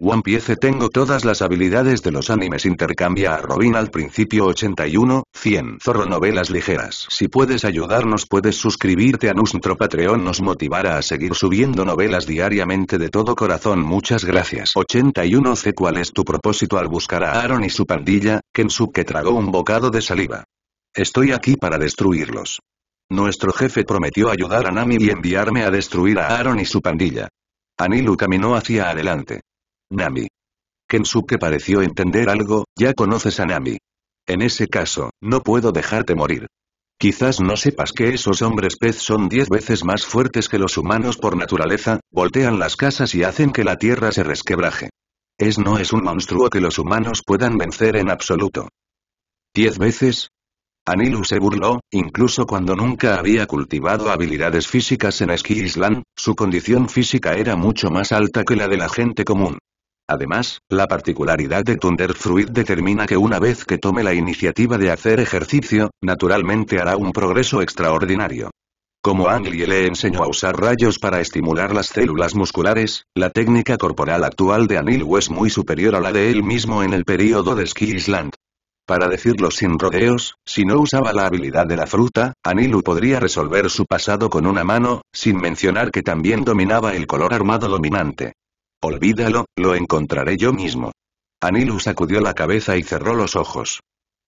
One Piece. Tengo todas las habilidades de los animes. Intercambia a Robin al principio. 81, 100. Zorro. Novelas ligeras. Si puedes ayudarnos, puedes suscribirte a nuestro Patreon. Nos motivará a seguir subiendo novelas diariamente. De todo corazón, muchas gracias. 81. C. ¿Cuál es tu propósito al buscar a Aaron y su pandilla? Kensuke tragó un bocado de saliva. Estoy aquí para destruirlos. Nuestro jefe prometió ayudar a Nami y enviarme a destruir a Aaron y su pandilla. Anilu caminó hacia adelante. Nami. Kensuke pareció entender algo. Ya conoces a Nami. En ese caso, no puedo dejarte morir. Quizás no sepas que esos hombres pez son 10 veces más fuertes que los humanos por naturaleza, voltean las casas y hacen que la tierra se resquebraje. No es un monstruo que los humanos puedan vencer en absoluto. ¿10 veces? Anilu se burló, incluso cuando nunca había cultivado habilidades físicas en Ski Island, su condición física era mucho más alta que la de la gente común. Además, la particularidad de Thunder Fruit determina que una vez que tome la iniciativa de hacer ejercicio, naturalmente hará un progreso extraordinario. Como Ang Lee le enseñó a usar rayos para estimular las células musculares, la técnica corporal actual de Anilu es muy superior a la de él mismo en el período de Ski Island. Para decirlo sin rodeos, si no usaba la habilidad de la fruta, Anilu podría resolver su pasado con una mano, sin mencionar que también dominaba el color armado dominante. Olvídalo, lo encontraré yo mismo. Anilu sacudió la cabeza y cerró los ojos.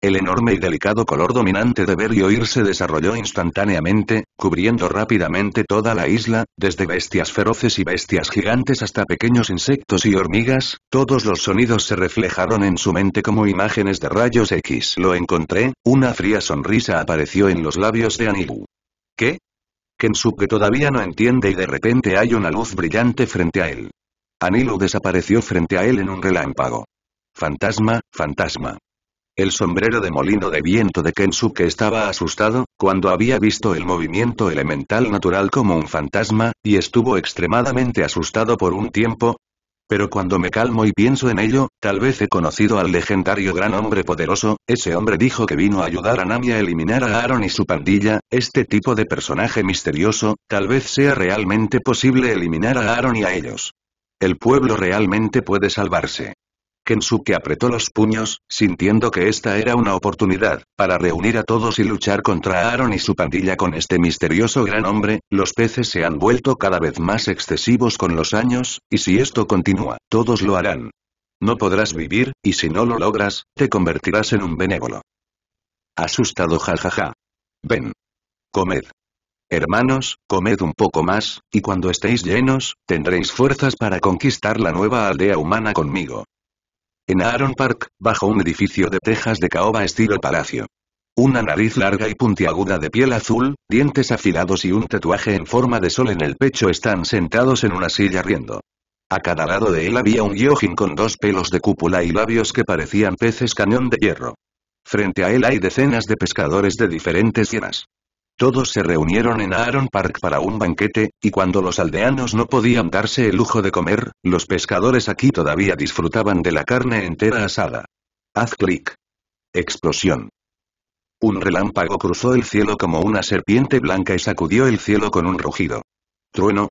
El enorme y delicado color dominante de ver y oír se desarrolló instantáneamente, cubriendo rápidamente toda la isla, desde bestias feroces y bestias gigantes hasta pequeños insectos y hormigas, todos los sonidos se reflejaron en su mente como imágenes de rayos X. Lo encontré, una fría sonrisa apareció en los labios de Anilu. ¿Qué? Kensuke todavía no entiende y de repente hay una luz brillante frente a él. Anilu desapareció frente a él en un relámpago. Fantasma, fantasma. El sombrero de molino de viento de Kensuke estaba asustado, cuando había visto el movimiento elemental natural como un fantasma, y estuvo extremadamente asustado por un tiempo. Pero cuando me calmo y pienso en ello, tal vez he conocido al legendario gran hombre poderoso, ese hombre dijo que vino a ayudar a Nami a eliminar a Aaron y su pandilla, este tipo de personaje misterioso, tal vez sea realmente posible eliminar a Aaron y a ellos. El pueblo realmente puede salvarse. Kensuke apretó los puños, sintiendo que esta era una oportunidad, para reunir a todos y luchar contra Aaron y su pandilla con este misterioso gran hombre. Los peces se han vuelto cada vez más excesivos con los años, y si esto continúa, todos lo harán. No podrás vivir, y si no lo logras, te convertirás en un benévolo. Asustado, jajaja. Ven. Comed. Hermanos, comed un poco más, y cuando estéis llenos, tendréis fuerzas para conquistar la nueva aldea humana conmigo. En Aaron Park, bajo un edificio de tejas de caoba estilo palacio. Una nariz larga y puntiaguda de piel azul, dientes afilados y un tatuaje en forma de sol en el pecho están sentados en una silla riendo. A cada lado de él había un gyojin con dos pelos de cúpula y labios que parecían peces cañón de hierro. Frente a él hay decenas de pescadores de diferentes hienas. Todos se reunieron en Aaron Park para un banquete, y cuando los aldeanos no podían darse el lujo de comer, los pescadores aquí todavía disfrutaban de la carne entera asada. Haz clic. Explosión. Un relámpago cruzó el cielo como una serpiente blanca y sacudió el cielo con un rugido. ¿Trueno?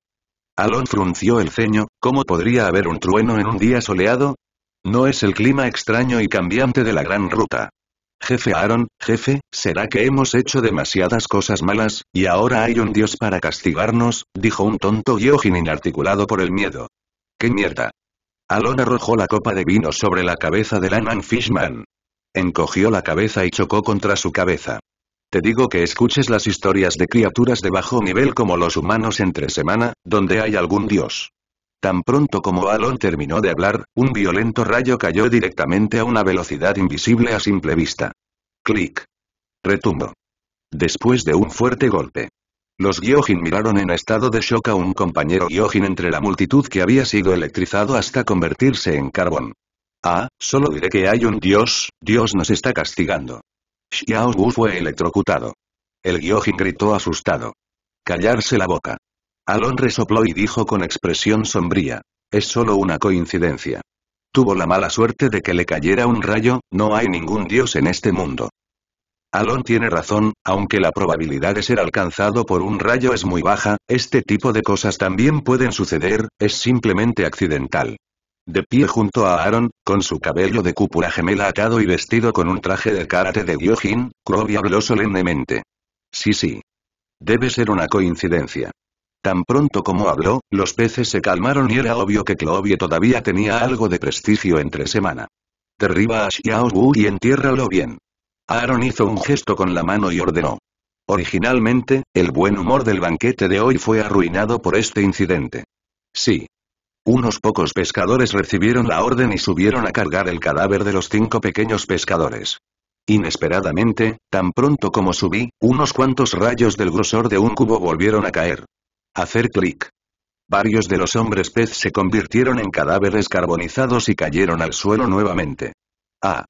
Alon frunció el ceño, ¿cómo podría haber un trueno en un día soleado? No es el clima extraño y cambiante de la gran ruta. Jefe Aaron, jefe, ¿será que hemos hecho demasiadas cosas malas, y ahora hay un dios para castigarnos?, dijo un tonto gyojin inarticulado por el miedo. ¡Qué mierda! Alon arrojó la copa de vino sobre la cabeza de Lanman Fishman. Encogió la cabeza y chocó contra su cabeza. Te digo que escuches las historias de criaturas de bajo nivel como los humanos entre semana, donde hay algún dios. Tan pronto como Alon terminó de hablar, un violento rayo cayó directamente a una velocidad invisible a simple vista. Clic. Retumbó. Después de un fuerte golpe. Los gyojin miraron en estado de shock a un compañero gyojin entre la multitud que había sido electrizado hasta convertirse en carbón. Ah, solo diré que hay un dios, Dios nos está castigando. Xiao Wu fue electrocutado. El gyojin gritó asustado. Callarse la boca. Alon resopló y dijo con expresión sombría. Es solo una coincidencia. Tuvo la mala suerte de que le cayera un rayo, no hay ningún dios en este mundo. Alon tiene razón, aunque la probabilidad de ser alcanzado por un rayo es muy baja, este tipo de cosas también pueden suceder, es simplemente accidental. de pie junto a Aaron, con su cabello de cúpula gemela atado y vestido con un traje de karate de Gyojin, Kurobi habló solemnemente. Sí. Debe ser una coincidencia. Tan pronto como habló, los peces se calmaron y era obvio que Kurobi todavía tenía algo de prestigio entre semana. Derriba a Xiao Wu y entiérralo bien. Aaron hizo un gesto con la mano y ordenó. Originalmente, el buen humor del banquete de hoy fue arruinado por este incidente. Sí. Unos pocos pescadores recibieron la orden y subieron a cargar el cadáver de los 5 pequeños pescadores. Inesperadamente, tan pronto como subí, unos cuantos rayos del grosor de un cubo volvieron a caer. Hacer clic. Varios de los hombres pez se convirtieron en cadáveres carbonizados y cayeron al suelo nuevamente. Ah.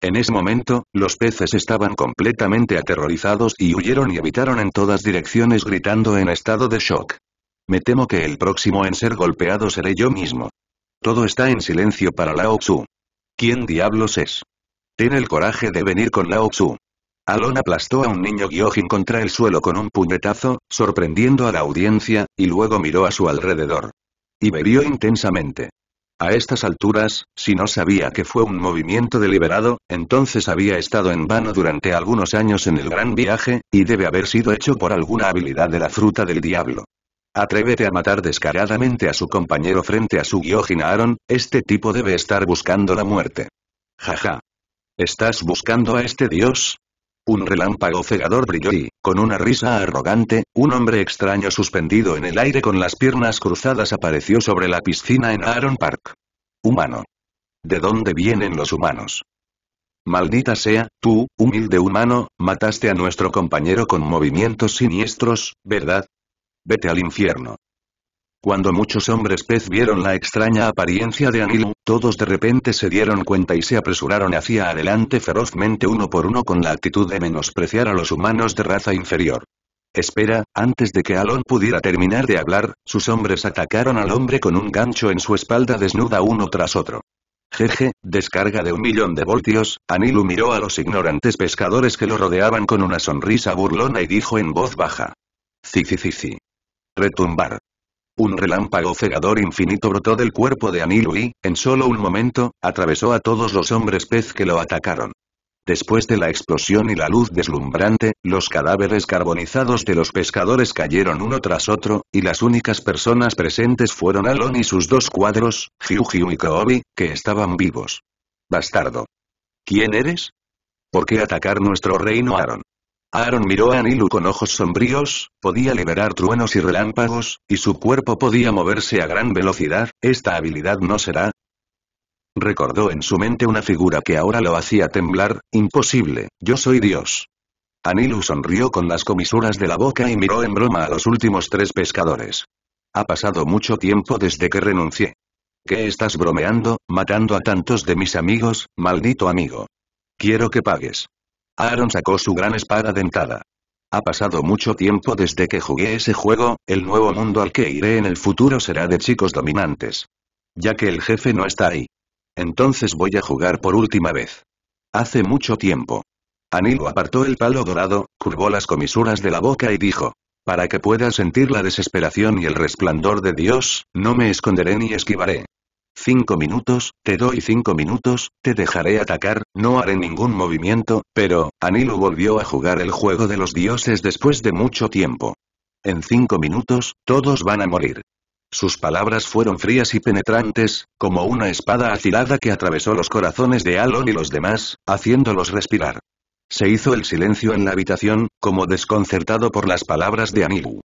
En ese momento, los peces estaban completamente aterrorizados y huyeron y evitaron en todas direcciones gritando en estado de shock. Me temo que el próximo en ser golpeado seré yo mismo. Todo está en silencio para Lao Tzu. ¿Quién diablos es? Ten el coraje de venir con Lao Tzu. Alon aplastó a un niño Gyojin contra el suelo con un puñetazo, sorprendiendo a la audiencia, y luego miró a su alrededor. Y bebió intensamente. A estas alturas, si no sabía que fue un movimiento deliberado, entonces había estado en vano durante algunos años en el gran viaje, y debe haber sido hecho por alguna habilidad de la fruta del diablo. Atrévete a matar descaradamente a su compañero frente a su Gyojin Aaron, este tipo debe estar buscando la muerte. Jaja. ¿Estás buscando a este dios? Un relámpago cegador brilló y, con una risa arrogante, un hombre extraño suspendido en el aire con las piernas cruzadas apareció sobre la piscina en Aaron Park. Humano. ¿De dónde vienen los humanos? Maldita sea, tú, humilde humano, mataste a nuestro compañero con movimientos siniestros, ¿verdad? Vete al infierno. Cuando muchos hombres pez vieron la extraña apariencia de Anilu, todos de repente se dieron cuenta y se apresuraron hacia adelante ferozmente uno por uno con la actitud de menospreciar a los humanos de raza inferior. Espera, antes de que Alon pudiera terminar de hablar, sus hombres atacaron al hombre con un gancho en su espalda desnuda uno tras otro. Jeje, descarga de 1.000.000 de voltios, Anilu miró a los ignorantes pescadores que lo rodeaban con una sonrisa burlona y dijo en voz baja. Zicicici. Retumbar. Un relámpago cegador infinito brotó del cuerpo de Anilu y, en solo un momento, atravesó a todos los hombres pez que lo atacaron. Después de la explosión y la luz deslumbrante, los cadáveres carbonizados de los pescadores cayeron uno tras otro, y las únicas personas presentes fueron Alon y sus 2 cuadros, Hyuhyu y Kurobi, que estaban vivos. Bastardo. ¿Quién eres? ¿Por qué atacar nuestro reino, Aaron? Aaron miró a Anilu con ojos sombríos, podía liberar truenos y relámpagos, y su cuerpo podía moverse a gran velocidad, ¿esta habilidad no será? Recordó en su mente una figura que ahora lo hacía temblar, imposible, yo soy Dios. Anilu sonrió con las comisuras de la boca y miró en broma a los últimos 3 pescadores. Ha pasado mucho tiempo desde que renuncié. ¿Qué estás bromeando, matando a tantos de mis amigos, maldito amigo? Quiero que pagues. Aaron sacó su gran espada dentada. Ha pasado mucho tiempo desde que jugué ese juego, el nuevo mundo al que iré en el futuro será de chicos dominantes. Ya que el jefe no está ahí. Entonces voy a jugar por última vez. Hace mucho tiempo. Anilu apartó el palo dorado, curvó las comisuras de la boca y dijo. Para que pueda sentir la desesperación y el resplandor de Dios, no me esconderé ni esquivaré. 5 minutos, te doy 5 minutos, te dejaré atacar, no haré ningún movimiento, pero, Anilu volvió a jugar el juego de los dioses después de mucho tiempo. En 5 minutos, todos van a morir. Sus palabras fueron frías y penetrantes, como una espada afilada que atravesó los corazones de Alon y los demás, haciéndolos respirar. Se hizo el silencio en la habitación, como desconcertado por las palabras de Anilu.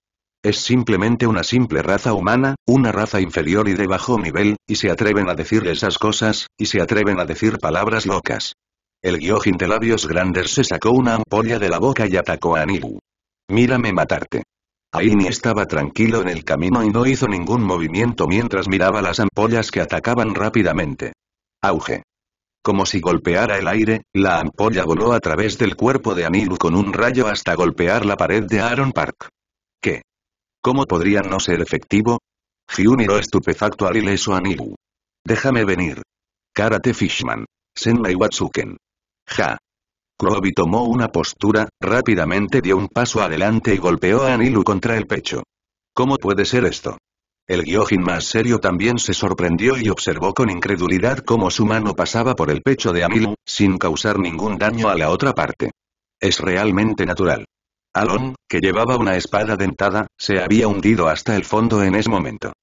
Es simplemente una simple raza humana, una raza inferior y de bajo nivel, y se atreven a decir esas cosas, y se atreven a decir palabras locas. El Gyojin de labios grandes se sacó una ampolla de la boca y atacó a Anilu. Mírame matarte. Aini estaba tranquilo en el camino y no hizo ningún movimiento mientras miraba las ampollas que atacaban rápidamente. Auge. Como si golpeara el aire, la ampolla voló a través del cuerpo de Anilu con un rayo hasta golpear la pared de Aaron Park. ¿Qué? ¿Cómo podría no ser efectivo? Hyun miró estupefacto al ileso Anilu. Déjame venir. Karate Fishman. Senmai Watsuken. Ja. Kurobi tomó una postura, rápidamente dio un paso adelante y golpeó a Anilu contra el pecho. ¿Cómo puede ser esto? El Gyojin más serio también se sorprendió y observó con incredulidad cómo su mano pasaba por el pecho de Amilu, sin causar ningún daño a la otra parte. Es realmente natural. Alon, que llevaba una espada dentada, se había hundido hasta el fondo en ese momento.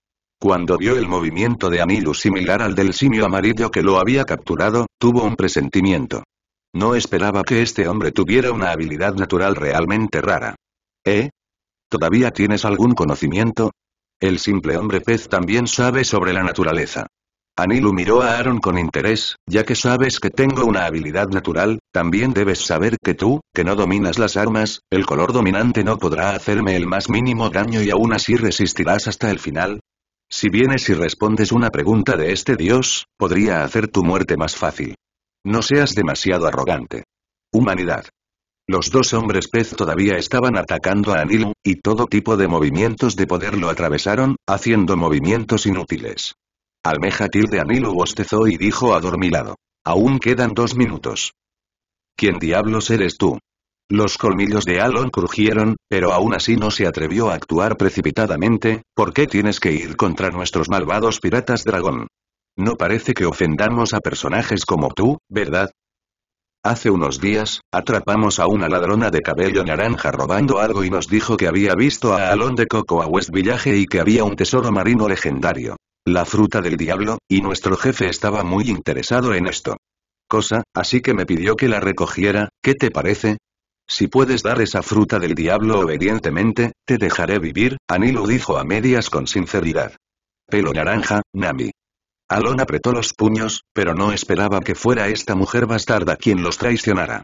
Cuando vio el movimiento de Amilu similar al del simio amarillo que lo había capturado, tuvo un presentimiento. No esperaba que este hombre tuviera una habilidad natural realmente rara. ¿Todavía tienes algún conocimiento? El simple hombre pez también sabe sobre la naturaleza. Amilu miró a Aaron con interés, ya que sabes que tengo una habilidad natural, también debes saber que tú, que no dominas las armas, el color dominante no podrá hacerme el más mínimo daño y aún así resistirás hasta el final. Si vienes y respondes una pregunta de este dios, podría hacer tu muerte más fácil. No seas demasiado arrogante. Humanidad. Los dos hombres pez todavía estaban atacando a Amilu, y todo tipo de movimientos de poder lo atravesaron, haciendo movimientos inútiles. Almeja tilde Amilu bostezó y dijo adormilado. Aún quedan 2 minutos. ¿Quién diablos eres tú? Los colmillos de Alon crujieron, pero aún así no se atrevió a actuar precipitadamente. ¿Por qué tienes que ir contra nuestros malvados piratas dragón? No parece que ofendamos a personajes como tú, ¿verdad? Hace unos días, atrapamos a una ladrona de cabello naranja robando algo y nos dijo que había visto a Alon de Cocoa West Village y que había un tesoro marino legendario. La fruta del diablo, y nuestro jefe estaba muy interesado en esto. Así que me pidió que la recogiera, ¿qué te parece? Si puedes dar esa fruta del diablo obedientemente, te dejaré vivir, Amilu dijo a medias con sinceridad. Pelo naranja, Nami. Alon apretó los puños, pero no esperaba que fuera esta mujer bastarda quien los traicionara.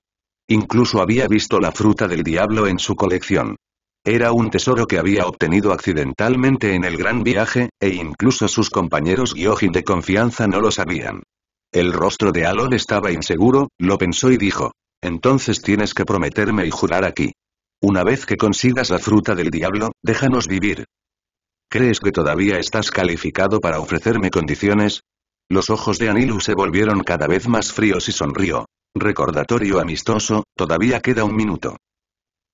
Incluso había visto la fruta del diablo en su colección. Era un tesoro que había obtenido accidentalmente en el gran viaje, e incluso sus compañeros Gyojin de confianza no lo sabían. El rostro de Alon estaba inseguro, lo pensó y dijo. Entonces tienes que prometerme y jurar aquí. Una vez que consigas la fruta del diablo, déjanos vivir. ¿Crees que todavía estás calificado para ofrecerme condiciones? Los ojos de Amilu se volvieron cada vez más fríos y sonrió. Recordatorio amistoso, todavía queda 1 minuto.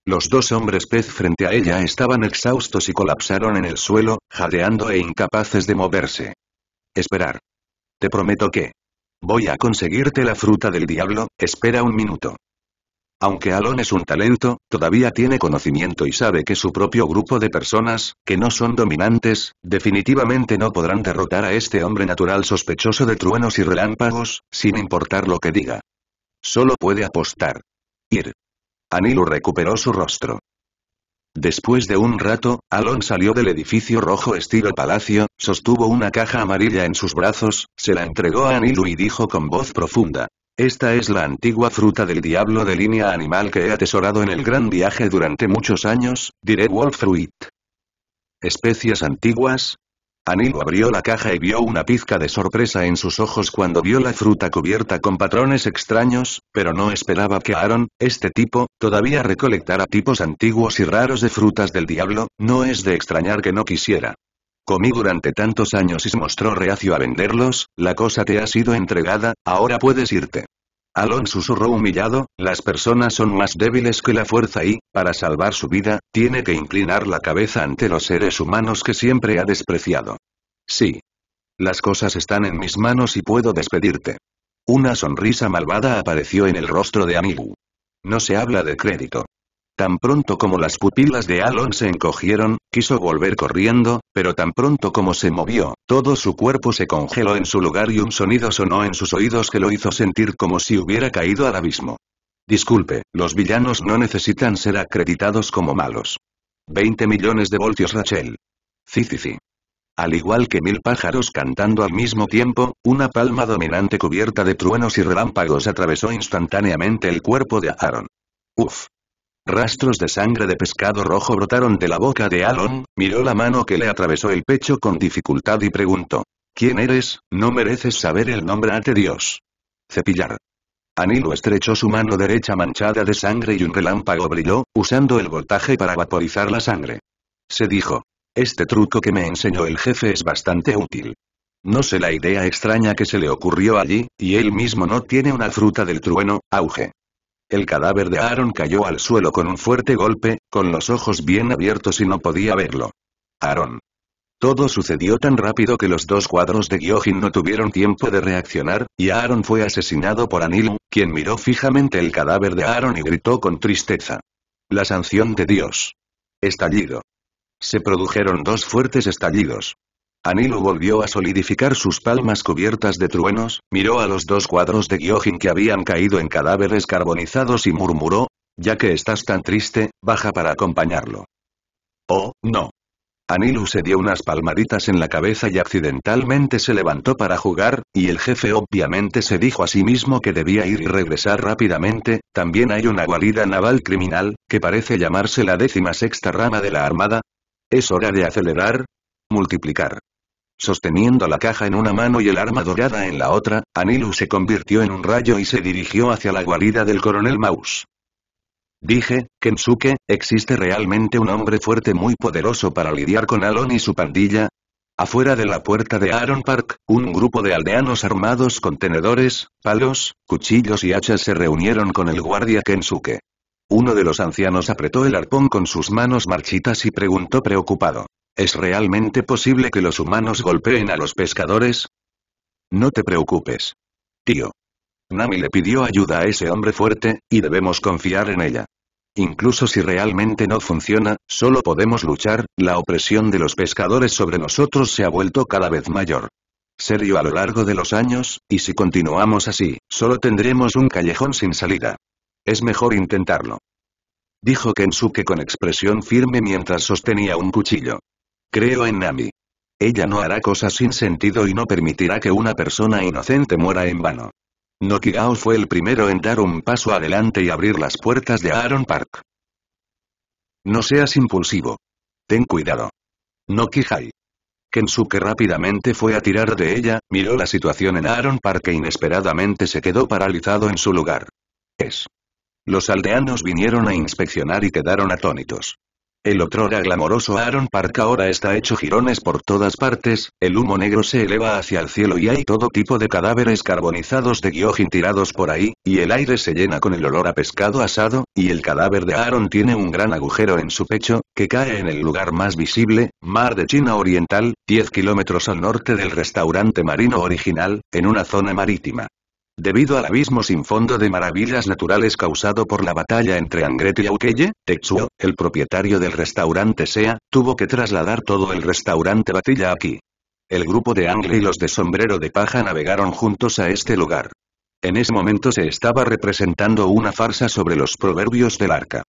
Los dos hombres pez frente a ella estaban exhaustos y colapsaron en el suelo, jadeando e incapaces de moverse. Esperar. Te prometo que... voy a conseguirte la fruta del diablo, espera 1 minuto. Aunque Alon es un talento, todavía tiene conocimiento y sabe que su propio grupo de personas, que no son dominantes, definitivamente no podrán derrotar a este hombre natural sospechoso de truenos y relámpagos, sin importar lo que diga. Solo puede apostar. Ir. Amilu recuperó su rostro. Después de un rato, Alon salió del edificio rojo estilo palacio, sostuvo una caja amarilla en sus brazos, se la entregó a Amilu y dijo con voz profunda. Esta es la antigua fruta del diablo de línea animal que he atesorado en el gran viaje durante muchos años, diré Wolf Fruit. ¿Especies antiguas? Amilu abrió la caja y vio una pizca de sorpresa en sus ojos cuando vio la fruta cubierta con patrones extraños, pero no esperaba que Aaron, este tipo, todavía recolectara tipos antiguos y raros de frutas del diablo, no es de extrañar que no quisiera. Comí durante tantos años y se mostró reacio a venderlos, la cosa te ha sido entregada, ahora puedes irte. Alon susurró humillado, las personas son más débiles que la fuerza y, para salvar su vida, tiene que inclinar la cabeza ante los seres humanos que siempre ha despreciado. Sí. Las cosas están en mis manos y puedo despedirte. Una sonrisa malvada apareció en el rostro de Amilu. No se habla de crédito. Tan pronto como las pupilas de Alon se encogieron, quiso volver corriendo, pero tan pronto como se movió, todo su cuerpo se congeló en su lugar y un sonido sonó en sus oídos que lo hizo sentir como si hubiera caído al abismo. Disculpe, los villanos no necesitan ser acreditados como malos. 20 millones de voltios Rachel. Cicici. Al igual que 1000 pájaros cantando al mismo tiempo, una palma dominante cubierta de truenos y relámpagos atravesó instantáneamente el cuerpo de Aaron. Uf. Rastros de sangre de pescado rojo brotaron de la boca de Alon, miró la mano que le atravesó el pecho con dificultad y preguntó. ¿Quién eres? No mereces saber el nombre ante Dios. Cepillar. Amilu estrechó su mano derecha manchada de sangre y un relámpago brilló, usando el voltaje para vaporizar la sangre. Se dijo. Este truco que me enseñó el jefe es bastante útil. No sé la idea extraña que se le ocurrió allí, y él mismo no tiene una fruta del trueno, auge. El cadáver de Aaron cayó al suelo con un fuerte golpe, con los ojos bien abiertos y no podía verlo. Aaron. Todo sucedió tan rápido que los dos cuadros de Gyojin no tuvieron tiempo de reaccionar, y Aaron fue asesinado por Anilum, quien miró fijamente el cadáver de Aaron y gritó con tristeza. La sanción de Dios. Estallido. Se produjeron dos fuertes estallidos. Anilum volvió a solidificar sus palmas cubiertas de truenos, miró a los dos cuadros de Gyojin que habían caído en cadáveres carbonizados y murmuró, ya que estás tan triste, baja para acompañarlo. Oh, no. Anilum se dio unas palmaditas en la cabeza y accidentalmente se levantó para jugar, y el jefe obviamente se dijo a sí mismo que debía ir y regresar rápidamente. También hay una guarida naval criminal, que parece llamarse la 16ª rama de la armada. Es hora de acelerar, multiplicar. Sosteniendo la caja en una mano y el arma dorada en la otra, Anilum se convirtió en un rayo y se dirigió hacia la guarida del coronel Mouse. Dije, Kensuke, ¿existe realmente un hombre fuerte muy poderoso para lidiar con Alon y su pandilla? Afuera de la puerta de Aaron Park, un grupo de aldeanos armados con tenedores, palos, cuchillos y hachas se reunieron con el guardia Kensuke. Uno de los ancianos apretó el arpón con sus manos marchitas y preguntó preocupado. ¿Es realmente posible que los humanos golpeen a los pescadores? No te preocupes, tío. Nami le pidió ayuda a ese hombre fuerte, y debemos confiar en ella. Incluso si realmente no funciona, solo podemos luchar, la opresión de los pescadores sobre nosotros se ha vuelto cada vez mayor. Serio a lo largo de los años, y si continuamos así, solo tendremos un callejón sin salida. Es mejor intentarlo. Dijo Kensuke con expresión firme mientras sostenía un cuchillo. Creo en Nami. Ella no hará cosas sin sentido y no permitirá que una persona inocente muera en vano. Nokigao fue el primero en dar un paso adelante y abrir las puertas de Aaron Park. No seas impulsivo. Ten cuidado. Nokihai. Kensuke rápidamente fue a tirar de ella, miró la situación en Aaron Park e inesperadamente se quedó paralizado en su lugar. Los aldeanos vinieron a inspeccionar y quedaron atónitos. El otrora glamoroso Aaron Park ahora está hecho jirones por todas partes, el humo negro se eleva hacia el cielo y hay todo tipo de cadáveres carbonizados de Gyojin tirados por ahí, y el aire se llena con el olor a pescado asado, y el cadáver de Aaron tiene un gran agujero en su pecho, que cae en el lugar más visible, mar de China Oriental, 10 kilómetros al norte del restaurante marino original, en una zona marítima. Debido al abismo sin fondo de maravillas naturales causado por la batalla entre Angret y Aukeye, Tetsuo, el propietario del restaurante Sea, tuvo que trasladar todo el restaurante Batilla aquí. El grupo de Angle y los de sombrero de paja navegaron juntos a este lugar. En ese momento se estaba representando una farsa sobre los proverbios del arca.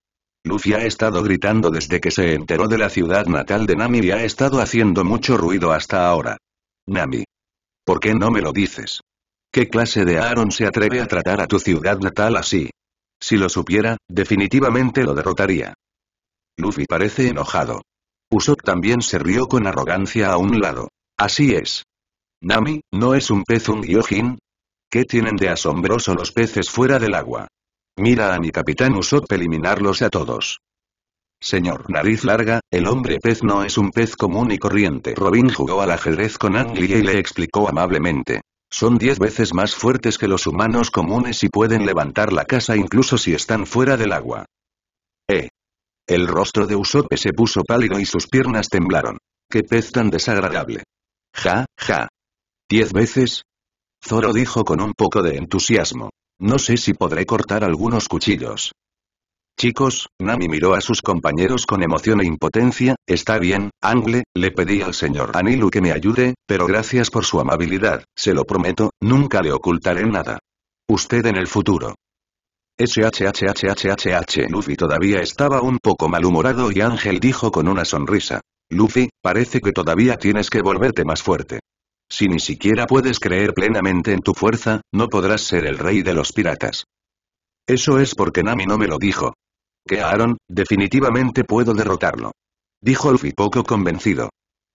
Luffy ha estado gritando desde que se enteró de la ciudad natal de Nami y ha estado haciendo mucho ruido hasta ahora. Nami. ¿Por qué no me lo dices? ¿Qué clase de Aaron se atreve a tratar a tu ciudad natal así? Si lo supiera, definitivamente lo derrotaría. Luffy parece enojado. Usopp también se rió con arrogancia a un lado. Así es. Nami, ¿no es un pez un Gyojin? ¿Qué tienen de asombroso los peces fuera del agua? Mira a mi capitán Usopp eliminarlos a todos. Señor Nariz Larga, el hombre pez no es un pez común y corriente. Robin jugó al ajedrez con Anglie y le explicó amablemente. Son 10 veces más fuertes que los humanos comunes y pueden levantar la casa incluso si están fuera del agua. El rostro de Usopp se puso pálido y sus piernas temblaron. ¡Qué pez tan desagradable! ¡Ja, ja! ¿10 veces? Zoro dijo con un poco de entusiasmo. No sé si podré cortar algunos cuchillos. Chicos, Nami miró a sus compañeros con emoción e impotencia. Está bien, Angle, le pedí al señor Anilu que me ayude, pero gracias por su amabilidad, se lo prometo, nunca le ocultaré nada. Usted en el futuro. Luffy todavía estaba un poco malhumorado y Ángel dijo con una sonrisa. Luffy, parece que todavía tienes que volverte más fuerte. Si ni siquiera puedes creer plenamente en tu fuerza, no podrás ser el rey de los piratas. Eso es porque Nami no me lo dijo. Que Aaron, definitivamente puedo derrotarlo. Dijo Luffy poco convencido.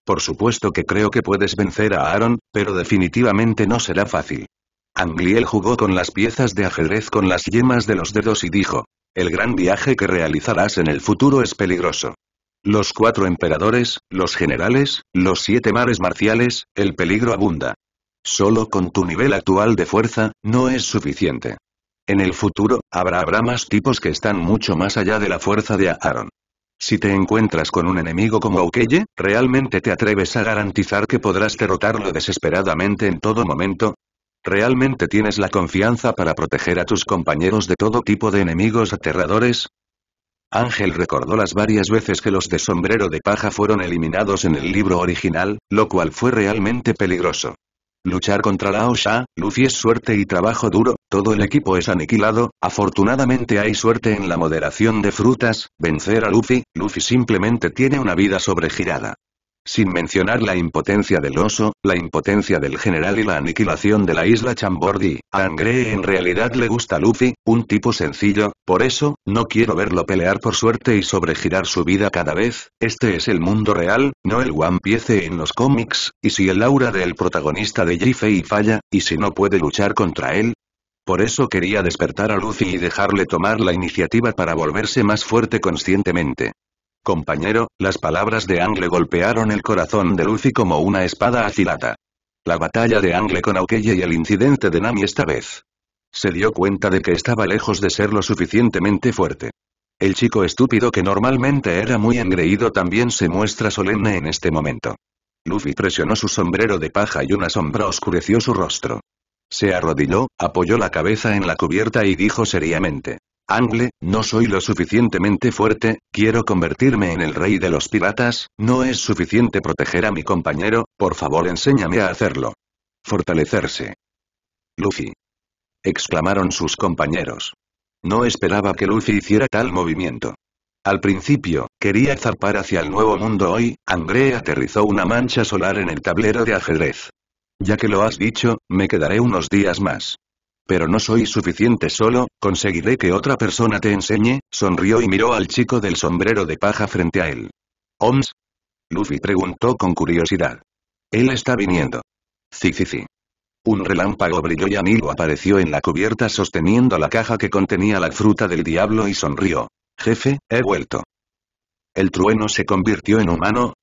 Por supuesto que creo que puedes vencer a Aaron, pero definitivamente no será fácil. Angliel jugó con las piezas de ajedrez con las yemas de los dedos y dijo, el gran viaje que realizarás en el futuro es peligroso. Los 4 emperadores, los generales, los 7 mares marciales, el peligro abunda. Solo con tu nivel actual de fuerza, no es suficiente. En el futuro, habrá más tipos que están mucho más allá de la fuerza de Aaron. Si te encuentras con un enemigo como Ukeye, ¿realmente te atreves a garantizar que podrás derrotarlo desesperadamente en todo momento? ¿Realmente tienes la confianza para proteger a tus compañeros de todo tipo de enemigos aterradores? Ángel recordó las varias veces que los de sombrero de paja fueron eliminados en el libro original, lo cual fue realmente peligroso. Luchar contra Lao Sha, Luffy es suerte y trabajo duro, todo el equipo es aniquilado, afortunadamente hay suerte en la moderación de frutas, vencer a Luffy, Luffy simplemente tiene una vida sobregirada. Sin mencionar la impotencia del oso, la impotencia del general y la aniquilación de la isla Chambordí, a Angre en realidad le gusta Luffy, un tipo sencillo, por eso, no quiero verlo pelear por suerte y sobregirar su vida cada vez, este es el mundo real, no el One Piece en los cómics, y si el aura del protagonista de Jiffy falla, y si no puede luchar contra él. Por eso quería despertar a Luffy y dejarle tomar la iniciativa para volverse más fuerte conscientemente. Compañero, las palabras de Angle golpearon el corazón de Luffy como una espada afilada. La batalla de Angle con Aokeye y el incidente de Nami esta vez. Se dio cuenta de que estaba lejos de ser lo suficientemente fuerte. El chico estúpido que normalmente era muy engreído también se muestra solemne en este momento. Luffy presionó su sombrero de paja y una sombra oscureció su rostro. Se arrodilló, apoyó la cabeza en la cubierta y dijo seriamente: Angle, no soy lo suficientemente fuerte, quiero convertirme en el rey de los piratas, no es suficiente proteger a mi compañero, por favor enséñame a hacerlo. Fortalecerse. Luffy. Exclamaron sus compañeros. No esperaba que Luffy hiciera tal movimiento. Al principio, quería zarpar hacia el nuevo mundo hoy, Angre aterrizó una mancha solar en el tablero de ajedrez. Ya que lo has dicho, me quedaré unos días más. Pero no soy suficiente solo, conseguiré que otra persona te enseñe, sonrió y miró al chico del sombrero de paja frente a él. ¿Oms? Luffy preguntó con curiosidad. Él está viniendo. Sí. Un relámpago brilló y Anilo apareció en la cubierta sosteniendo la caja que contenía la fruta del diablo y sonrió. Jefe, he vuelto. ¿El trueno se convirtió en humano?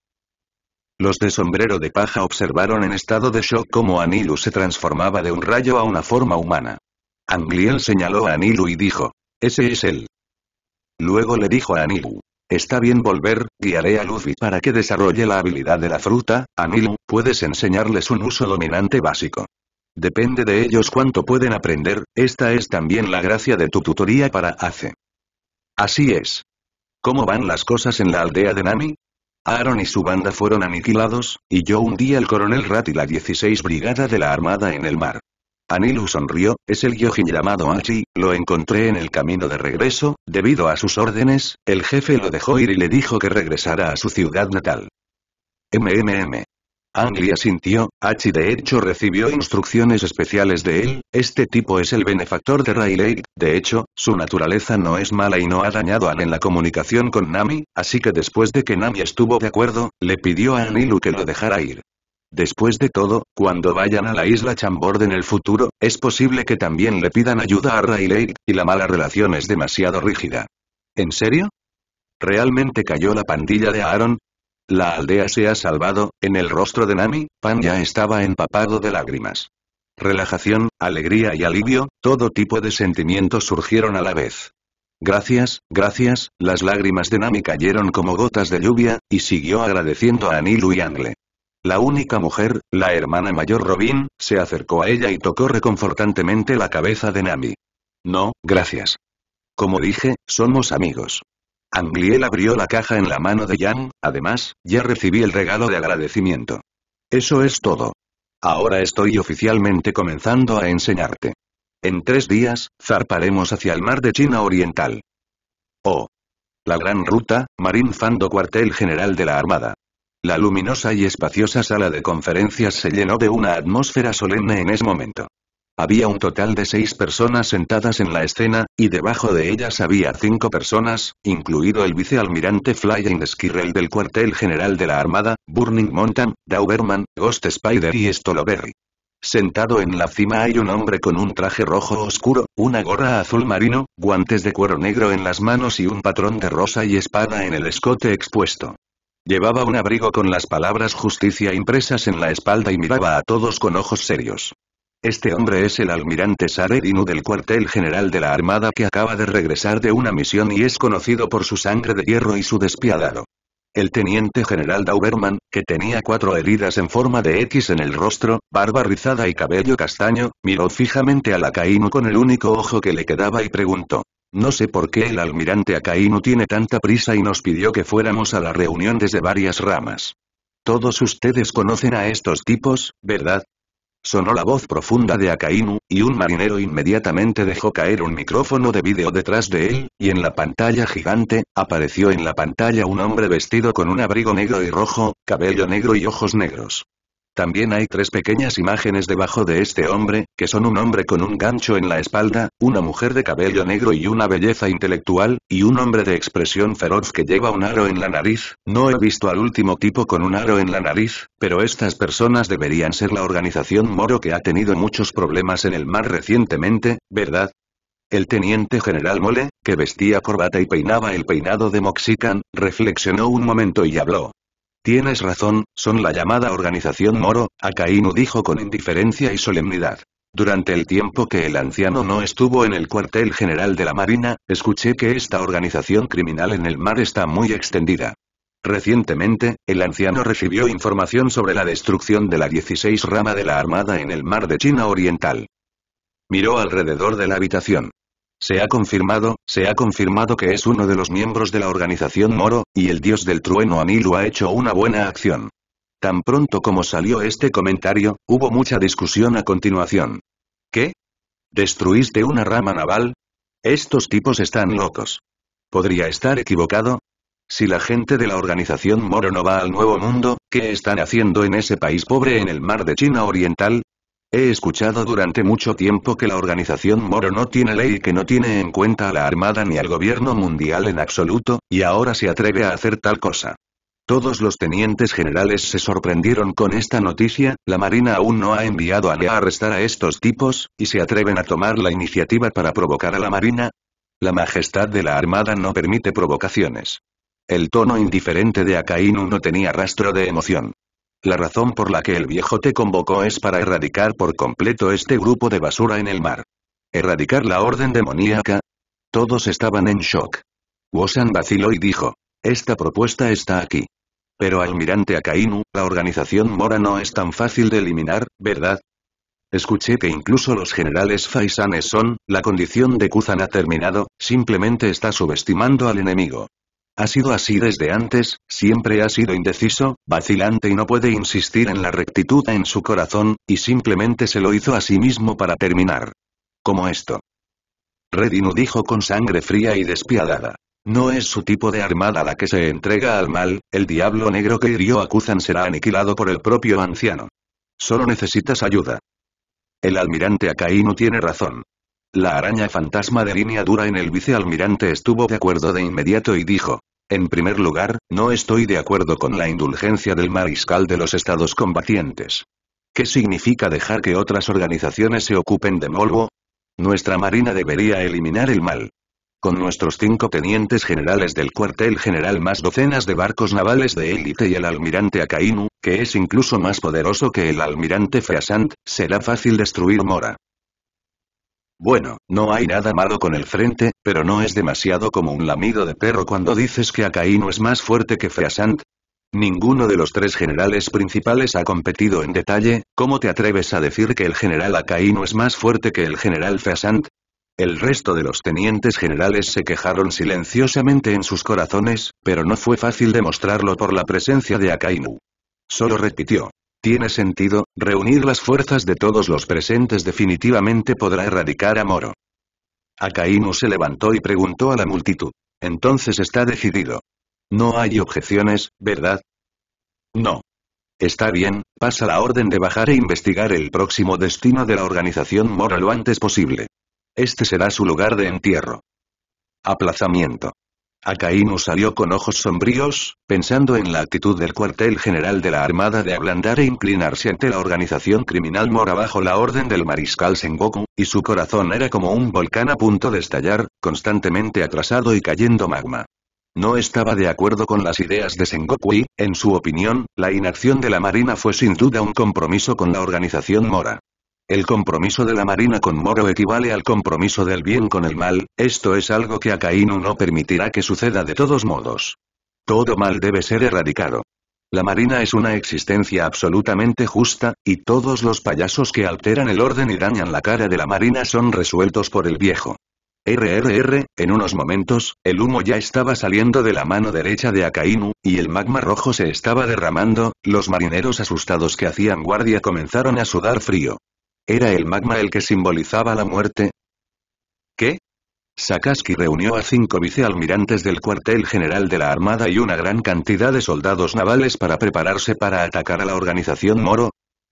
Los de sombrero de paja observaron en estado de shock cómo Anilu se transformaba de un rayo a una forma humana. Angliel señaló a Anilu y dijo: ese es él. Luego le dijo a Anilu: está bien volver, guiaré a Luffy para que desarrolle la habilidad de la fruta, Anilu, puedes enseñarles un uso dominante básico. Depende de ellos cuánto pueden aprender, esta es también la gracia de tu tutoría para Ace. Así es. ¿Cómo van las cosas en la aldea de Nami? Aaron y su banda fueron aniquilados, y yo hundí al coronel Rat y la 16 brigada de la armada en el mar. Anilu sonrió, es el Gyojin llamado Hachi, lo encontré en el camino de regreso, debido a sus órdenes, el jefe lo dejó ir y le dijo que regresara a su ciudad natal. Angli asintió, Hachi de hecho recibió instrucciones especiales de él, este tipo es el benefactor de Rayleigh, de hecho, su naturaleza no es mala y no ha dañado a An en la comunicación con Nami, así que después de que Nami estuvo de acuerdo, le pidió a Anilu que lo dejara ir. Después de todo, cuando vayan a la isla Chambord en el futuro, es posible que también le pidan ayuda a Rayleigh, y la mala relación es demasiado rígida. ¿En serio? ¿Realmente cayó la pandilla de Aaron? La aldea se ha salvado, en el rostro de Nami, Pan ya estaba empapado de lágrimas. Relajación, alegría y alivio, todo tipo de sentimientos surgieron a la vez. Gracias, las lágrimas de Nami cayeron como gotas de lluvia, y siguió agradeciendo a Anilu y Angle. La única mujer, la hermana mayor Robin, se acercó a ella y tocó reconfortantemente la cabeza de Nami. No, gracias. Como dije, somos amigos. Angliel abrió la caja en la mano de Yang, además, ya recibí el regalo de agradecimiento. Eso es todo. Ahora estoy oficialmente comenzando a enseñarte. En 3 días, zarparemos hacia el mar de China Oriental. Oh. La gran ruta, Marin Fando Cuartel General de la Armada. La luminosa y espaciosa sala de conferencias se llenó de una atmósfera solemne en ese momento. Había un total de 6 personas sentadas en la escena, y debajo de ellas había 5 personas, incluido el vicealmirante Flying Squirrel del cuartel general de la Armada, Burning Mountain, Dauberman, Ghost Spider y Strawberry. Sentado en la cima hay un hombre con un traje rojo oscuro, una gorra azul marino, guantes de cuero negro en las manos y un patrón de rosa y espada en el escote expuesto. Llevaba un abrigo con las palabras justicia impresas en la espalda y miraba a todos con ojos serios. Este hombre es el almirante Saredinu del cuartel general de la Armada que acaba de regresar de una misión y es conocido por su sangre de hierro y su despiadado. El teniente general Dauberman, que tenía 4 heridas en forma de X en el rostro, barba rizada y cabello castaño, miró fijamente al Akainu con el único ojo que le quedaba y preguntó. No sé por qué el almirante Akainu tiene tanta prisa y nos pidió que fuéramos a la reunión desde varias ramas. Todos ustedes conocen a estos tipos, ¿verdad? Sonó la voz profunda de Akainu, y un marinero inmediatamente dejó caer un micrófono de vídeo detrás de él, y en la pantalla gigante, apareció en la pantalla un hombre vestido con un abrigo negro y rojo, cabello negro y ojos negros. También hay 3 pequeñas imágenes debajo de este hombre, que son un hombre con un gancho en la espalda, una mujer de cabello negro y una belleza intelectual, y un hombre de expresión feroz que lleva un aro en la nariz. No he visto al último tipo con un aro en la nariz, pero estas personas deberían ser la organización Moro que ha tenido muchos problemas en el mar recientemente, ¿verdad? El teniente general Mole, que vestía corbata y peinaba el peinado de Moxican, reflexionó un momento y habló. Tienes razón, son la llamada organización Moro, Akainu dijo con indiferencia y solemnidad. Durante el tiempo que el anciano no estuvo en el cuartel general de la Marina, escuché que esta organización criminal en el mar está muy extendida. Recientemente, el anciano recibió información sobre la destrucción de la 16 rama de la Armada en el mar de China Oriental. Miró alrededor de la habitación. Se ha confirmado que es uno de los miembros de la organización Moro, y el dios del trueno Anilu ha hecho una buena acción. Tan pronto como salió este comentario, hubo mucha discusión a continuación. ¿Qué? ¿Destruiste una rama naval? Estos tipos están locos. ¿Podría estar equivocado? Si la gente de la organización Moro no va al Nuevo Mundo, ¿qué están haciendo en ese país pobre en el mar de China Oriental? He escuchado durante mucho tiempo que la organización Moro no tiene ley y que no tiene en cuenta a la Armada ni al gobierno mundial en absoluto, y ahora se atreve a hacer tal cosa. Todos los tenientes generales se sorprendieron con esta noticia, la Marina aún no ha enviado a NEA a arrestar a estos tipos, y se atreven a tomar la iniciativa para provocar a la Marina. La majestad de la Armada no permite provocaciones. El tono indiferente de Akainu no tenía rastro de emoción. La razón por la que el viejo te convocó es para erradicar por completo este grupo de basura en el mar. ¿Erradicar la orden demoníaca? Todos estaban en shock. Wosan vaciló y dijo, esta propuesta está aquí. Pero almirante Akainu, la organización Mora no es tan fácil de eliminar, ¿verdad? Escuché que incluso los generales faisanes son, la condición de Kuzan ha terminado, simplemente está subestimando al enemigo. Ha sido así desde antes, siempre ha sido indeciso, vacilante y no puede insistir en la rectitud en su corazón, y simplemente se lo hizo a sí mismo para terminar. Como esto. Redinu dijo con sangre fría y despiadada. No es su tipo de armada la que se entrega al mal, el diablo negro que hirió a Kuzan será aniquilado por el propio anciano. Solo necesitas ayuda. El almirante Akainu tiene razón. La araña fantasma de línea dura en el vicealmirante estuvo de acuerdo de inmediato y dijo, en primer lugar, no estoy de acuerdo con la indulgencia del mariscal de los estados combatientes. ¿Qué significa dejar que otras organizaciones se ocupen de Molvo? Nuestra marina debería eliminar el mal. Con nuestros 5 tenientes generales del cuartel general más docenas de barcos navales de élite y el almirante Akainu, que es incluso más poderoso que el almirante Feasant, será fácil destruir Mora. Bueno, no hay nada malo con el frente, pero no es demasiado como un lamido de perro cuando dices que Akainu es más fuerte que Feasant. Ninguno de los 3 generales principales ha competido en detalle, ¿cómo te atreves a decir que el general Akainu es más fuerte que el general Feasant? El resto de los tenientes generales se quejaron silenciosamente en sus corazones, pero no fue fácil demostrarlo por la presencia de Akainu. Solo repitió. Tiene sentido, reunir las fuerzas de todos los presentes definitivamente podrá erradicar a Moro. Akainu se levantó y preguntó a la multitud. Entonces está decidido. No hay objeciones, ¿verdad? No. Está bien, pasa la orden de bajar e investigar el próximo destino de la organización Moro lo antes posible. Este será su lugar de entierro. Aplazamiento. Akainu salió con ojos sombríos, pensando en la actitud del cuartel general de la Armada de ablandar e inclinarse ante la organización criminal Mora bajo la orden del mariscal Sengoku, y su corazón era como un volcán a punto de estallar, constantemente atrasado y cayendo magma. No estaba de acuerdo con las ideas de Sengoku y, en su opinión, la inacción de la Marina fue sin duda un compromiso con la organización Mora. El compromiso de la Marina con Moro equivale al compromiso del bien con el mal, esto es algo que Akainu no permitirá que suceda de todos modos. Todo mal debe ser erradicado. La Marina es una existencia absolutamente justa, y todos los payasos que alteran el orden y dañan la cara de la Marina son resueltos por el viejo. RRR, en unos momentos, el humo ya estaba saliendo de la mano derecha de Akainu, y el magma rojo se estaba derramando, los marineros asustados que hacían guardia comenzaron a sudar frío. ¿Era el magma el que simbolizaba la muerte? ¿Qué? Sakaski reunió a 5 vicealmirantes del cuartel general de la Armada y una gran cantidad de soldados navales para prepararse para atacar a la organización Moro.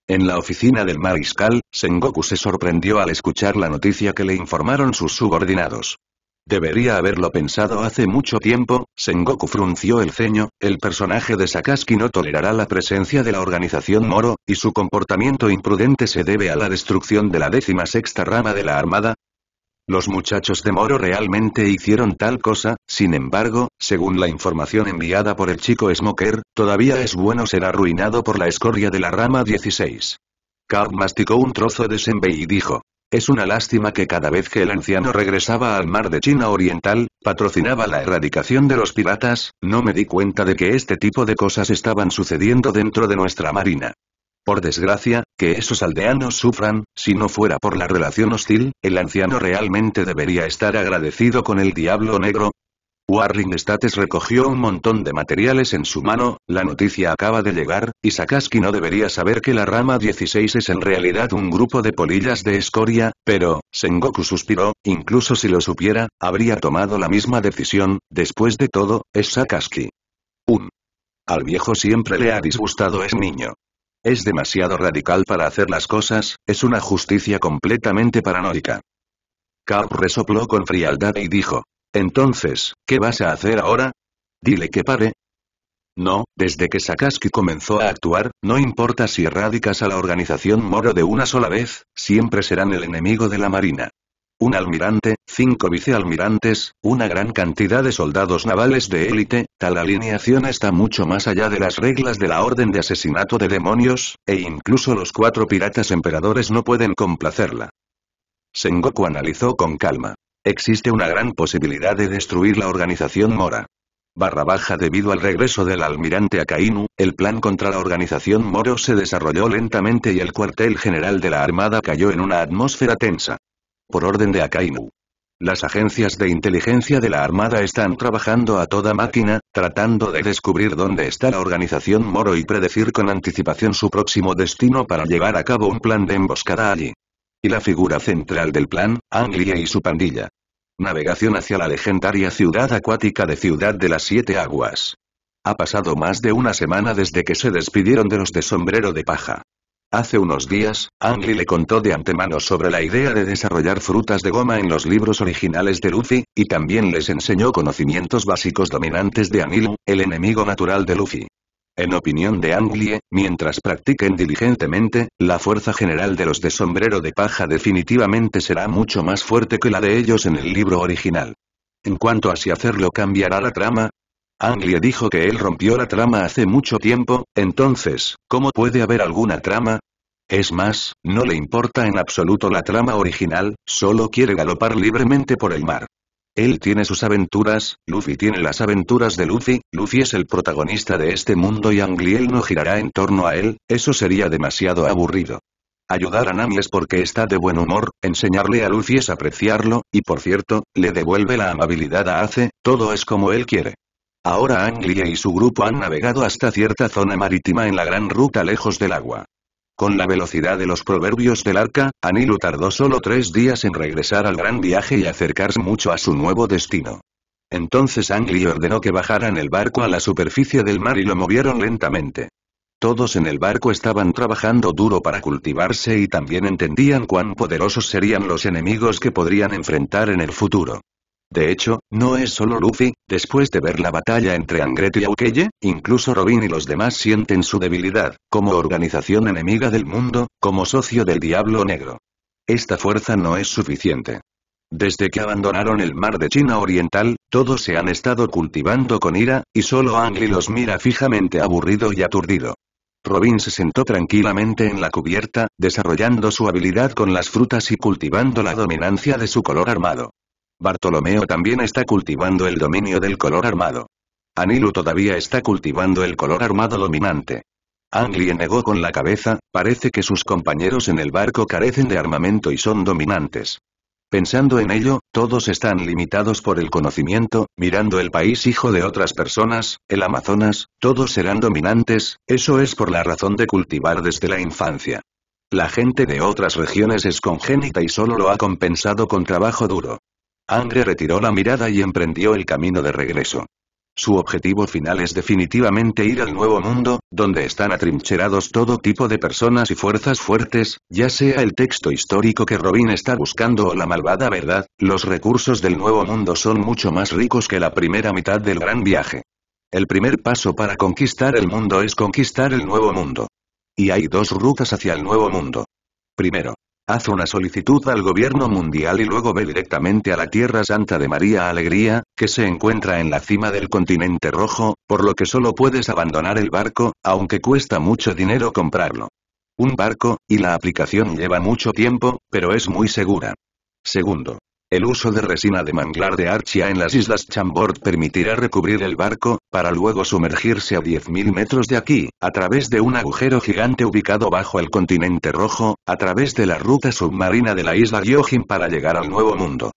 En la oficina del mariscal, Sengoku se sorprendió al escuchar la noticia que le informaron sus subordinados. Debería haberlo pensado hace mucho tiempo, Sengoku frunció el ceño, el personaje de Sakaski no tolerará la presencia de la organización Moro, y su comportamiento imprudente se debe a la destrucción de la 16ª rama de la Armada. Los muchachos de Moro realmente hicieron tal cosa, sin embargo, según la información enviada por el chico Smoker, todavía es bueno ser arruinado por la escoria de la rama 16. Carl masticó un trozo de senbei y dijo: es una lástima que cada vez que el anciano regresaba al mar de China Oriental, patrocinaba la erradicación de los piratas, no me di cuenta de que este tipo de cosas estaban sucediendo dentro de nuestra marina. Por desgracia, que esos aldeanos sufran, si no fuera por la relación hostil, el anciano realmente debería estar agradecido con el Diablo Negro. Warring States recogió un montón de materiales en su mano, la noticia acaba de llegar, y Sakaski no debería saber que la rama 16 es en realidad un grupo de polillas de escoria, pero, Sengoku suspiró, incluso si lo supiera, habría tomado la misma decisión, después de todo, es Sakaski. Al viejo siempre le ha disgustado ese niño. Es demasiado radical para hacer las cosas, es una justicia completamente paranoica. Carp resopló con frialdad y dijo: entonces, ¿qué vas a hacer ahora? Dile que pare. No, desde que Sakaski comenzó a actuar, no importa si erradicas a la organización Moro de una sola vez, siempre serán el enemigo de la Marina. Un almirante, 5 vicealmirantes, una gran cantidad de soldados navales de élite, tal alineación está mucho más allá de las reglas de la Orden de Asesinato de Demonios, e incluso los 4 piratas emperadores no pueden complacerla. Sengoku analizó con calma. Existe una gran posibilidad de destruir la organización Mora. _ Debido al regreso del almirante Akainu, el plan contra la organización Moro se desarrolló lentamente y el cuartel general de la Armada cayó en una atmósfera tensa. Por orden de Akainu. Las agencias de inteligencia de la Armada están trabajando a toda máquina, tratando de descubrir dónde está la organización Moro y predecir con anticipación su próximo destino para llevar a cabo un plan de emboscada allí. Y la figura central del plan, Anglia y su pandilla. Navegación hacia la legendaria ciudad acuática de Ciudad de las 7 Aguas. Ha pasado más de una semana desde que se despidieron de los de Sombrero de Paja. Hace unos días, Anglia le contó de antemano sobre la idea de desarrollar frutas de goma en los libros originales de Luffy, y también les enseñó conocimientos básicos dominantes de Anilu, el enemigo natural de Luffy. En opinión de Anglie, mientras practiquen diligentemente, la fuerza general de los de Sombrero de Paja definitivamente será mucho más fuerte que la de ellos en el libro original. En cuanto a si hacerlo cambiará la trama, Anglie dijo que él rompió la trama hace mucho tiempo, entonces, ¿cómo puede haber alguna trama? Es más, no le importa en absoluto la trama original, solo quiere galopar libremente por el mar. Él tiene sus aventuras, Luffy tiene las aventuras de Luffy, Luffy es el protagonista de este mundo y Angliel no girará en torno a él, eso sería demasiado aburrido. Ayudar a Nami es porque está de buen humor, enseñarle a Luffy es apreciarlo, y por cierto, le devuelve la amabilidad a Ace, todo es como él quiere. Ahora Angliel y su grupo han navegado hasta cierta zona marítima en la gran ruta lejos del agua. Con la velocidad de los proverbios del arca, Anilu tardó solo 3 días en regresar al gran viaje y acercarse mucho a su nuevo destino. Entonces Anglie ordenó que bajaran el barco a la superficie del mar y lo movieron lentamente. Todos en el barco estaban trabajando duro para cultivarse y también entendían cuán poderosos serían los enemigos que podrían enfrentar en el futuro. De hecho, no es solo Luffy, después de ver la batalla entre Angret y Aukeye, incluso Robin y los demás sienten su debilidad, como organización enemiga del mundo, como socio del Diablo Negro. Esta fuerza no es suficiente. Desde que abandonaron el mar de China Oriental, todos se han estado cultivando con ira, y solo Anglie los mira fijamente aburrido y aturdido. Robin se sentó tranquilamente en la cubierta, desarrollando su habilidad con las frutas y cultivando la dominancia de su color armado. Bartolomeo también está cultivando el dominio del color armado. Anilu todavía está cultivando el color armado dominante. Anglie negó con la cabeza, parece que sus compañeros en el barco carecen de armamento y son dominantes. Pensando en ello, todos están limitados por el conocimiento, mirando el país hijo de otras personas, el Amazonas, todos serán dominantes, eso es por la razón de cultivar desde la infancia. La gente de otras regiones es congénita y solo lo ha compensado con trabajo duro. Angrie retiró la mirada y emprendió el camino de regreso. Su objetivo final es definitivamente ir al Nuevo Mundo, donde están atrincherados todo tipo de personas y fuerzas fuertes, ya sea el texto histórico que Robin está buscando o la malvada verdad, los recursos del Nuevo Mundo son mucho más ricos que la primera mitad del gran viaje. El primer paso para conquistar el mundo es conquistar el Nuevo Mundo. Y hay dos rutas hacia el Nuevo Mundo. Primero, haz una solicitud al gobierno mundial y luego ve directamente a la Tierra Santa de María Alegría, que se encuentra en la cima del continente rojo, por lo que solo puedes abandonar el barco, aunque cuesta mucho dinero comprarlo. Un barco, y la aplicación lleva mucho tiempo, pero es muy segura. Segundo, el uso de resina de manglar de Archia en las Islas Chambord permitirá recubrir el barco, para luego sumergirse a 10.000 metros de aquí, a través de un agujero gigante ubicado bajo el continente rojo, a través de la ruta submarina de la isla Gyojin para llegar al Nuevo Mundo.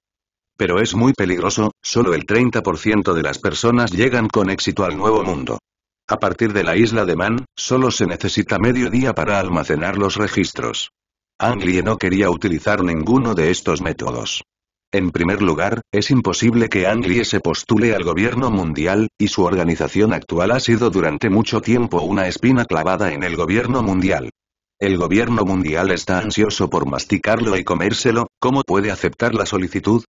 Pero es muy peligroso, solo el 30% de las personas llegan con éxito al Nuevo Mundo. A partir de la isla de Man, solo se necesita medio día para almacenar los registros. Anglie no quería utilizar ninguno de estos métodos. En primer lugar, es imposible que Anglie se postule al gobierno mundial, y su organización actual ha sido durante mucho tiempo una espina clavada en el gobierno mundial. El gobierno mundial está ansioso por masticarlo y comérselo, ¿cómo puede aceptar la solicitud?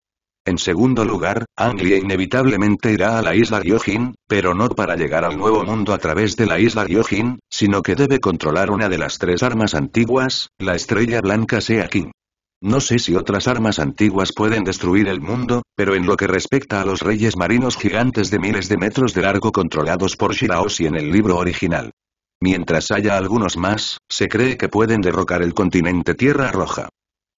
En segundo lugar, Anglie inevitablemente irá a la isla Gyojin, pero no para llegar al Nuevo Mundo a través de la isla Gyojin, sino que debe controlar una de las tres armas antiguas, la estrella blanca Seaking. No sé si otras armas antiguas pueden destruir el mundo, pero en lo que respecta a los reyes marinos gigantes de miles de metros de largo controlados por Shirahoshi en el libro original. Mientras haya algunos más, se cree que pueden derrocar el continente Tierra Roja.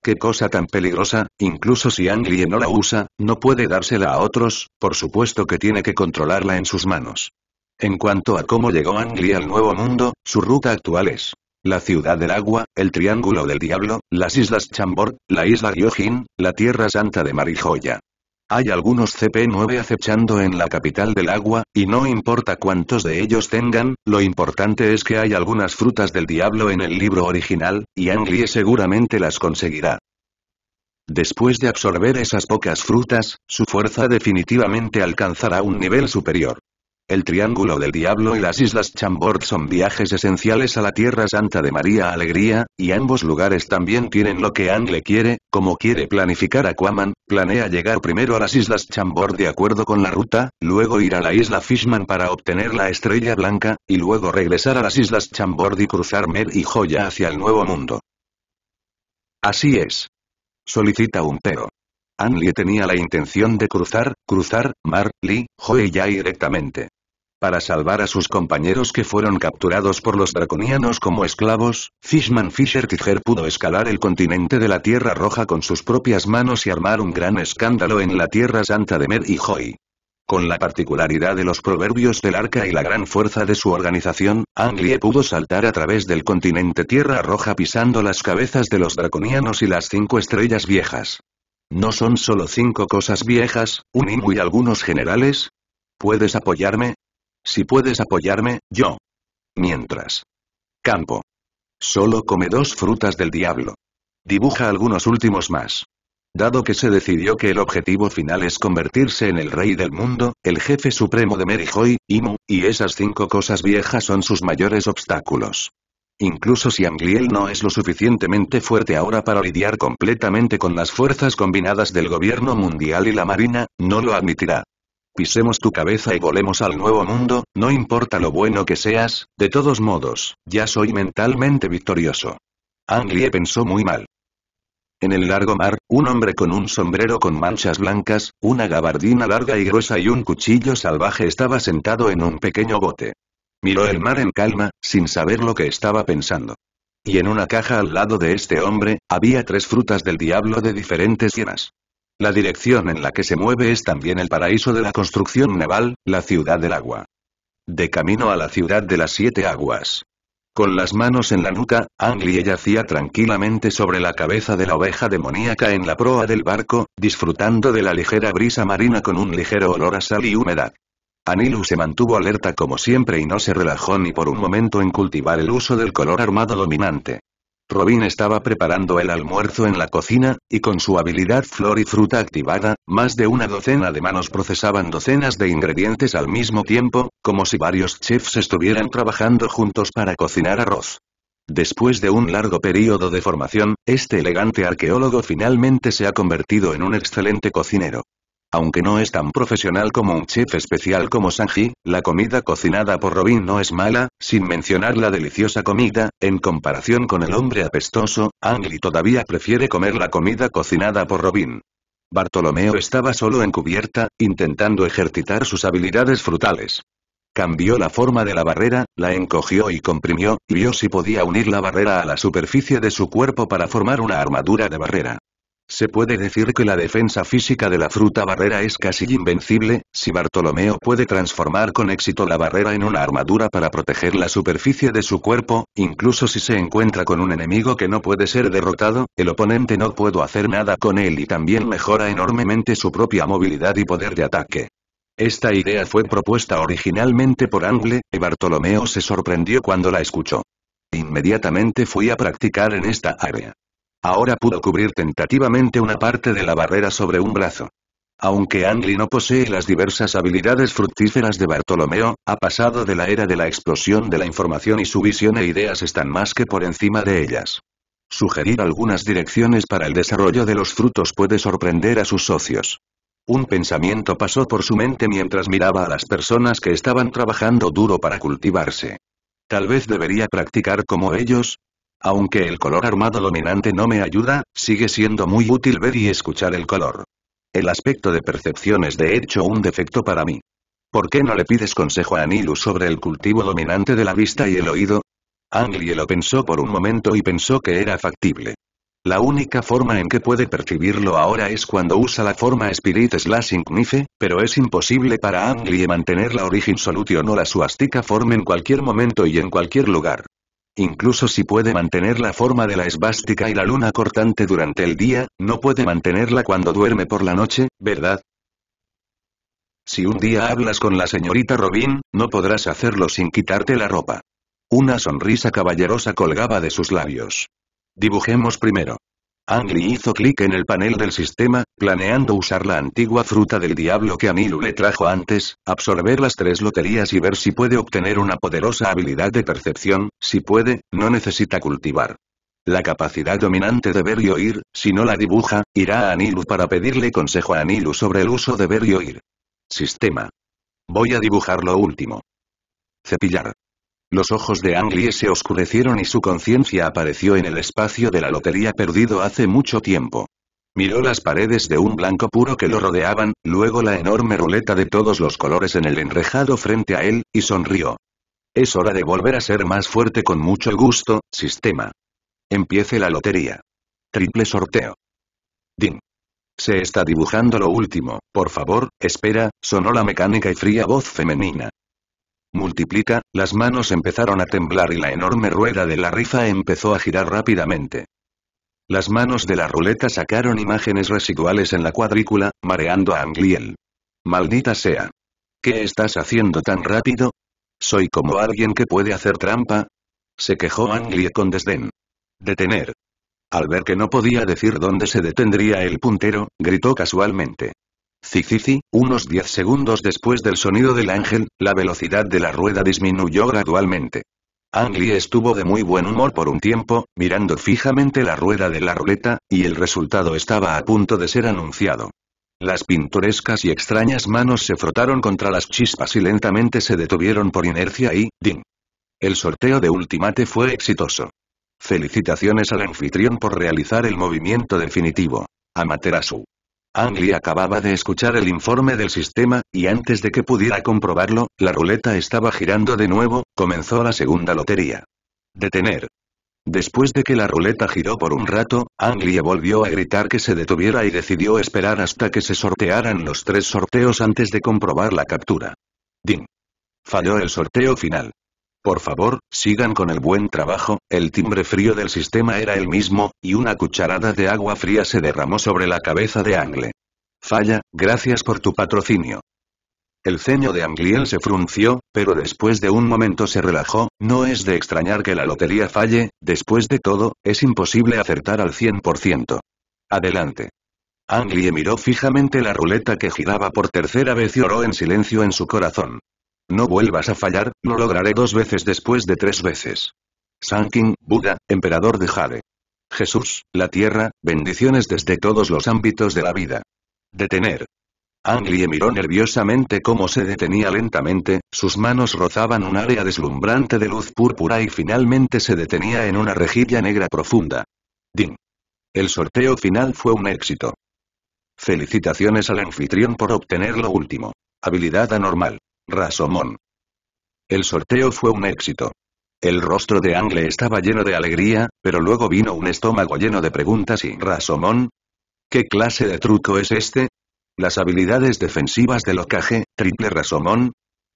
Qué cosa tan peligrosa, incluso si Anglie no la usa, no puede dársela a otros, por supuesto que tiene que controlarla en sus manos. En cuanto a cómo llegó Anglie al Nuevo Mundo, su ruta actual es la ciudad del agua, el triángulo del diablo, las islas Chambord, la isla Gyojin, la tierra santa de Marijoya. Hay algunos CP9 acechando en la capital del agua, y no importa cuántos de ellos tengan, lo importante es que hay algunas frutas del diablo en el libro original, y Anglie seguramente las conseguirá. Después de absorber esas pocas frutas, su fuerza definitivamente alcanzará un nivel superior. El Triángulo del Diablo y las Islas Chambord son viajes esenciales a la Tierra Santa de María Alegría, y ambos lugares también tienen lo que Anglie quiere, como quiere planificar Aquaman, planea llegar primero a las Islas Chambord de acuerdo con la ruta, luego ir a la Isla Fishman para obtener la Estrella Blanca, y luego regresar a las Islas Chambord y cruzar Marijoya hacia el Nuevo Mundo. Así es. Solicita un pero. Anglie tenía la intención de cruzar, Marijoya directamente. Para salvar a sus compañeros que fueron capturados por los draconianos como esclavos, Fishman Fisher Tiger pudo escalar el continente de la Tierra Roja con sus propias manos y armar un gran escándalo en la Tierra Santa de Marijoya. Con la particularidad de los proverbios del arca y la gran fuerza de su organización, Anglie pudo saltar a través del continente Tierra Roja pisando las cabezas de los draconianos y las 5 estrellas viejas. ¿No son solo 5 cosas viejas, un Imu y algunos generales? ¿Puedes apoyarme? Si puedes apoyarme, yo. Mientras. Campo. Solo come 2 frutas del diablo. Dibuja algunos últimos más. Dado que se decidió que el objetivo final es convertirse en el rey del mundo, el jefe supremo de Marijoya, Imu, y esas 5 cosas viejas son sus mayores obstáculos. Incluso si Anglie no es lo suficientemente fuerte ahora para lidiar completamente con las fuerzas combinadas del gobierno mundial y la marina, no lo admitirá. Pisemos tu cabeza y volemos al Nuevo Mundo, no importa lo bueno que seas, de todos modos, ya soy mentalmente victorioso. Anglie pensó muy mal. En el largo mar, un hombre con un sombrero con manchas blancas, una gabardina larga y gruesa y un cuchillo salvaje estaba sentado en un pequeño bote. Miró el mar en calma, sin saber lo que estaba pensando. Y en una caja al lado de este hombre, había 3 frutas del diablo de diferentes hierbas. La dirección en la que se mueve es también el paraíso de la construcción naval, la ciudad del agua. De camino a la ciudad de las 7 aguas. Con las manos en la nuca, Anglie yacía tranquilamente sobre la cabeza de la oveja demoníaca en la proa del barco, disfrutando de la ligera brisa marina con un ligero olor a sal y humedad. Anilu se mantuvo alerta como siempre y no se relajó ni por un momento en cultivar el uso del color armado dominante. Robin estaba preparando el almuerzo en la cocina, y con su habilidad flor y fruta activada, más de una docena de manos procesaban docenas de ingredientes al mismo tiempo, como si varios chefs estuvieran trabajando juntos para cocinar arroz. Después de un largo periodo de formación, este elegante arqueólogo finalmente se ha convertido en un excelente cocinero. Aunque no es tan profesional como un chef especial como Sanji, la comida cocinada por Robin no es mala, sin mencionar la deliciosa comida, en comparación con el hombre apestoso, Anglie todavía prefiere comer la comida cocinada por Robin. Bartolomeo estaba solo en cubierta, intentando ejercitar sus habilidades frutales. Cambió la forma de la barrera, la encogió y comprimió, y vio si podía unir la barrera a la superficie de su cuerpo para formar una armadura de barrera. Se puede decir que la defensa física de la fruta barrera es casi invencible, si Bartolomeo puede transformar con éxito la barrera en una armadura para proteger la superficie de su cuerpo, incluso si se encuentra con un enemigo que no puede ser derrotado, el oponente no puede hacer nada con él y también mejora enormemente su propia movilidad y poder de ataque. Esta idea fue propuesta originalmente por Anglie, y Bartolomeo se sorprendió cuando la escuchó. Inmediatamente fui a practicar en esta área. Ahora pudo cubrir tentativamente una parte de la barrera sobre un brazo. Aunque Anglie no posee las diversas habilidades fructíferas de Bartolomeo, ha pasado de la era de la explosión de la información y su visión e ideas están más que por encima de ellas. Sugerir algunas direcciones para el desarrollo de los frutos puede sorprender a sus socios. Un pensamiento pasó por su mente mientras miraba a las personas que estaban trabajando duro para cultivarse. Tal vez debería practicar como ellos. Aunque el color armado dominante no me ayuda, sigue siendo muy útil ver y escuchar el color. El aspecto de percepción es de hecho un defecto para mí. ¿Por qué no le pides consejo a Anilu sobre el cultivo dominante de la vista y el oído? Anglie lo pensó por un momento y pensó que era factible. La única forma en que puede percibirlo ahora es cuando usa la forma Spirit/Ignife, pero es imposible para Anglie mantener la Origin Solution o la Suastica Form en cualquier momento y en cualquier lugar. Incluso si puede mantener la forma de la esvástica y la luna cortante durante el día, no puede mantenerla cuando duerme por la noche, ¿verdad? Si un día hablas con la señorita Robin, no podrás hacerlo sin quitarte la ropa. Una sonrisa caballerosa colgaba de sus labios. Dibujemos primero. Anglie hizo clic en el panel del sistema, planeando usar la antigua fruta del diablo que Anilu le trajo antes, absorber las 3 loterías y ver si puede obtener una poderosa habilidad de percepción. Si puede, no necesita cultivar. La capacidad dominante de ver y oír, si no la dibuja, irá a Anilu para pedirle consejo a Anilu sobre el uso de ver y oír. Sistema. Voy a dibujar lo último. Cepillar. Los ojos de Anglie se oscurecieron y su conciencia apareció en el espacio de la lotería perdido hace mucho tiempo. Miró las paredes de un blanco puro que lo rodeaban, luego la enorme ruleta de todos los colores en el enrejado frente a él, y sonrió. Es hora de volver a ser más fuerte con mucho gusto, sistema. Empiece la lotería. Triple sorteo. Din. Se está dibujando lo último, por favor, espera, sonó la mecánica y fría voz femenina. Multiplica, las manos empezaron a temblar y la enorme rueda de la rifa empezó a girar rápidamente. Las manos de la ruleta sacaron imágenes residuales en la cuadrícula, mareando a Anglie. Maldita sea. ¿Qué estás haciendo tan rápido? ¿Soy como alguien que puede hacer trampa? Se quejó Anglie con desdén. Detener. Al ver que no podía decir dónde se detendría el puntero, gritó casualmente. Zicici, unos 10 segundos después del sonido del ángel, la velocidad de la rueda disminuyó gradualmente. Anglie estuvo de muy buen humor por un tiempo, mirando fijamente la rueda de la ruleta, y el resultado estaba a punto de ser anunciado. Las pintorescas y extrañas manos se frotaron contra las chispas y lentamente se detuvieron por inercia y, ¡ding! El sorteo de Ultimate fue exitoso. Felicitaciones al anfitrión por realizar el movimiento definitivo. Amaterasu. Ang Lee acababa de escuchar el informe del sistema, y antes de que pudiera comprobarlo, la ruleta estaba girando de nuevo, comenzó la segunda lotería. Detener. Después de que la ruleta giró por un rato, Ang Lee volvió a gritar que se detuviera y decidió esperar hasta que se sortearan los tres sorteos antes de comprobar la captura. Ding. Falló el sorteo final. Por favor, sigan con el buen trabajo, el timbre frío del sistema era el mismo, y una cucharada de agua fría se derramó sobre la cabeza de Ang Lee. Falla, gracias por tu patrocinio. El ceño de Ang Lee se frunció, pero después de un momento se relajó, no es de extrañar que la lotería falle, después de todo, es imposible acertar al 100%. Adelante. Ang Lee miró fijamente la ruleta que giraba por tercera vez y oró en silencio en su corazón. No vuelvas a fallar, lo lograré dos veces después de tres veces. Sankin, Buda, emperador de Jade. Jesús, la tierra, bendiciones desde todos los ámbitos de la vida. Detener. Ang Lee miró nerviosamente cómo se detenía lentamente, sus manos rozaban un área deslumbrante de luz púrpura y finalmente se detenía en una rejilla negra profunda. Ding. El sorteo final fue un éxito. Felicitaciones al anfitrión por obtener lo último. Habilidad anormal. Rasomón. El sorteo fue un éxito. El rostro de Ang Lee estaba lleno de alegría, pero luego vino un estómago lleno de preguntas y ¿Rasomón? ¿Qué clase de truco es este? ¿Las habilidades defensivas de Hokage, triple Rasomón?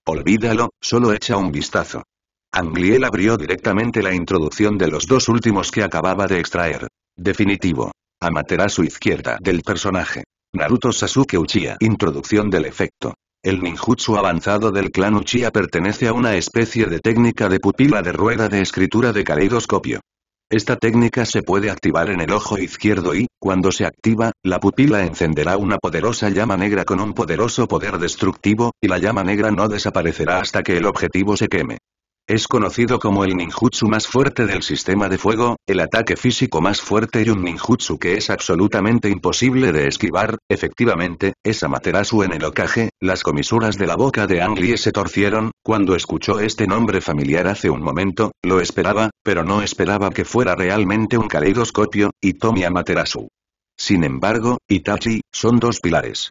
Olvídalo, solo echa un vistazo. Ang Lee abrió directamente la introducción de los dos últimos que acababa de extraer. Definitivo. Amaterasu izquierda del personaje. Naruto Sasuke Uchiha. Introducción del efecto. El ninjutsu avanzado del clan Uchiha pertenece a una especie de técnica de pupila de rueda de escritura de caleidoscopio. Esta técnica se puede activar en el ojo izquierdo y, cuando se activa, la pupila encenderá una poderosa llama negra con un poderoso poder destructivo, y la llama negra no desaparecerá hasta que el objetivo se queme. Es conocido como el ninjutsu más fuerte del sistema de fuego, el ataque físico más fuerte y un ninjutsu que es absolutamente imposible de esquivar. Efectivamente, es Amaterasu en el Hokage. Las comisuras de la boca de Ang Lee se torcieron, cuando escuchó este nombre familiar hace un momento, lo esperaba, pero no esperaba que fuera realmente un caleidoscopio, Itomi Amaterasu. Sin embargo, Itachi, son dos pilares.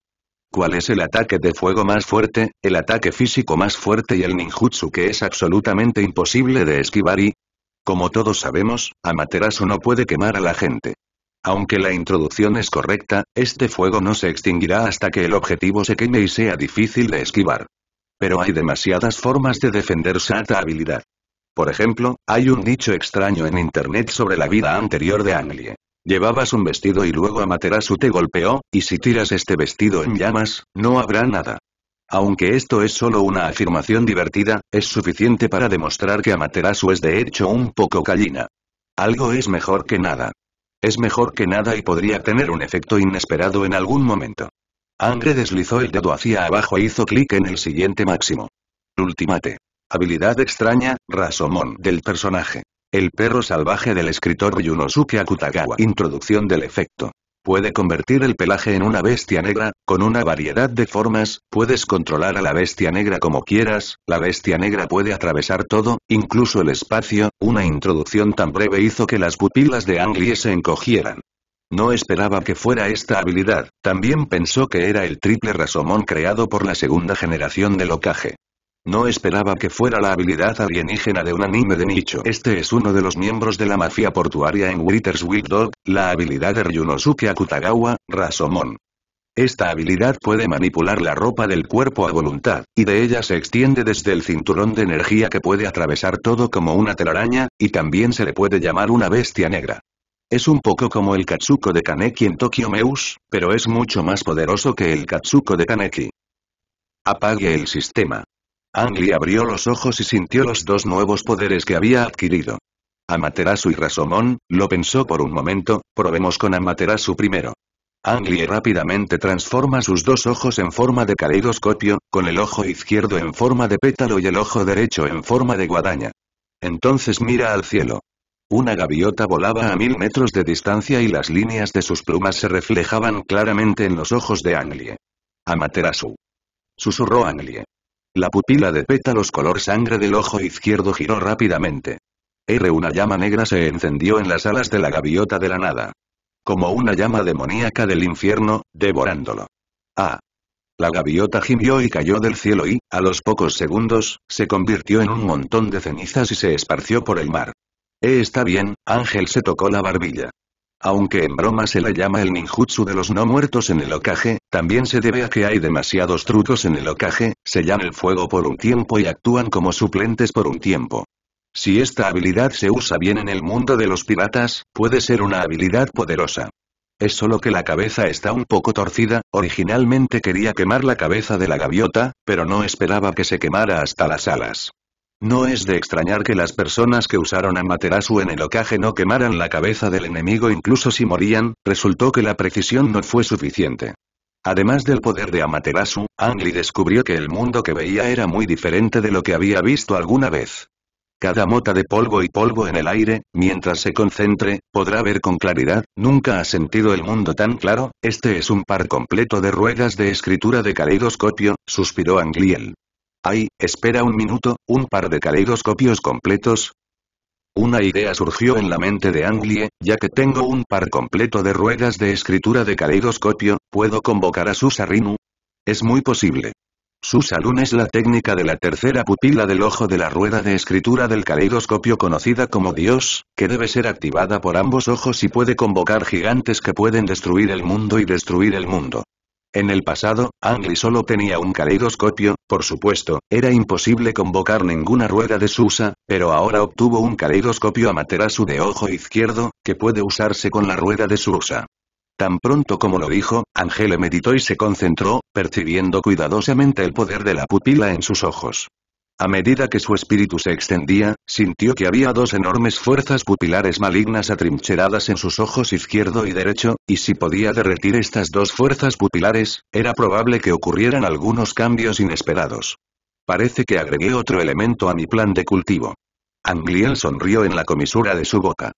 ¿Cuál es el ataque de fuego más fuerte, el ataque físico más fuerte y el ninjutsu que es absolutamente imposible de esquivar y? Como todos sabemos, Amaterasu no puede quemar a la gente. Aunque la introducción es correcta, este fuego no se extinguirá hasta que el objetivo se queme y sea difícil de esquivar. Pero hay demasiadas formas de defenderse a esta habilidad. Por ejemplo, hay un dicho extraño en internet sobre la vida anterior de Ang Lee. Llevabas un vestido y luego Amaterasu te golpeó, y si tiras este vestido en llamas, no habrá nada. Aunque esto es solo una afirmación divertida, es suficiente para demostrar que Amaterasu es de hecho un poco gallina. Algo es mejor que nada. Es mejor que nada y podría tener un efecto inesperado en algún momento. Ang Lee deslizó el dedo hacia abajo e hizo clic en el siguiente máximo. Ultimate. Habilidad extraña, Rasomón del personaje. El perro salvaje del escritor Yunosuke Akutagawa. Introducción del efecto. Puede convertir el pelaje en una bestia negra, con una variedad de formas, puedes controlar a la bestia negra como quieras, la bestia negra puede atravesar todo, incluso el espacio. Una introducción tan breve hizo que las pupilas de Ang Lee se encogieran. No esperaba que fuera esta habilidad, también pensó que era el triple Rasomón creado por la segunda generación del Hokage. No esperaba que fuera la habilidad alienígena de un anime de nicho. Este es uno de los miembros de la mafia portuaria en Writers Wild Dog, la habilidad de Ryunosuke Akutagawa, Rasomón. Esta habilidad puede manipular la ropa del cuerpo a voluntad, y de ella se extiende desde el cinturón de energía que puede atravesar todo como una telaraña, y también se le puede llamar una bestia negra. Es un poco como el Katsuko de Kaneki en Tokyo Mews, pero es mucho más poderoso que el Katsuko de Kaneki. Apague el sistema. Ang Lee abrió los ojos y sintió los dos nuevos poderes que había adquirido. Amaterasu y Rasomón, lo pensó por un momento, probemos con Amaterasu primero. Ang Lee rápidamente transforma sus dos ojos en forma de caleidoscopio, con el ojo izquierdo en forma de pétalo y el ojo derecho en forma de guadaña. Entonces mira al cielo. Una gaviota volaba a 1000 metros de distancia y las líneas de sus plumas se reflejaban claramente en los ojos de Ang Lee. Amaterasu. Susurró Ang Lee. La pupila de pétalos color sangre del ojo izquierdo giró rápidamente. Una llama negra se encendió en las alas de la gaviota de la nada. como una llama demoníaca del infierno, devorándolo. ¡Ah! La gaviota gimió y cayó del cielo y, a los pocos segundos, se convirtió en un montón de cenizas y se esparció por el mar. Está bien, Ángel se tocó la barbilla. Aunque en broma se la llama el ninjutsu de los no muertos en el Hokage, también se debe a que hay demasiados trucos en el Hokage, sellan el fuego por un tiempo y actúan como suplentes por un tiempo. Si esta habilidad se usa bien en el mundo de los piratas, puede ser una habilidad poderosa. Es solo que la cabeza está un poco torcida, originalmente quería quemar la cabeza de la gaviota, pero no esperaba que se quemara hasta las alas. No es de extrañar que las personas que usaron Amaterasu en el Hokage no quemaran la cabeza del enemigo incluso si morían, resultó que la precisión no fue suficiente. Además del poder de Amaterasu, Ang Lee descubrió que el mundo que veía era muy diferente de lo que había visto alguna vez. Cada mota de polvo y polvo en el aire, mientras se concentre, podrá ver con claridad, nunca ha sentido el mundo tan claro, este es un par completo de ruedas de escritura de caleidoscopio, suspiró Ang Lee. Ay, espera un minuto, ¿un par de caleidoscopios completos? Una idea surgió en la mente de Ang Lee, ya que tengo un par completo de ruedas de escritura de caleidoscopio, ¿puedo convocar a Susarinu? Es muy posible. Susarun es la técnica de la tercera pupila del ojo de la rueda de escritura del caleidoscopio conocida como Dios, que debe ser activada por ambos ojos y puede convocar gigantes que pueden destruir el mundo y destruir el mundo. En el pasado, Ang Lee solo tenía un caleidoscopio, por supuesto, era imposible convocar ninguna rueda de Susa, pero ahora obtuvo un caleidoscopio Amaterasu de ojo izquierdo, que puede usarse con la rueda de Susa. Tan pronto como lo dijo, Ángel meditó y se concentró, percibiendo cuidadosamente el poder de la pupila en sus ojos. A medida que su espíritu se extendía, sintió que había dos enormes fuerzas pupilares malignas atrincheradas en sus ojos izquierdo y derecho, y si podía derretir estas dos fuerzas pupilares, era probable que ocurrieran algunos cambios inesperados. Parece que agregué otro elemento a mi plan de cultivo. Ang Lee sonrió en la comisura de su boca.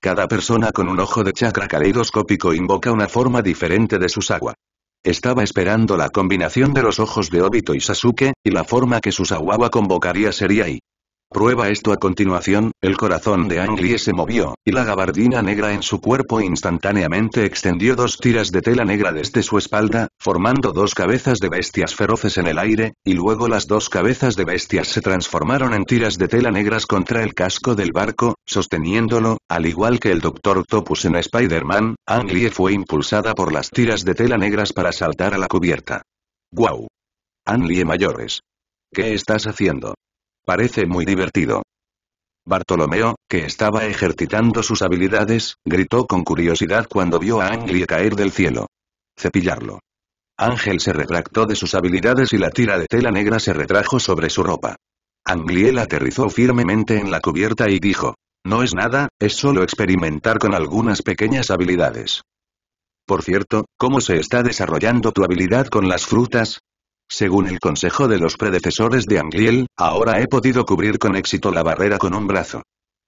Cada persona con un ojo de chakra caleidoscópico invoca una forma diferente de Susawa. Estaba esperando la combinación de los ojos de Obito y Sasuke, y la forma que Susawa convocaría sería I. Prueba esto a continuación, el corazón de Ang Lee se movió, y la gabardina negra en su cuerpo instantáneamente extendió dos tiras de tela negra desde su espalda, formando dos cabezas de bestias feroces en el aire, y luego las dos cabezas de bestias se transformaron en tiras de tela negras contra el casco del barco, sosteniéndolo, al igual que el Dr. Octopus en Spider-Man, Ang Lee fue impulsada por las tiras de tela negras para saltar a la cubierta. ¡Guau! Ang Lee mayores. ¿Qué estás haciendo? Parece muy divertido. Bartolomeo, que estaba ejercitando sus habilidades, gritó con curiosidad cuando vio a Ang Lee caer del cielo. Cepillarlo. Ángel se retractó de sus habilidades y la tira de tela negra se retrajo sobre su ropa. Ang Lee aterrizó firmemente en la cubierta y dijo, no es nada, es solo experimentar con algunas pequeñas habilidades. Por cierto, ¿cómo se está desarrollando tu habilidad con las frutas? Según el consejo de los predecesores de Ang Lee, ahora he podido cubrir con éxito la barrera con un brazo.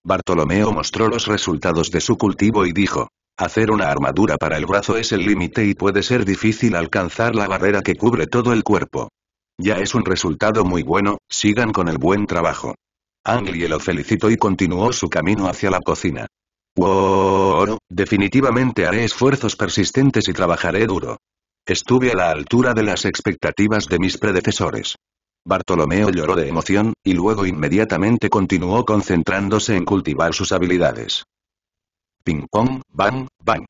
Bartolomeo mostró los resultados de su cultivo y dijo, hacer una armadura para el brazo es el límite y puede ser difícil alcanzar la barrera que cubre todo el cuerpo. Ya es un resultado muy bueno, sigan con el buen trabajo. Ang Lee lo felicitó y continuó su camino hacia la cocina. Wow, definitivamente haré esfuerzos persistentes y trabajaré duro. Estuve a la altura de las expectativas de mis predecesores. Bartolomeo lloró de emoción, y luego inmediatamente continuó concentrándose en cultivar sus habilidades. Ping pong, bang, bang.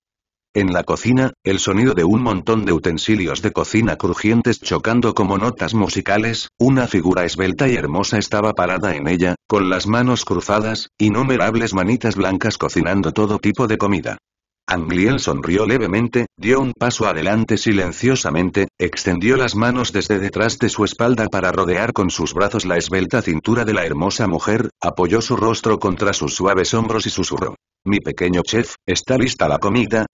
En la cocina, el sonido de un montón de utensilios de cocina crujientes chocando como notas musicales, una figura esbelta y hermosa estaba parada en ella, con las manos cruzadas, innumerables manitas blancas cocinando todo tipo de comida. Ang Lee sonrió levemente, dio un paso adelante silenciosamente, extendió las manos desde detrás de su espalda para rodear con sus brazos la esbelta cintura de la hermosa mujer, apoyó su rostro contra sus suaves hombros y susurró. Mi pequeño chef, ¿está lista la comida?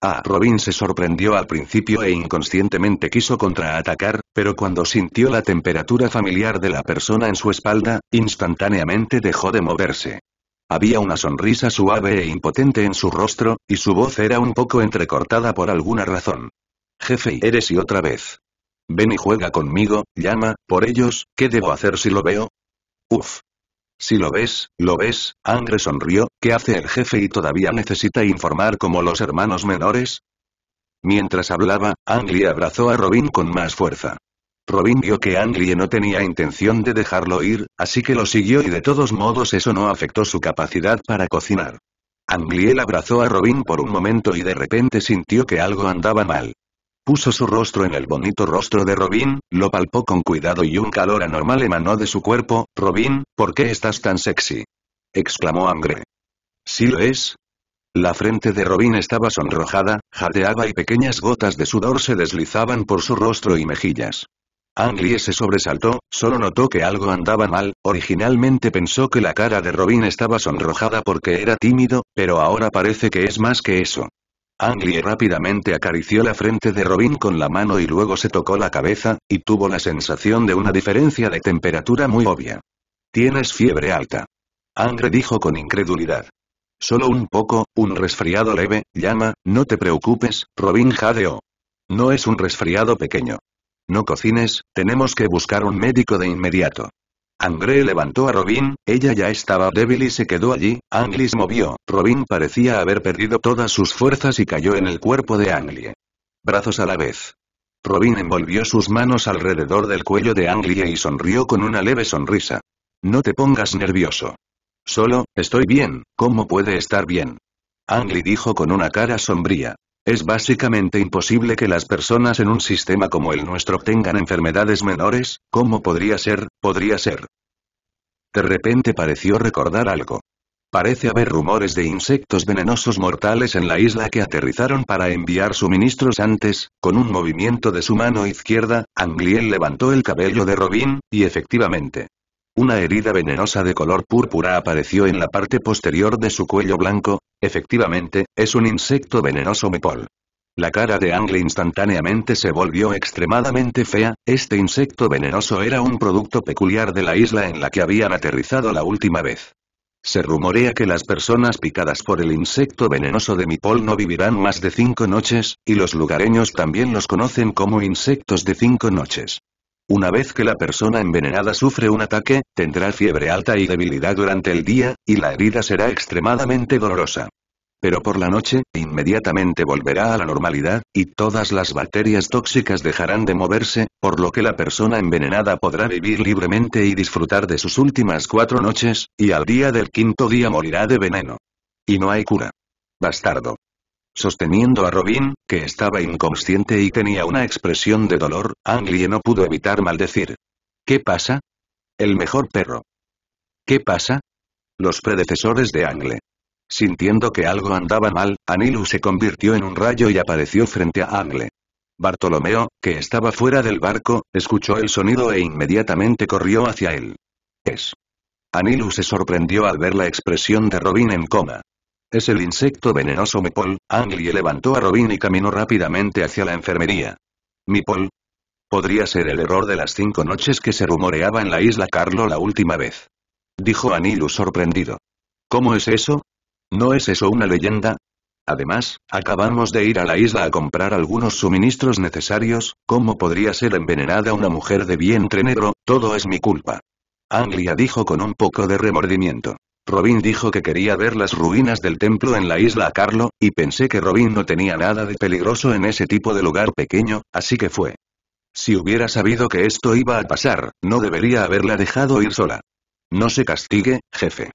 Ah, Robin se sorprendió al principio e inconscientemente quiso contraatacar, pero cuando sintió la temperatura familiar de la persona en su espalda, instantáneamente dejó de moverse. Había una sonrisa suave e impotente en su rostro, y su voz era un poco entrecortada por alguna razón. Jefe, eres y otra vez. Ven y juega conmigo, llama, por ellos, ¿qué debo hacer si lo veo? Uf. «Si lo ves, lo ves», Angre sonrió, «¿qué hace el jefe y todavía necesita informar como los hermanos menores?» Mientras hablaba, Ang Lee abrazó a Robin con más fuerza. Robin vio que Ang Lee no tenía intención de dejarlo ir, así que lo siguió y de todos modos eso no afectó su capacidad para cocinar. Ang Lee abrazó a Robin por un momento y de repente sintió que algo andaba mal. Puso su rostro en el bonito rostro de Robin, lo palpó con cuidado y un calor anormal emanó de su cuerpo. «Robin, ¿por qué estás tan sexy?», exclamó Angre. «¿Sí lo es?». La frente de Robin estaba sonrojada, jadeaba y pequeñas gotas de sudor se deslizaban por su rostro y mejillas. Ang Lee se sobresaltó, solo notó que algo andaba mal. Originalmente pensó que la cara de Robin estaba sonrojada porque era tímido, pero ahora parece que es más que eso. Ang Lee rápidamente acarició la frente de Robin con la mano y luego se tocó la cabeza, y tuvo la sensación de una diferencia de temperatura muy obvia. «Tienes fiebre alta», Angre dijo con incredulidad. «Solo un poco, un resfriado leve, llama, no te preocupes», Robin jadeó. «No es un resfriado pequeño. No cocines, tenemos que buscar un médico de inmediato». Angre levantó a Robin, ella ya estaba débil y se quedó allí. Ang Lee se movió, Robin parecía haber perdido todas sus fuerzas y cayó en el cuerpo de Ang Lee. Brazos a la vez. Robin envolvió sus manos alrededor del cuello de Ang Lee y sonrió con una leve sonrisa. «No te pongas nervioso. Solo, estoy bien, ¿cómo puede estar bien?», Ang Lee dijo con una cara sombría. «Es básicamente imposible que las personas en un sistema como el nuestro tengan enfermedades menores, ¿cómo podría ser, De repente pareció recordar algo. «Parece haber rumores de insectos venenosos mortales en la isla que aterrizaron para enviar suministros antes». Con un movimiento de su mano izquierda, Ang Lee levantó el cabello de Robin, y efectivamente. Una herida venenosa de color púrpura apareció en la parte posterior de su cuello blanco. Efectivamente, es un insecto venenoso Mepol. La cara de Ang Lee instantáneamente se volvió extremadamente fea. Este insecto venenoso era un producto peculiar de la isla en la que habían aterrizado la última vez. Se rumorea que las personas picadas por el insecto venenoso de Mepol no vivirán más de 5 noches, y los lugareños también los conocen como insectos de 5 noches. Una vez que la persona envenenada sufre un ataque, tendrá fiebre alta y debilidad durante el día, y la herida será extremadamente dolorosa. Pero por la noche, inmediatamente volverá a la normalidad, y todas las bacterias tóxicas dejarán de moverse, por lo que la persona envenenada podrá vivir libremente y disfrutar de sus últimas 4 noches, y al día del 5.º día morirá de veneno. Y no hay cura. Bastardo. Sosteniendo a Robin, que estaba inconsciente y tenía una expresión de dolor, Ang Lee no pudo evitar maldecir. «¿Qué pasa? El mejor perro. ¿Qué pasa?». Los predecesores de Ang Lee. Sintiendo que algo andaba mal, Anilu se convirtió en un rayo y apareció frente a Ang Lee. Bartolomeo, que estaba fuera del barco, escuchó el sonido e inmediatamente corrió hacia él. «Es». Anilu se sorprendió al ver la expresión de Robin en coma. «Es el insecto venenoso Mepol», Ang Lee levantó a Robin y caminó rápidamente hacia la enfermería. «Mepol. Podría ser el error de las 5 noches que se rumoreaba en la isla Carlo la última vez», dijo Anilu sorprendido. «¿Cómo es eso? ¿No es eso una leyenda? Además, acabamos de ir a la isla a comprar algunos suministros necesarios, ¿cómo podría ser envenenada una mujer de vientre negro? Todo es mi culpa», Ang Lee dijo con un poco de remordimiento. «Robin dijo que quería ver las ruinas del templo en la isla Carlo, y pensé que Robin no tenía nada de peligroso en ese tipo de lugar pequeño, así que fue. Si hubiera sabido que esto iba a pasar, no debería haberla dejado ir sola. No se castigue, jefe».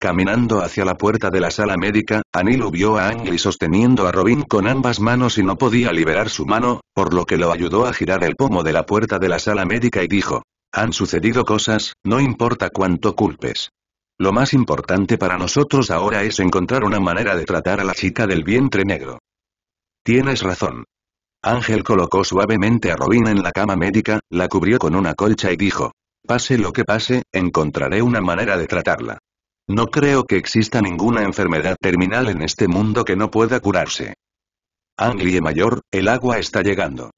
Caminando hacia la puerta de la sala médica, Anilu vio a Ang Lee sosteniendo a Robin con ambas manos y no podía liberar su mano, por lo que lo ayudó a girar el pomo de la puerta de la sala médica y dijo: «Han sucedido cosas, no importa cuánto culpes. Lo más importante para nosotros ahora es encontrar una manera de tratar a la chica del vientre negro». «Tienes razón». Ángel colocó suavemente a Robin en la cama médica, la cubrió con una colcha y dijo: «Pase lo que pase, encontraré una manera de tratarla. No creo que exista ninguna enfermedad terminal en este mundo que no pueda curarse». Ang Lee mayor, el agua está llegando.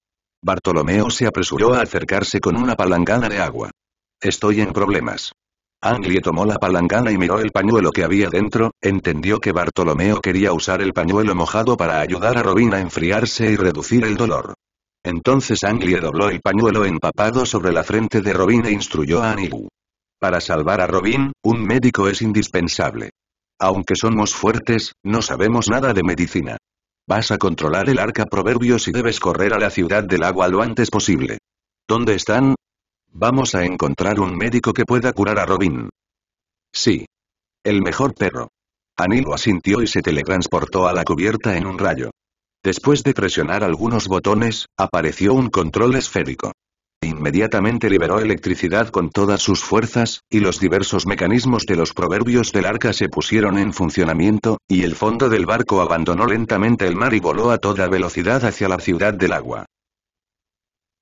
Bartolomeo se apresuró a acercarse con una palangana de agua. «Estoy en problemas». Ang Lee tomó la palangana y miró el pañuelo que había dentro, entendió que Bartolomeo quería usar el pañuelo mojado para ayudar a Robin a enfriarse y reducir el dolor. Entonces Ang Lee dobló el pañuelo empapado sobre la frente de Robin e instruyó a Anilu. Para salvar a Robin, un médico es indispensable. Aunque somos fuertes, no sabemos nada de medicina. Vas a controlar el arca Proverbios y debes correr a la ciudad del agua lo antes posible. ¿Dónde están? Vamos a encontrar un médico que pueda curar a Robin. Sí. El mejor perro. Anilo asintió y se teletransportó a la cubierta en un rayo. Después de presionar algunos botones, apareció un control esférico. Inmediatamente liberó electricidad con todas sus fuerzas, y los diversos mecanismos de los proverbios del arca se pusieron en funcionamiento, y el fondo del barco abandonó lentamente el mar y voló a toda velocidad hacia la ciudad del agua.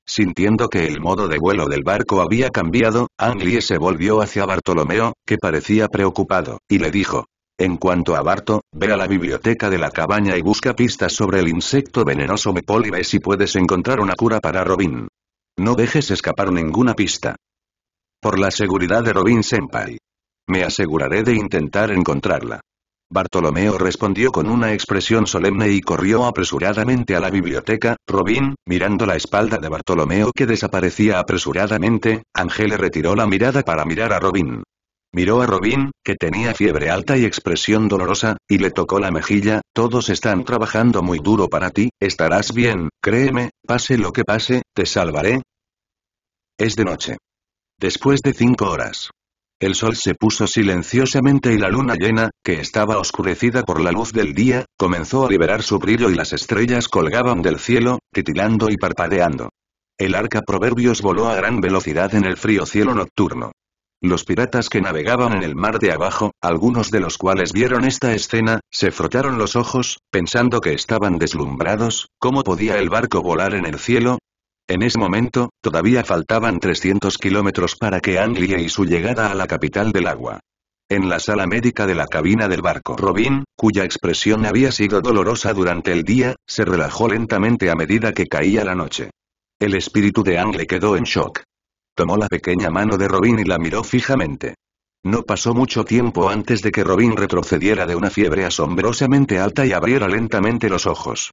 Sintiendo que el modo de vuelo del barco había cambiado, Anglie se volvió hacia Bartolomeo, que parecía preocupado, y le dijo: en cuanto a Barto, ve a la biblioteca de la cabaña y busca pistas sobre el insecto venenoso Mepol y ve si puedes encontrar una cura para Robin. No dejes escapar ninguna pista. Por la seguridad de Robin Senpai. Me aseguraré de intentar encontrarla. Bartolomeo respondió con una expresión solemne y corrió apresuradamente a la biblioteca. Robin, mirando la espalda de Bartolomeo que desaparecía apresuradamente, Angele retiró la mirada para mirar a Robin. Miró a Robin, que tenía fiebre alta y expresión dolorosa, y le tocó la mejilla. Todos están trabajando muy duro para ti, estarás bien, créeme, pase lo que pase, te salvaré. Es de noche. Después de 5 horas. El sol se puso silenciosamente y la luna llena, que estaba oscurecida por la luz del día, comenzó a liberar su brillo y las estrellas colgaban del cielo, titilando y parpadeando. El arca Proverbios voló a gran velocidad en el frío cielo nocturno. Los piratas que navegaban en el mar de abajo, algunos de los cuales vieron esta escena, se frotaron los ojos, pensando que estaban deslumbrados. ¿Cómo podía el barco volar en el cielo? En ese momento, todavía faltaban 300 kilómetros para que Anglie y su llegada a la capital del agua. En la sala médica de la cabina del barco, Robin, cuya expresión había sido dolorosa durante el día, se relajó lentamente a medida que caía la noche. El espíritu de Anglie quedó en shock. Tomó la pequeña mano de Robin y la miró fijamente. No pasó mucho tiempo antes de que Robin retrocediera de una fiebre asombrosamente alta y abriera lentamente los ojos.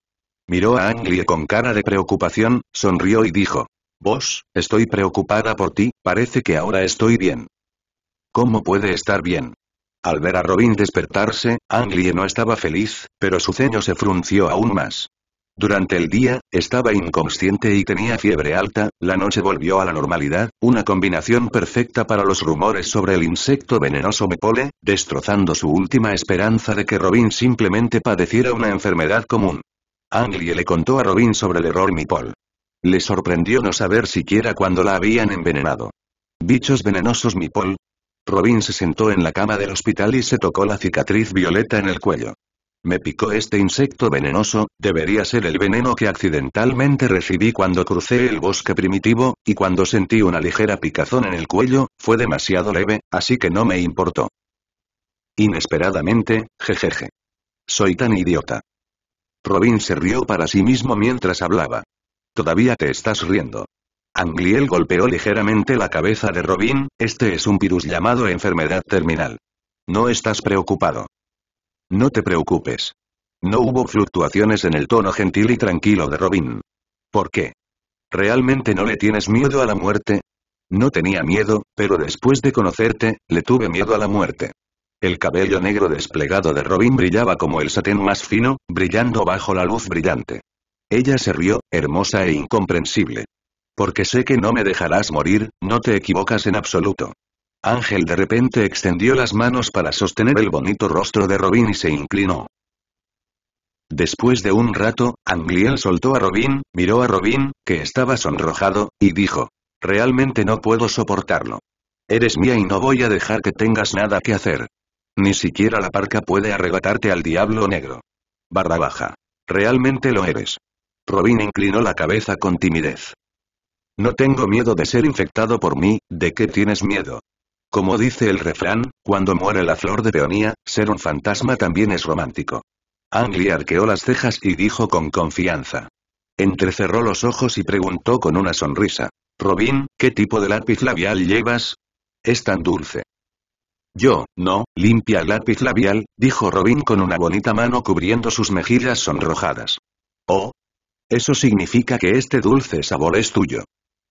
Miró a Anglie con cara de preocupación, sonrió y dijo: «Vos, estoy preocupada por ti, parece que ahora estoy bien». ¿Cómo puede estar bien? Al ver a Robin despertarse, Anglie no estaba feliz, pero su ceño se frunció aún más. Durante el día, estaba inconsciente y tenía fiebre alta, la noche volvió a la normalidad, una combinación perfecta para los rumores sobre el insecto venenoso Mepole, destrozando su última esperanza de que Robin simplemente padeciera una enfermedad común. Anglie le contó a Robin sobre el error Mepol. Le sorprendió no saber siquiera cuándo la habían envenenado. ¿Bichos venenosos Mepol? Robin se sentó en la cama del hospital y se tocó la cicatriz violeta en el cuello. Me picó este insecto venenoso, debería ser el veneno que accidentalmente recibí cuando crucé el bosque primitivo, y cuando sentí una ligera picazón en el cuello, fue demasiado leve, así que no me importó. Inesperadamente, jejeje. Soy tan idiota. Robin se rió para sí mismo mientras hablaba. Todavía te estás riendo. Anglie golpeó ligeramente la cabeza de Robin, este es un virus llamado enfermedad terminal. No estás preocupado. No te preocupes. No hubo fluctuaciones en el tono gentil y tranquilo de Robin. ¿Por qué? ¿Realmente no le tienes miedo a la muerte? No tenía miedo, pero después de conocerte, le tuve miedo a la muerte. El cabello negro desplegado de Robin brillaba como el satén más fino, brillando bajo la luz brillante. Ella se rió, hermosa e incomprensible. Porque sé que no me dejarás morir, no te equivocas en absoluto. Ángel de repente extendió las manos para sostener el bonito rostro de Robin y se inclinó. Después de un rato, Anglie soltó a Robin, miró a Robin, que estaba sonrojado, y dijo: realmente no puedo soportarlo. Eres mía y no voy a dejar que tengas nada que hacer. Ni siquiera la parca puede arrebatarte al diablo negro. _. Realmente lo eres. Robin inclinó la cabeza con timidez. No tengo miedo de ser infectado por mí, ¿de qué tienes miedo? Como dice el refrán, cuando muere la flor de peonía, ser un fantasma también es romántico. Anglie arqueó las cejas y dijo con confianza. Entrecerró los ojos y preguntó con una sonrisa. Robin, ¿qué tipo de lápiz labial llevas? Es tan dulce. Yo, no, limpia el lápiz labial, dijo Robin con una bonita mano cubriendo sus mejillas sonrojadas. Oh. Eso significa que este dulce sabor es tuyo.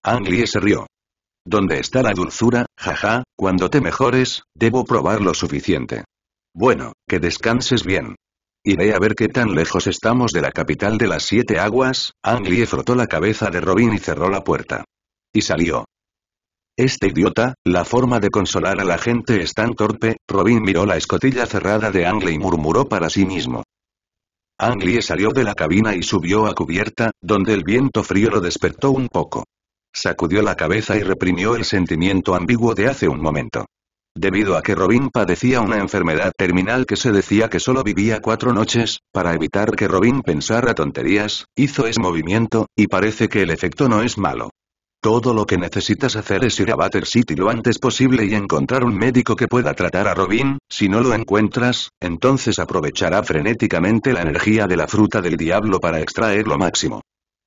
Anglie se rió. ¿Dónde está la dulzura, jaja? Cuando te mejores, debo probar lo suficiente. Bueno, que descanses bien. Iré a ver qué tan lejos estamos de la capital de las 7 aguas. Ang Lee frotó la cabeza de Robin y cerró la puerta. Y salió. Este idiota, la forma de consolar a la gente es tan torpe. Robin miró la escotilla cerrada de Ang Lee y murmuró para sí mismo. Ang Lee salió de la cabina y subió a cubierta, donde el viento frío lo despertó un poco. Sacudió la cabeza y reprimió el sentimiento ambiguo de hace un momento. Debido a que Robin padecía una enfermedad terminal que se decía que solo vivía 4 noches, para evitar que Robin pensara tonterías, hizo ese movimiento, y parece que el efecto no es malo. Todo lo que necesitas hacer es ir a Butter City lo antes posible y encontrar un médico que pueda tratar a Robin. Si no lo encuentras, entonces aprovechará frenéticamente la energía de la fruta del diablo para extraer lo máximo.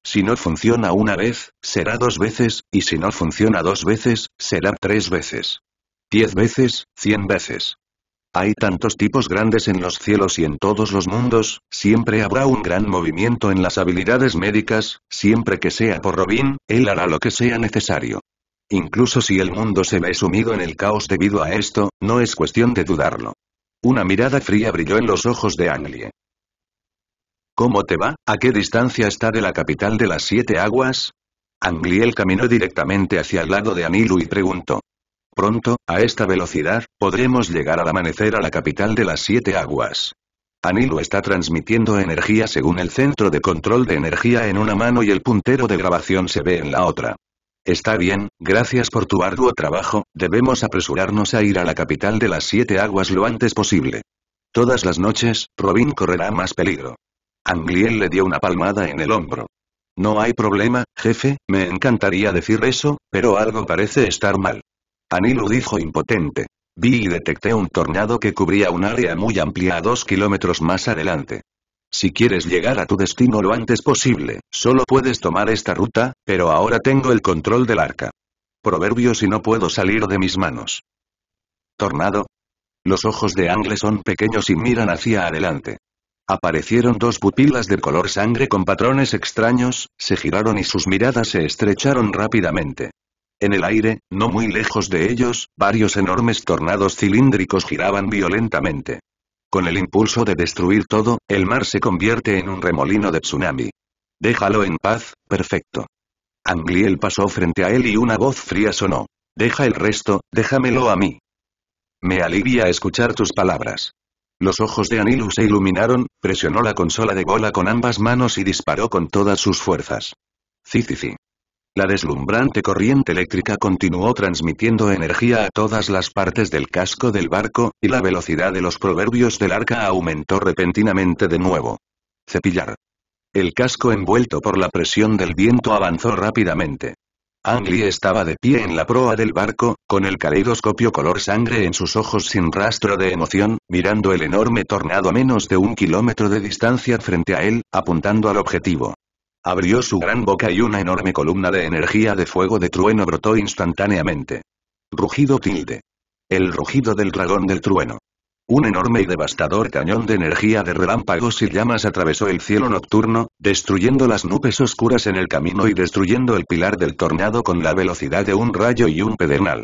Si no funciona una vez, será 2 veces, y si no funciona 2 veces, será 3 veces. 10 veces, 100 veces. Hay tantos tipos grandes en los cielos y en todos los mundos, siempre habrá un gran movimiento en las habilidades médicas, siempre que sea por Robin, él hará lo que sea necesario. Incluso si el mundo se ve sumido en el caos debido a esto, no es cuestión de dudarlo. Una mirada fría brilló en los ojos de Ang Lee. ¿Cómo te va? ¿A qué distancia está de la capital de las 7 aguas? Ang Lee caminó directamente hacia el lado de Anilu y preguntó. Pronto, a esta velocidad, podremos llegar al amanecer a la capital de las 7 aguas. Anilu está transmitiendo energía según el centro de control de energía en una mano y el puntero de grabación se ve en la otra. Está bien, gracias por tu arduo trabajo, debemos apresurarnos a ir a la capital de las 7 aguas lo antes posible. Todas las noches, Robin correrá más peligro. Ang Lee le dio una palmada en el hombro. No hay problema, jefe, me encantaría decir eso, pero algo parece estar mal. Anilu dijo impotente. Vi y detecté un tornado que cubría un área muy amplia a 2 kilómetros más adelante. Si quieres llegar a tu destino lo antes posible, solo puedes tomar esta ruta, pero ahora tengo el control del arca. Proverbio si no puedo salir de mis manos. ¿Tornado? Los ojos de Ang Lee son pequeños y miran hacia adelante. Aparecieron 2 pupilas de color sangre con patrones extraños, se giraron y sus miradas se estrecharon rápidamente. En el aire, no muy lejos de ellos, varios enormes tornados cilíndricos giraban violentamente. Con el impulso de destruir todo, el mar se convierte en un remolino de tsunami. Déjalo en paz, perfecto. Ang Lee pasó frente a él y una voz fría sonó. Deja el resto, déjamelo a mí. Me alivia escuchar tus palabras. Los ojos de Anilu se iluminaron, presionó la consola de bola con ambas manos y disparó con todas sus fuerzas. Cicici. La deslumbrante corriente eléctrica continuó transmitiendo energía a todas las partes del casco del barco, y la velocidad de los proverbios del arca aumentó repentinamente de nuevo. Cepillar. El casco envuelto por la presión del viento avanzó rápidamente. Ang Lee estaba de pie en la proa del barco, con el caleidoscopio color sangre en sus ojos sin rastro de emoción, mirando el enorme tornado a menos de 1 kilómetro de distancia frente a él, apuntando al objetivo. Abrió su gran boca y una enorme columna de energía de fuego de trueno brotó instantáneamente. Rugido tilde. El rugido del dragón del trueno. Un enorme y devastador cañón de energía de relámpagos y llamas atravesó el cielo nocturno, destruyendo las nubes oscuras en el camino y destruyendo el pilar del tornado con la velocidad de un rayo y un pedernal.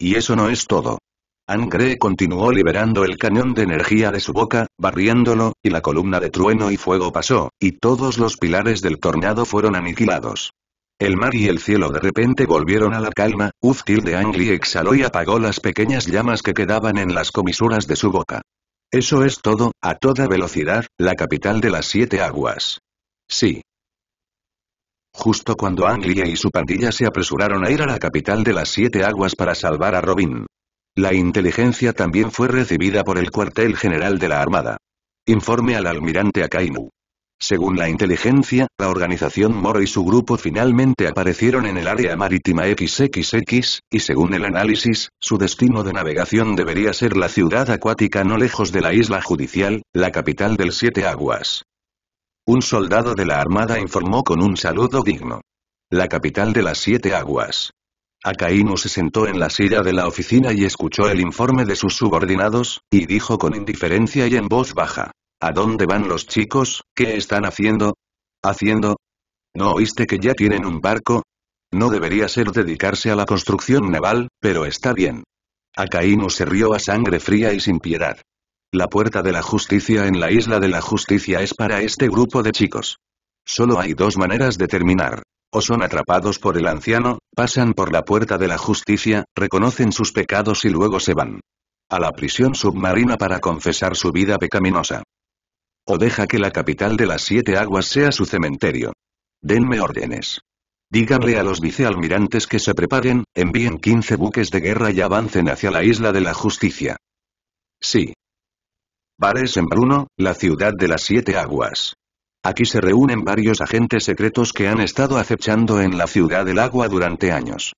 Y eso no es todo. Ang Lee continuó liberando el cañón de energía de su boca, barriéndolo, y la columna de trueno y fuego pasó, y todos los pilares del tornado fueron aniquilados. El mar y el cielo de repente volvieron a la calma. Uztilde Ang Lee exhaló y apagó las pequeñas llamas que quedaban en las comisuras de su boca. Eso es todo, a toda velocidad, la capital de las 7 aguas. Sí. Justo cuando Ang Lee y su pandilla se apresuraron a ir a la capital de las 7 aguas para salvar a Robin. La inteligencia también fue recibida por el cuartel general de la Armada. Informe al almirante Akainu. Según la inteligencia, la organización Moro y su grupo finalmente aparecieron en el área marítima XXX, y según el análisis, su destino de navegación debería ser la ciudad acuática no lejos de la isla judicial, la capital del 7 aguas. Un soldado de la Armada informó con un saludo digno. La capital de las 7 aguas. Akainu se sentó en la silla de la oficina y escuchó el informe de sus subordinados, y dijo con indiferencia y en voz baja. ¿A dónde van los chicos? ¿Qué están haciendo? ¿Haciendo? ¿No oíste que ya tienen un barco? No debería ser dedicarse a la construcción naval, pero está bien. Akainu se rió a sangre fría y sin piedad. La puerta de la justicia en la Isla de la Justicia es para este grupo de chicos. Solo hay dos maneras de terminar. O son atrapados por el anciano, pasan por la puerta de la justicia, reconocen sus pecados y luego se van a la prisión submarina para confesar su vida pecaminosa. O deja que la capital de las 7 aguas sea su cementerio. Denme órdenes. Díganle a los vicealmirantes que se preparen, envíen 15 buques de guerra y avancen hacia la Isla de la Justicia. Sí. Bares en Bruno, la ciudad de las 7 aguas. Aquí se reúnen varios agentes secretos que han estado acechando en la ciudad del agua durante años.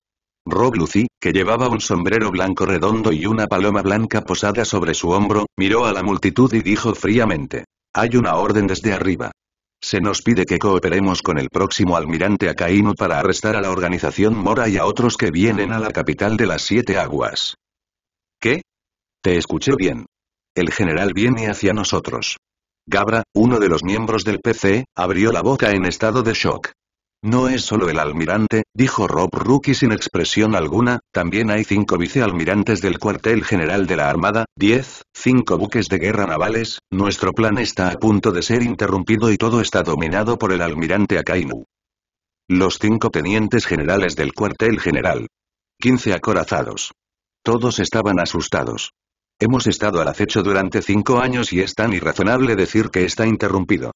Rob Lucy, que llevaba un sombrero blanco redondo y una paloma blanca posada sobre su hombro, miró a la multitud y dijo fríamente: hay una orden desde arriba. Se nos pide que cooperemos con el próximo almirante Akainu para arrestar a la organización Mora y a otros que vienen a la capital de las 7 aguas. ¿Qué? Te escuché bien. El general viene hacia nosotros. Gabra, uno de los miembros del PC, abrió la boca en estado de shock. No es solo el almirante, dijo Rob Rookie sin expresión alguna, también hay 5 vicealmirantes del cuartel general de la Armada, 5 buques de guerra navales, nuestro plan está a punto de ser interrumpido y todo está dominado por el almirante Akainu. Los 5 tenientes generales del cuartel general. 15 acorazados. Todos estaban asustados. Hemos estado al acecho durante 5 años y es tan irrazonable decir que está interrumpido.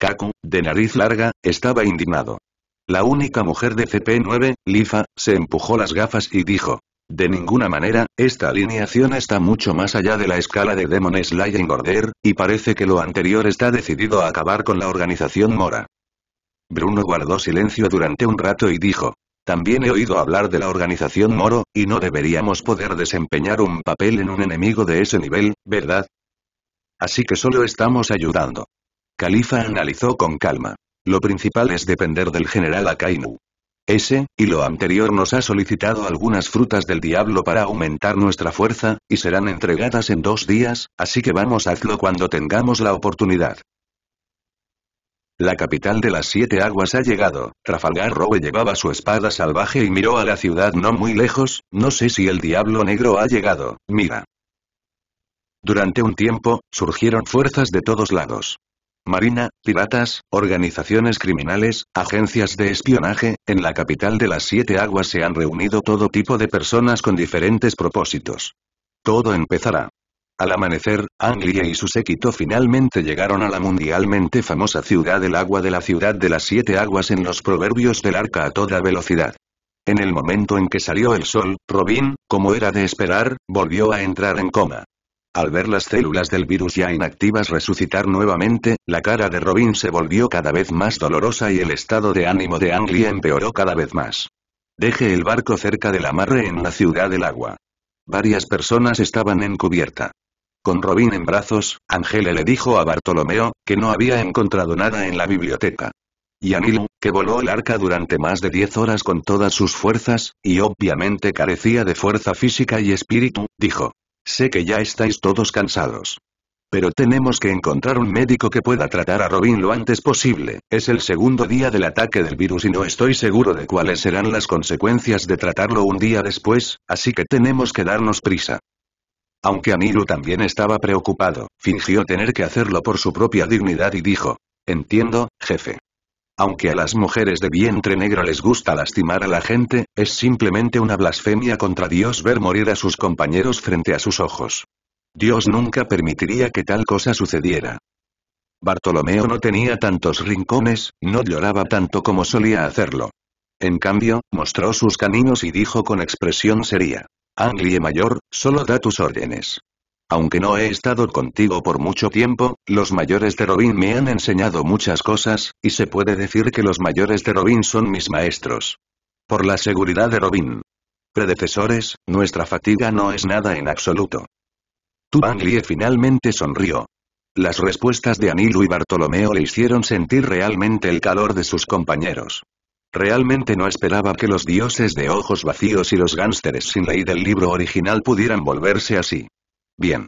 Kaku, de nariz larga, estaba indignado. La única mujer de CP9, Lifa, se empujó las gafas y dijo: de ninguna manera, esta alineación está mucho más allá de la escala de Demon Slayer Engorder, y parece que lo anterior está decidido a acabar con la organización Mora. Bruno guardó silencio durante un rato y dijo: también he oído hablar de la organización Moro, y no deberíamos poder desempeñar un papel en un enemigo de ese nivel, ¿verdad? Así que solo estamos ayudando. Califa analizó con calma. Lo principal es depender del general Akainu. Ese, y lo anterior nos ha solicitado algunas frutas del diablo para aumentar nuestra fuerza, y serán entregadas en 2 días, así que vamos a hacerlo cuando tengamos la oportunidad. La capital de las 7 aguas ha llegado. Trafalgar Rowe llevaba su espada salvaje y miró a la ciudad no muy lejos. No sé si el diablo negro ha llegado, mira. Durante un tiempo, surgieron fuerzas de todos lados. Marina, piratas, organizaciones criminales, agencias de espionaje, en la capital de las 7 aguas se han reunido todo tipo de personas con diferentes propósitos. Todo empezará. Al amanecer, Anglia y su séquito finalmente llegaron a la mundialmente famosa ciudad del agua de la ciudad de las 7 aguas en los proverbios del arca a toda velocidad. En el momento en que salió el sol, Robin, como era de esperar, volvió a entrar en coma. Al ver las células del virus ya inactivas resucitar nuevamente, la cara de Robin se volvió cada vez más dolorosa y el estado de ánimo de Anglia empeoró cada vez más. Dejé el barco cerca del amarre en la ciudad del agua. Varias personas estaban en cubierta. Con Robin en brazos, Angele le dijo a Bartolomeo, que no había encontrado nada en la biblioteca. Y a Nilu, que voló el arca durante más de 10 horas con todas sus fuerzas, y obviamente carecía de fuerza física y espíritu, dijo: sé que ya estáis todos cansados. Pero tenemos que encontrar un médico que pueda tratar a Robin lo antes posible, es el segundo día del ataque del virus y no estoy seguro de cuáles serán las consecuencias de tratarlo un día después, así que tenemos que darnos prisa. Aunque Anilu también estaba preocupado, fingió tener que hacerlo por su propia dignidad y dijo: entiendo, jefe. Aunque a las mujeres de vientre negro les gusta lastimar a la gente, es simplemente una blasfemia contra Dios ver morir a sus compañeros frente a sus ojos. Dios nunca permitiría que tal cosa sucediera. Bartolomeo no tenía tantos rincones, no lloraba tanto como solía hacerlo. En cambio, mostró sus caninos y dijo con expresión seria: Anglie mayor, solo da tus órdenes. Aunque no he estado contigo por mucho tiempo, los mayores de Robin me han enseñado muchas cosas, y se puede decir que los mayores de Robin son mis maestros. Por la seguridad de Robin. Predecesores, nuestra fatiga no es nada en absoluto. Tu Anglie finalmente sonrió. Las respuestas de Anilu y Bartolomeo le hicieron sentir realmente el calor de sus compañeros. Realmente no esperaba que los dioses de ojos vacíos y los gánsteres sin ley del libro original pudieran volverse así. Bien.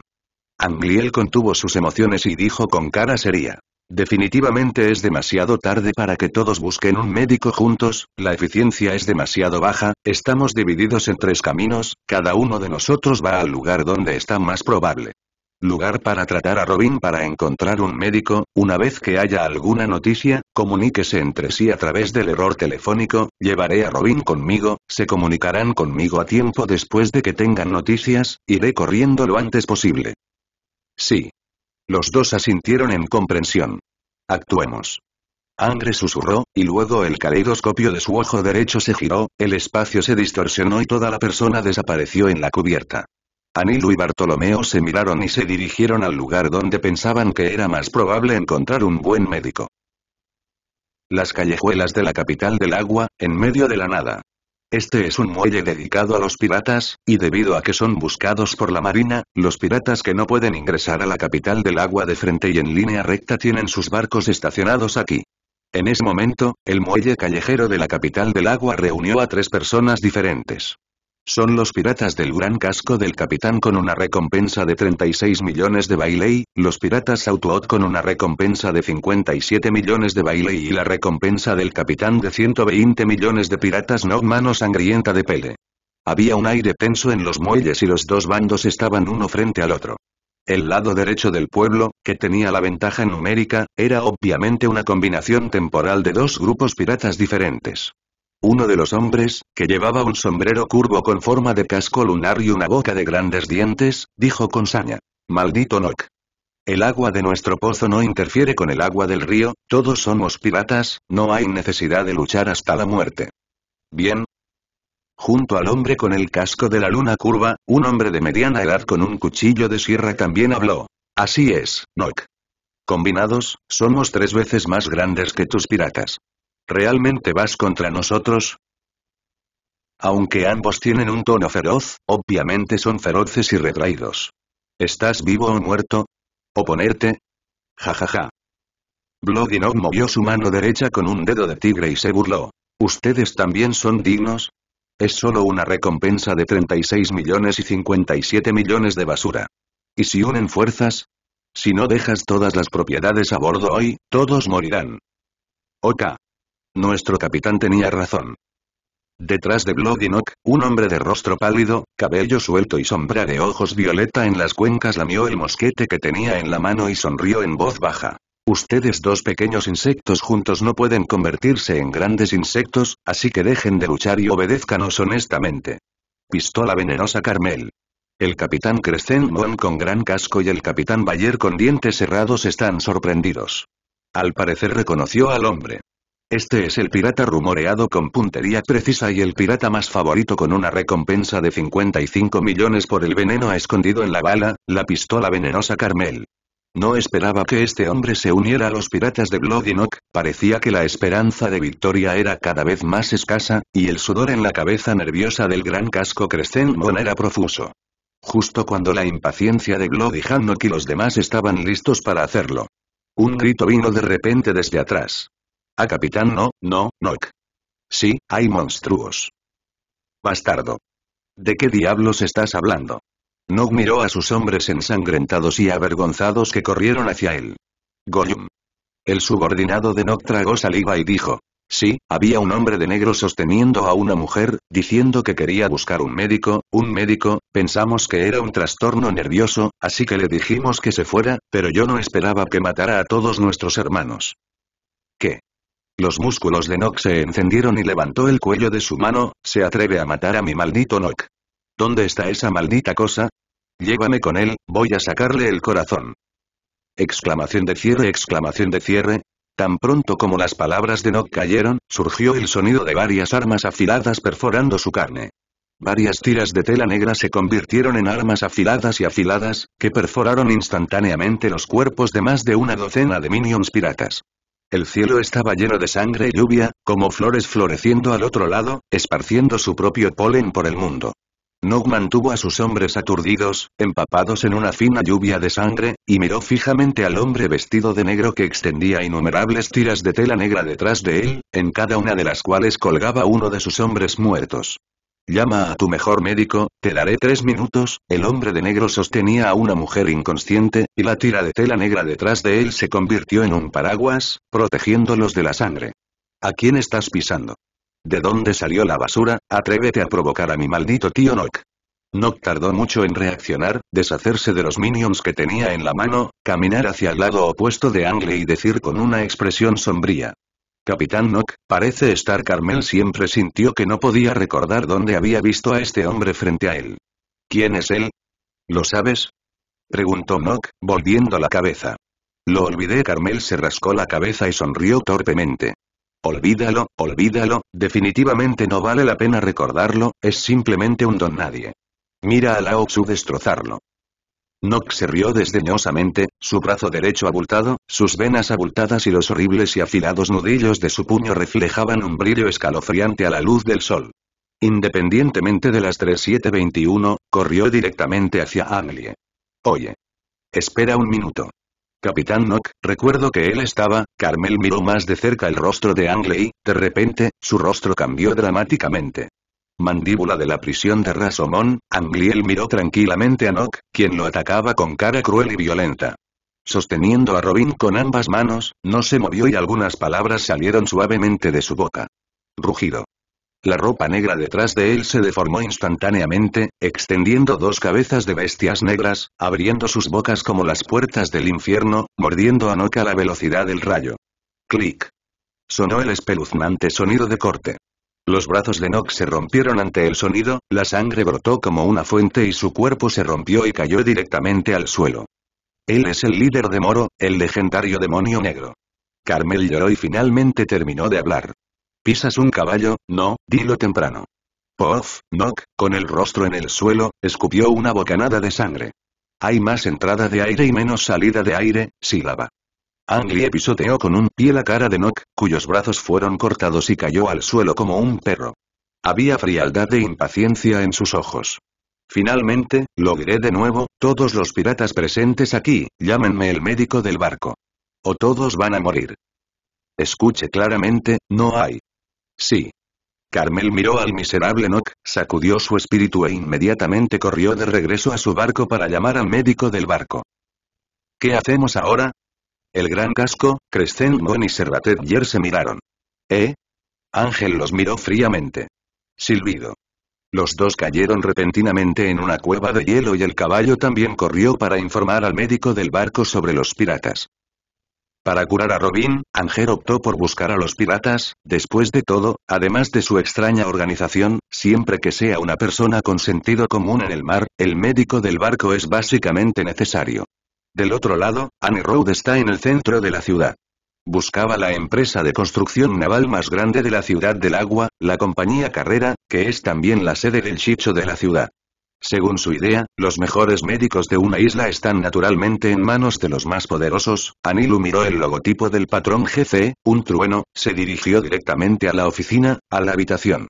Angliel contuvo sus emociones y dijo con cara seria: Definitivamente es demasiado tarde para que todos busquen un médico juntos, la eficiencia es demasiado baja, estamos divididos en tres caminos, cada uno de nosotros va al lugar donde está más probable. Lugar para tratar a Robin para encontrar un médico, una vez que haya alguna noticia, comuníquese entre sí a través del error telefónico, llevaré a Robin conmigo, se comunicarán conmigo a tiempo después de que tengan noticias, iré corriendo lo antes posible. Sí. Los dos asintieron en comprensión. Actuemos. Angre susurró, y luego el caleidoscopio de su ojo derecho se giró, el espacio se distorsionó y toda la persona desapareció en la cubierta. Anilu y Bartolomeo se miraron y se dirigieron al lugar donde pensaban que era más probable encontrar un buen médico. Las callejuelas de la capital del agua, en medio de la nada. Este es un muelle dedicado a los piratas, y debido a que son buscados por la marina, los piratas que no pueden ingresar a la capital del agua de frente y en línea recta tienen sus barcos estacionados aquí. En ese momento, el muelle callejero de la capital del agua reunió a tres personas diferentes. Son los piratas del gran casco del capitán con una recompensa de 36 millones de bailey, los piratas Autobot con una recompensa de 57 millones de bailey y la recompensa del capitán de 120 millones de piratas no mano sangrienta de pele. Había un aire tenso en los muelles y los dos bandos estaban uno frente al otro. El lado derecho del pueblo, que tenía la ventaja numérica, era obviamente una combinación temporal de dos grupos piratas diferentes. Uno de los hombres, que llevaba un sombrero curvo con forma de casco lunar y una boca de grandes dientes, dijo con saña: «Maldito Nok. El agua de nuestro pozo no interfiere con el agua del río, todos somos piratas, no hay necesidad de luchar hasta la muerte». «Bien». Junto al hombre con el casco de la luna curva, un hombre de mediana edad con un cuchillo de sierra también habló: «Así es, Nok. Combinados, somos 3 veces más grandes que tus piratas. ¿Realmente vas contra nosotros?». Aunque ambos tienen un tono feroz, obviamente son feroces y retraídos. ¿Estás vivo o muerto? ¿Oponerte? Jajaja. Bloodinok movió su mano derecha con un dedo de tigre y se burló. ¿Ustedes también son dignos? Es solo una recompensa de 36 millones y 57 millones de basura. ¿Y si unen fuerzas? Si no dejas todas las propiedades a bordo hoy, todos morirán. Ok. Nuestro capitán tenía razón. Detrás de Bloodinok, un hombre de rostro pálido, cabello suelto y sombra de ojos violeta en las cuencas lamió el mosquete que tenía en la mano y sonrió en voz baja. Ustedes dos pequeños insectos juntos no pueden convertirse en grandes insectos, así que dejen de luchar y obedézcanos honestamente. Pistola venenosa Carmel. El capitán Crescent Moon con gran casco y el capitán Bayer con dientes cerrados están sorprendidos. Al parecer reconoció al hombre. Este es el pirata rumoreado con puntería precisa y el pirata más favorito con una recompensa de 55 millones por el veneno escondido en la bala, la pistola venenosa Carmel. No esperaba que este hombre se uniera a los piratas de Bloodinok, parecía que la esperanza de victoria era cada vez más escasa, y el sudor en la cabeza nerviosa del gran casco Crescent Moon era profuso. Justo cuando la impaciencia de Bloodinok y los demás estaban listos para hacerlo. Un grito vino de repente desde atrás. Ah, capitán, no, Nok. Sí, hay monstruos. Bastardo. ¿De qué diablos estás hablando? Nok miró a sus hombres ensangrentados y avergonzados que corrieron hacia él. Gollum. El subordinado de Nok tragó saliva y dijo: sí, había un hombre de negro sosteniendo a una mujer, diciendo que quería buscar un médico, pensamos que era un trastorno nervioso, así que le dijimos que se fuera, pero yo no esperaba que matara a todos nuestros hermanos. ¿Qué? Los músculos de Nok se encendieron y levantó el cuello de su mano. ¿Se atreve a matar a mi maldito Nok? ¿Dónde está esa maldita cosa? Llévame con él, voy a sacarle el corazón. Exclamación de cierre. Tan pronto como las palabras de Nok cayeron, surgió el sonido de varias armas afiladas perforando su carne. Varias tiras de tela negra se convirtieron en armas afiladas, que perforaron instantáneamente los cuerpos de más de una docena de minions piratas. El cielo estaba lleno de sangre y lluvia, como flores floreciendo al otro lado, esparciendo su propio polen por el mundo. Nok mantuvo a sus hombres aturdidos, empapados en una fina lluvia de sangre, y miró fijamente al hombre vestido de negro que extendía innumerables tiras de tela negra detrás de él, en cada una de las cuales colgaba uno de sus hombres muertos. Llama a tu mejor médico, te daré 3 minutos, el hombre de negro sostenía a una mujer inconsciente, y la tira de tela negra detrás de él se convirtió en un paraguas, protegiéndolos de la sangre. ¿A quién estás pisando? ¿De dónde salió la basura? Atrévete a provocar a mi maldito tío Nock. Nock tardó mucho en reaccionar, deshacerse de los minions que tenía en la mano, caminar hacia el lado opuesto de Angle y decir con una expresión sombría. Capitán Nock, parece estar. Carmel siempre sintió que no podía recordar dónde había visto a este hombre frente a él. ¿Quién es él? ¿Lo sabes? Preguntó Nock, volviendo la cabeza. Lo olvidé. Carmel se rascó la cabeza y sonrió torpemente. Olvídalo, olvídalo, definitivamente no vale la pena recordarlo, es simplemente un don nadie. Mira a Lao Tzu destrozarlo. Nock se rió desdeñosamente, su brazo derecho abultado, sus venas abultadas y los horribles y afilados nudillos de su puño reflejaban un brillo escalofriante a la luz del sol. Independientemente de las 3:7:21, corrió directamente hacia Anglie. Oye. Espera un minuto. Capitán Nock, recuerdo que él estaba. Carmel miró más de cerca el rostro de Angle y, de repente, su rostro cambió dramáticamente. Mandíbula de la prisión de Rasomón, Angliel miró tranquilamente a Nock, quien lo atacaba con cara cruel y violenta. Sosteniendo a Robin con ambas manos, no se movió y algunas palabras salieron suavemente de su boca. Rugido. La ropa negra detrás de él se deformó instantáneamente, extendiendo 2 cabezas de bestias negras, abriendo sus bocas como las puertas del infierno, mordiendo a Nock a la velocidad del rayo. Clic. Sonó el espeluznante sonido de corte. Los brazos de Nock se rompieron ante el sonido, la sangre brotó como una fuente y su cuerpo se rompió y cayó directamente al suelo. Él es el líder de Moro, el legendario demonio negro. Carmel lloró y finalmente terminó de hablar. Pisas un caballo, no, dilo temprano. Pof, Nock, con el rostro en el suelo, escupió una bocanada de sangre. Hay más entrada de aire y menos salida de aire, sílaba. Anglie pisoteó con un pie la cara de Nock, cuyos brazos fueron cortados y cayó al suelo como un perro. Había frialdad e impaciencia en sus ojos. Finalmente, lo diré de nuevo, todos los piratas presentes aquí, llámenme el médico del barco. O todos van a morir. Escuche claramente, no hay. Sí. Carmel miró al miserable Nock, sacudió su espíritu e inmediatamente corrió de regreso a su barco para llamar al médico del barco. ¿Qué hacemos ahora? El gran casco, Crescent Moon y Serratelier se miraron. Ángel los miró fríamente. Silbido. Los dos cayeron repentinamente en una cueva de hielo y el caballo también corrió para informar al médico del barco sobre los piratas. Para curar a Robin, Ángel optó por buscar a los piratas, después de todo, además de su extraña organización, siempre que sea una persona con sentido común en el mar, el médico del barco es básicamente necesario. Del otro lado, Annie Road está en el centro de la ciudad. Buscaba la empresa de construcción naval más grande de la ciudad del agua, la compañía Carrera, que es también la sede del chicho de la ciudad. Según su idea, los mejores médicos de una isla están naturalmente en manos de los más poderosos. Anilu miró el logotipo del patrón GC, un trueno, se dirigió directamente a la oficina, a la habitación.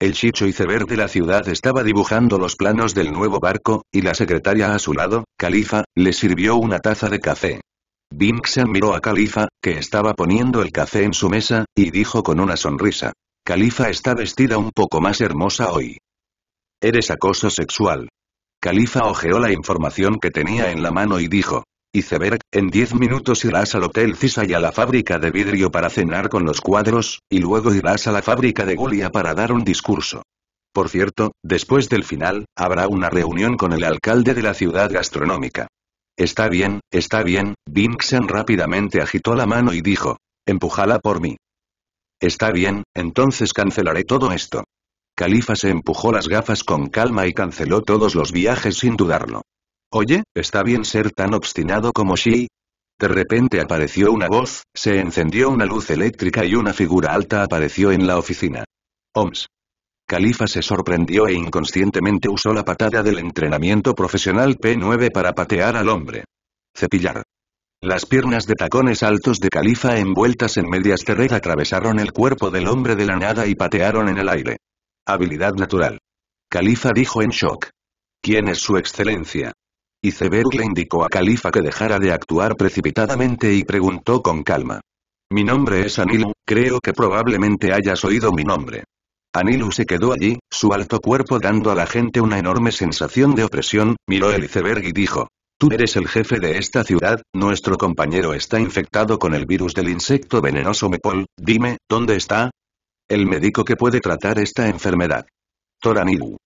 El chicho iceberg de la ciudad estaba dibujando los planos del nuevo barco, y la secretaria a su lado, Khalifa, le sirvió una taza de café. Bingham miró a Khalifa, que estaba poniendo el café en su mesa, y dijo con una sonrisa. Khalifa está vestida un poco más hermosa hoy. Eres acoso sexual. Khalifa ojeó la información que tenía en la mano y dijo. Iceberg, en 10 minutos irás al Hotel Cisa y a la fábrica de vidrio para cenar con los cuadros, y luego irás a la fábrica de Gulia para dar un discurso. Por cierto, después del final, habrá una reunión con el alcalde de la ciudad gastronómica. Está bien, Bingham rápidamente agitó la mano y dijo. Empújala por mí. Está bien, entonces cancelaré todo esto. Khalifa se empujó las gafas con calma y canceló todos los viajes sin dudarlo. Oye, ¿está bien ser tan obstinado como Shi? De repente apareció una voz, se encendió una luz eléctrica y una figura alta apareció en la oficina. Oms. Khalifa se sorprendió e inconscientemente usó la patada del entrenamiento profesional P9 para patear al hombre. Cepillar. Las piernas de tacones altos de Khalifa envueltas en medias de red atravesaron el cuerpo del hombre de la nada y patearon en el aire. Habilidad natural. Khalifa dijo en shock. ¿Quién es su excelencia? Iceberg le indicó a Khalifa que dejara de actuar precipitadamente y preguntó con calma. Mi nombre es Anilu, creo que probablemente hayas oído mi nombre. Anilu se quedó allí, su alto cuerpo dando a la gente una enorme sensación de opresión, miró el iceberg y dijo: «Tú eres el jefe de esta ciudad, nuestro compañero está infectado con el virus del insecto venenoso Mepol, dime, ¿dónde está? El médico que puede tratar esta enfermedad». Tor Anilu.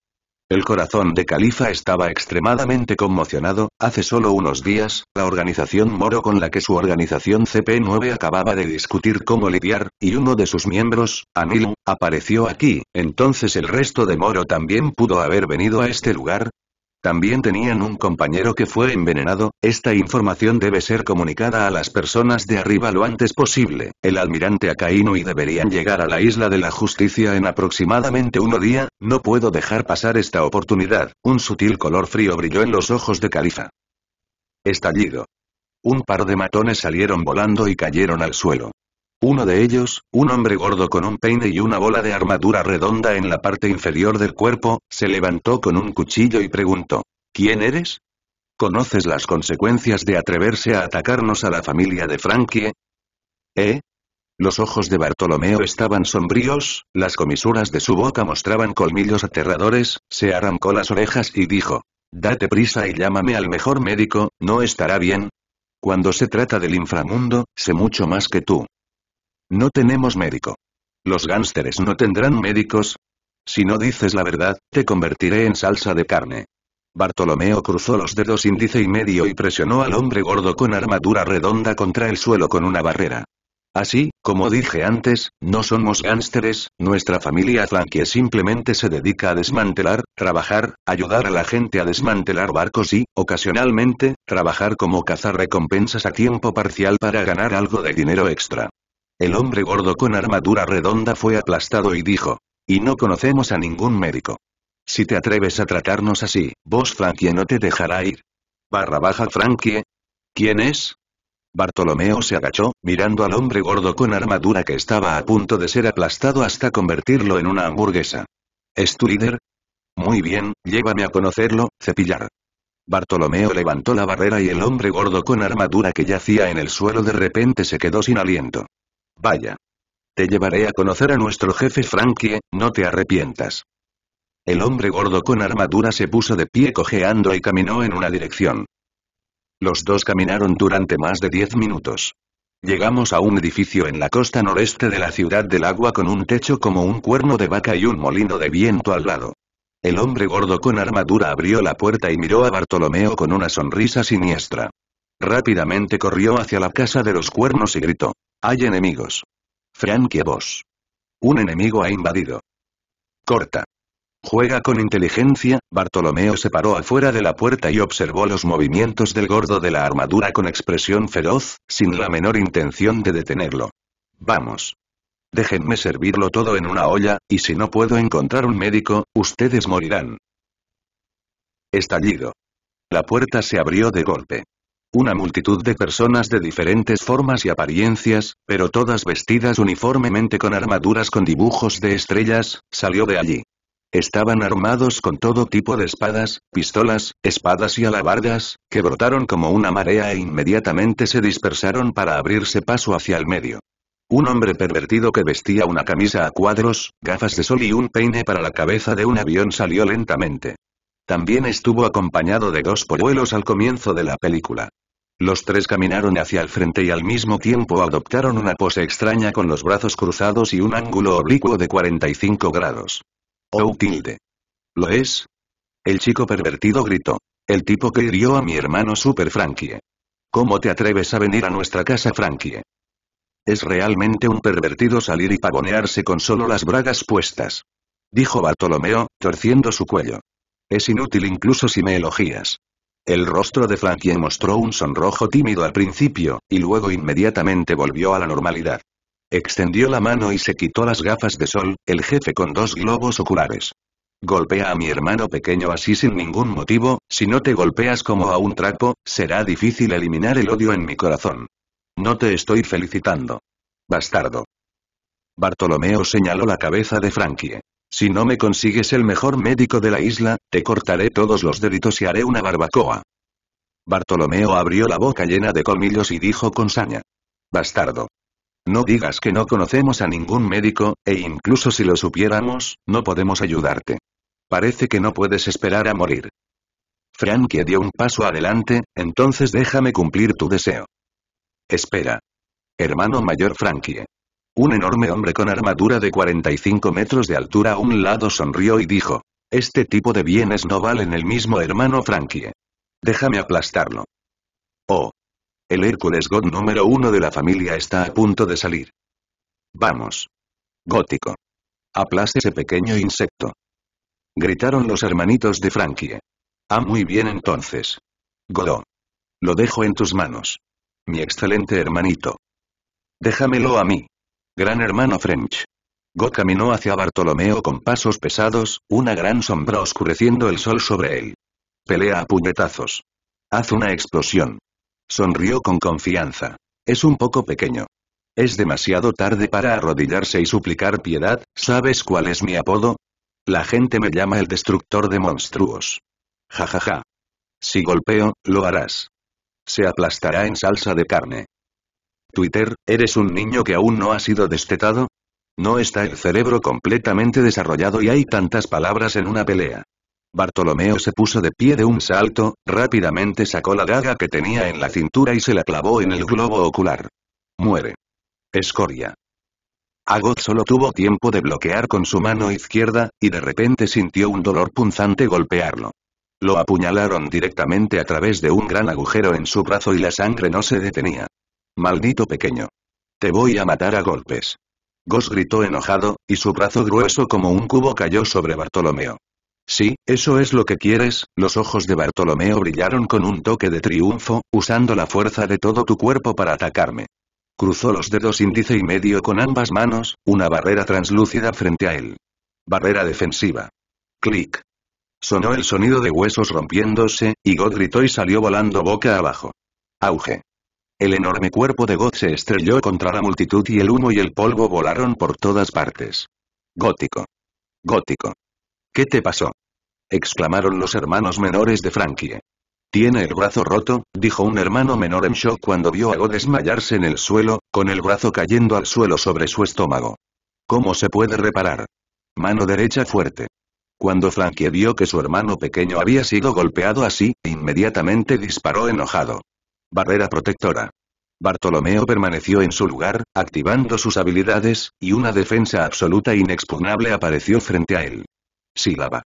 El corazón de Califa estaba extremadamente conmocionado, hace solo unos días, la organización Moro con la que su organización CP9 acababa de discutir cómo lidiar, y uno de sus miembros, Anilu, apareció aquí, entonces el resto de Moro también pudo haber venido a este lugar. También tenían un compañero que fue envenenado, esta información debe ser comunicada a las personas de arriba lo antes posible, el almirante Akainu y deberían llegar a la Isla de la Justicia en aproximadamente un día, no puedo dejar pasar esta oportunidad, un sutil color frío brilló en los ojos de Califa. Estallido. Un par de matones salieron volando y cayeron al suelo. Uno de ellos, un hombre gordo con un peine y una bola de armadura redonda en la parte inferior del cuerpo, se levantó con un cuchillo y preguntó: ¿Quién eres? ¿Conoces las consecuencias de atreverse a atacarnos a la familia de Frankie? Los ojos de Bartolomeo estaban sombríos, las comisuras de su boca mostraban colmillos aterradores, se arrancó las orejas y dijo: «Date prisa y llámame al mejor médico, no estará bien. Cuando se trata del inframundo, sé mucho más que tú». No tenemos médico. Los gánsteres no tendrán médicos. Si no dices la verdad, te convertiré en salsa de carne. Bartolomeo cruzó los dedos índice y medio y presionó al hombre gordo con armadura redonda contra el suelo con una barrera. Así, como dije antes, no somos gánsteres, nuestra familia Frankie simplemente se dedica a desmantelar, trabajar, ayudar a la gente a desmantelar barcos y, ocasionalmente, trabajar como cazar recompensas a tiempo parcial para ganar algo de dinero extra. El hombre gordo con armadura redonda fue aplastado y dijo: «Y no conocemos a ningún médico. Si te atreves a tratarnos así, vos Frankie no te dejará ir». /Frankie. ¿Quién es? Bartolomeo se agachó, mirando al hombre gordo con armadura que estaba a punto de ser aplastado hasta convertirlo en una hamburguesa. ¿Es tu líder? Muy bien, llévame a conocerlo, cepillar. Bartolomeo levantó la barrera y el hombre gordo con armadura que yacía en el suelo de repente se quedó sin aliento. Vaya. Te llevaré a conocer a nuestro jefe Frankie, no te arrepientas. El hombre gordo con armadura se puso de pie cojeando y caminó en una dirección. Los dos caminaron durante más de 10 minutos. Llegamos a un edificio en la costa noreste de la ciudad del agua con un techo como un cuerno de vaca y un molino de viento al lado. El hombre gordo con armadura abrió la puerta y miró a Bartolomeo con una sonrisa siniestra. Rápidamente corrió hacia la casa de los cuernos y gritó: «Hay enemigos. Frankie, vos. Un enemigo ha invadido». Corta. Juega con inteligencia. Bartolomeo se paró afuera de la puerta y observó los movimientos del gordo de la armadura con expresión feroz, sin la menor intención de detenerlo. Vamos. Déjenme servirlo todo en una olla, y si no puedo encontrar un médico, ustedes morirán. Estallido. La puerta se abrió de golpe. Una multitud de personas de diferentes formas y apariencias, pero todas vestidas uniformemente con armaduras con dibujos de estrellas, salió de allí. Estaban armados con todo tipo de espadas, pistolas, espadas y alabardas, que brotaron como una marea e inmediatamente se dispersaron para abrirse paso hacia el medio. Un hombre pervertido que vestía una camisa a cuadros, gafas de sol y un peine para la cabeza de un avión salió lentamente. También estuvo acompañado de dos polluelos al comienzo de la película. Los tres caminaron hacia el frente y al mismo tiempo adoptaron una pose extraña con los brazos cruzados y un ángulo oblicuo de 45 grados. «Oh, tilde. ¿Lo es?» El chico pervertido gritó. «El tipo que hirió a mi hermano Super Frankie. ¿Cómo te atreves a venir a nuestra casa, Frankie? Es realmente un pervertido salir y pavonearse con solo las bragas puestas», dijo Bartolomeo, torciendo su cuello. «Es inútil incluso si me elogias». El rostro de Frankie mostró un sonrojo tímido al principio, y luego inmediatamente volvió a la normalidad. Extendió la mano y se quitó las gafas de sol, el jefe con dos globos oculares. «Golpea a mi hermano pequeño así sin ningún motivo, si no te golpeas como a un trapo, será difícil eliminar el odio en mi corazón. No te estoy felicitando. Bastardo». Bartolomeo señaló la cabeza de Frankie. «Si no me consigues el mejor médico de la isla, te cortaré todos los deditos y haré una barbacoa». Bartolomeo abrió la boca llena de colmillos y dijo con saña: «Bastardo». No digas que no conocemos a ningún médico, e incluso si lo supiéramos, no podemos ayudarte. Parece que no puedes esperar a morir. Frankie dio un paso adelante, entonces déjame cumplir tu deseo. Espera. Hermano mayor Frankie. Un enorme hombre con armadura de 45 metros de altura a un lado sonrió y dijo, este tipo de bienes no valen el mismo hermano Frankie. Déjame aplastarlo. Oh. El Hércules God número 1 de la familia está a punto de salir. Vamos. Gótico. Aplaste ese pequeño insecto. Gritaron los hermanitos de Frankie. Ah, muy bien entonces. Godó. Lo dejo en tus manos. Mi excelente hermanito. Déjamelo a mí. Gran hermano French. God caminó hacia Bartolomeo con pasos pesados, una gran sombra oscureciendo el sol sobre él. Pelea a puñetazos. Haz una explosión. Sonrió con confianza. Es un poco pequeño. Es demasiado tarde para arrodillarse y suplicar piedad, ¿sabes cuál es mi apodo? La gente me llama el destructor de monstruos. Ja ja ja. Si golpeo, lo harás. Se aplastará en salsa de carne. Twitter, ¿eres un niño que aún no ha sido destetado? No está el cerebro completamente desarrollado y hay tantas palabras en una pelea. Bartolomeo se puso de pie de un salto, rápidamente sacó la daga que tenía en la cintura y se la clavó en el globo ocular. Muere. Escoria. Agot solo tuvo tiempo de bloquear con su mano izquierda, y de repente sintió un dolor punzante golpearlo. Lo apuñalaron directamente a través de un gran agujero en su brazo y la sangre no se detenía. Maldito pequeño. Te voy a matar a golpes. Gos gritó enojado, y su brazo grueso como un cubo cayó sobre Bartolomeo. Sí, eso es lo que quieres, los ojos de Bartolomeo brillaron con un toque de triunfo, usando la fuerza de todo tu cuerpo para atacarme. Cruzó los dedos índice y medio con ambas manos, una barrera translúcida frente a él. Barrera defensiva. Clic. Sonó el sonido de huesos rompiéndose, y God gritó y salió volando boca abajo. Auge. El enorme cuerpo de God se estrelló contra la multitud y el humo y el polvo volaron por todas partes. Gótico. Gótico. ¿Qué te pasó? Exclamaron los hermanos menores de Frankie. Tiene el brazo roto, dijo un hermano menor en shock cuando vio a God desmayarse en el suelo, con el brazo cayendo al suelo sobre su estómago. ¿Cómo se puede reparar? Mano derecha fuerte. Cuando Frankie vio que su hermano pequeño había sido golpeado así, inmediatamente disparó enojado. Barrera protectora. Bartolomeo permaneció en su lugar, activando sus habilidades, y una defensa absoluta e inexpugnable apareció frente a él. Sílaba.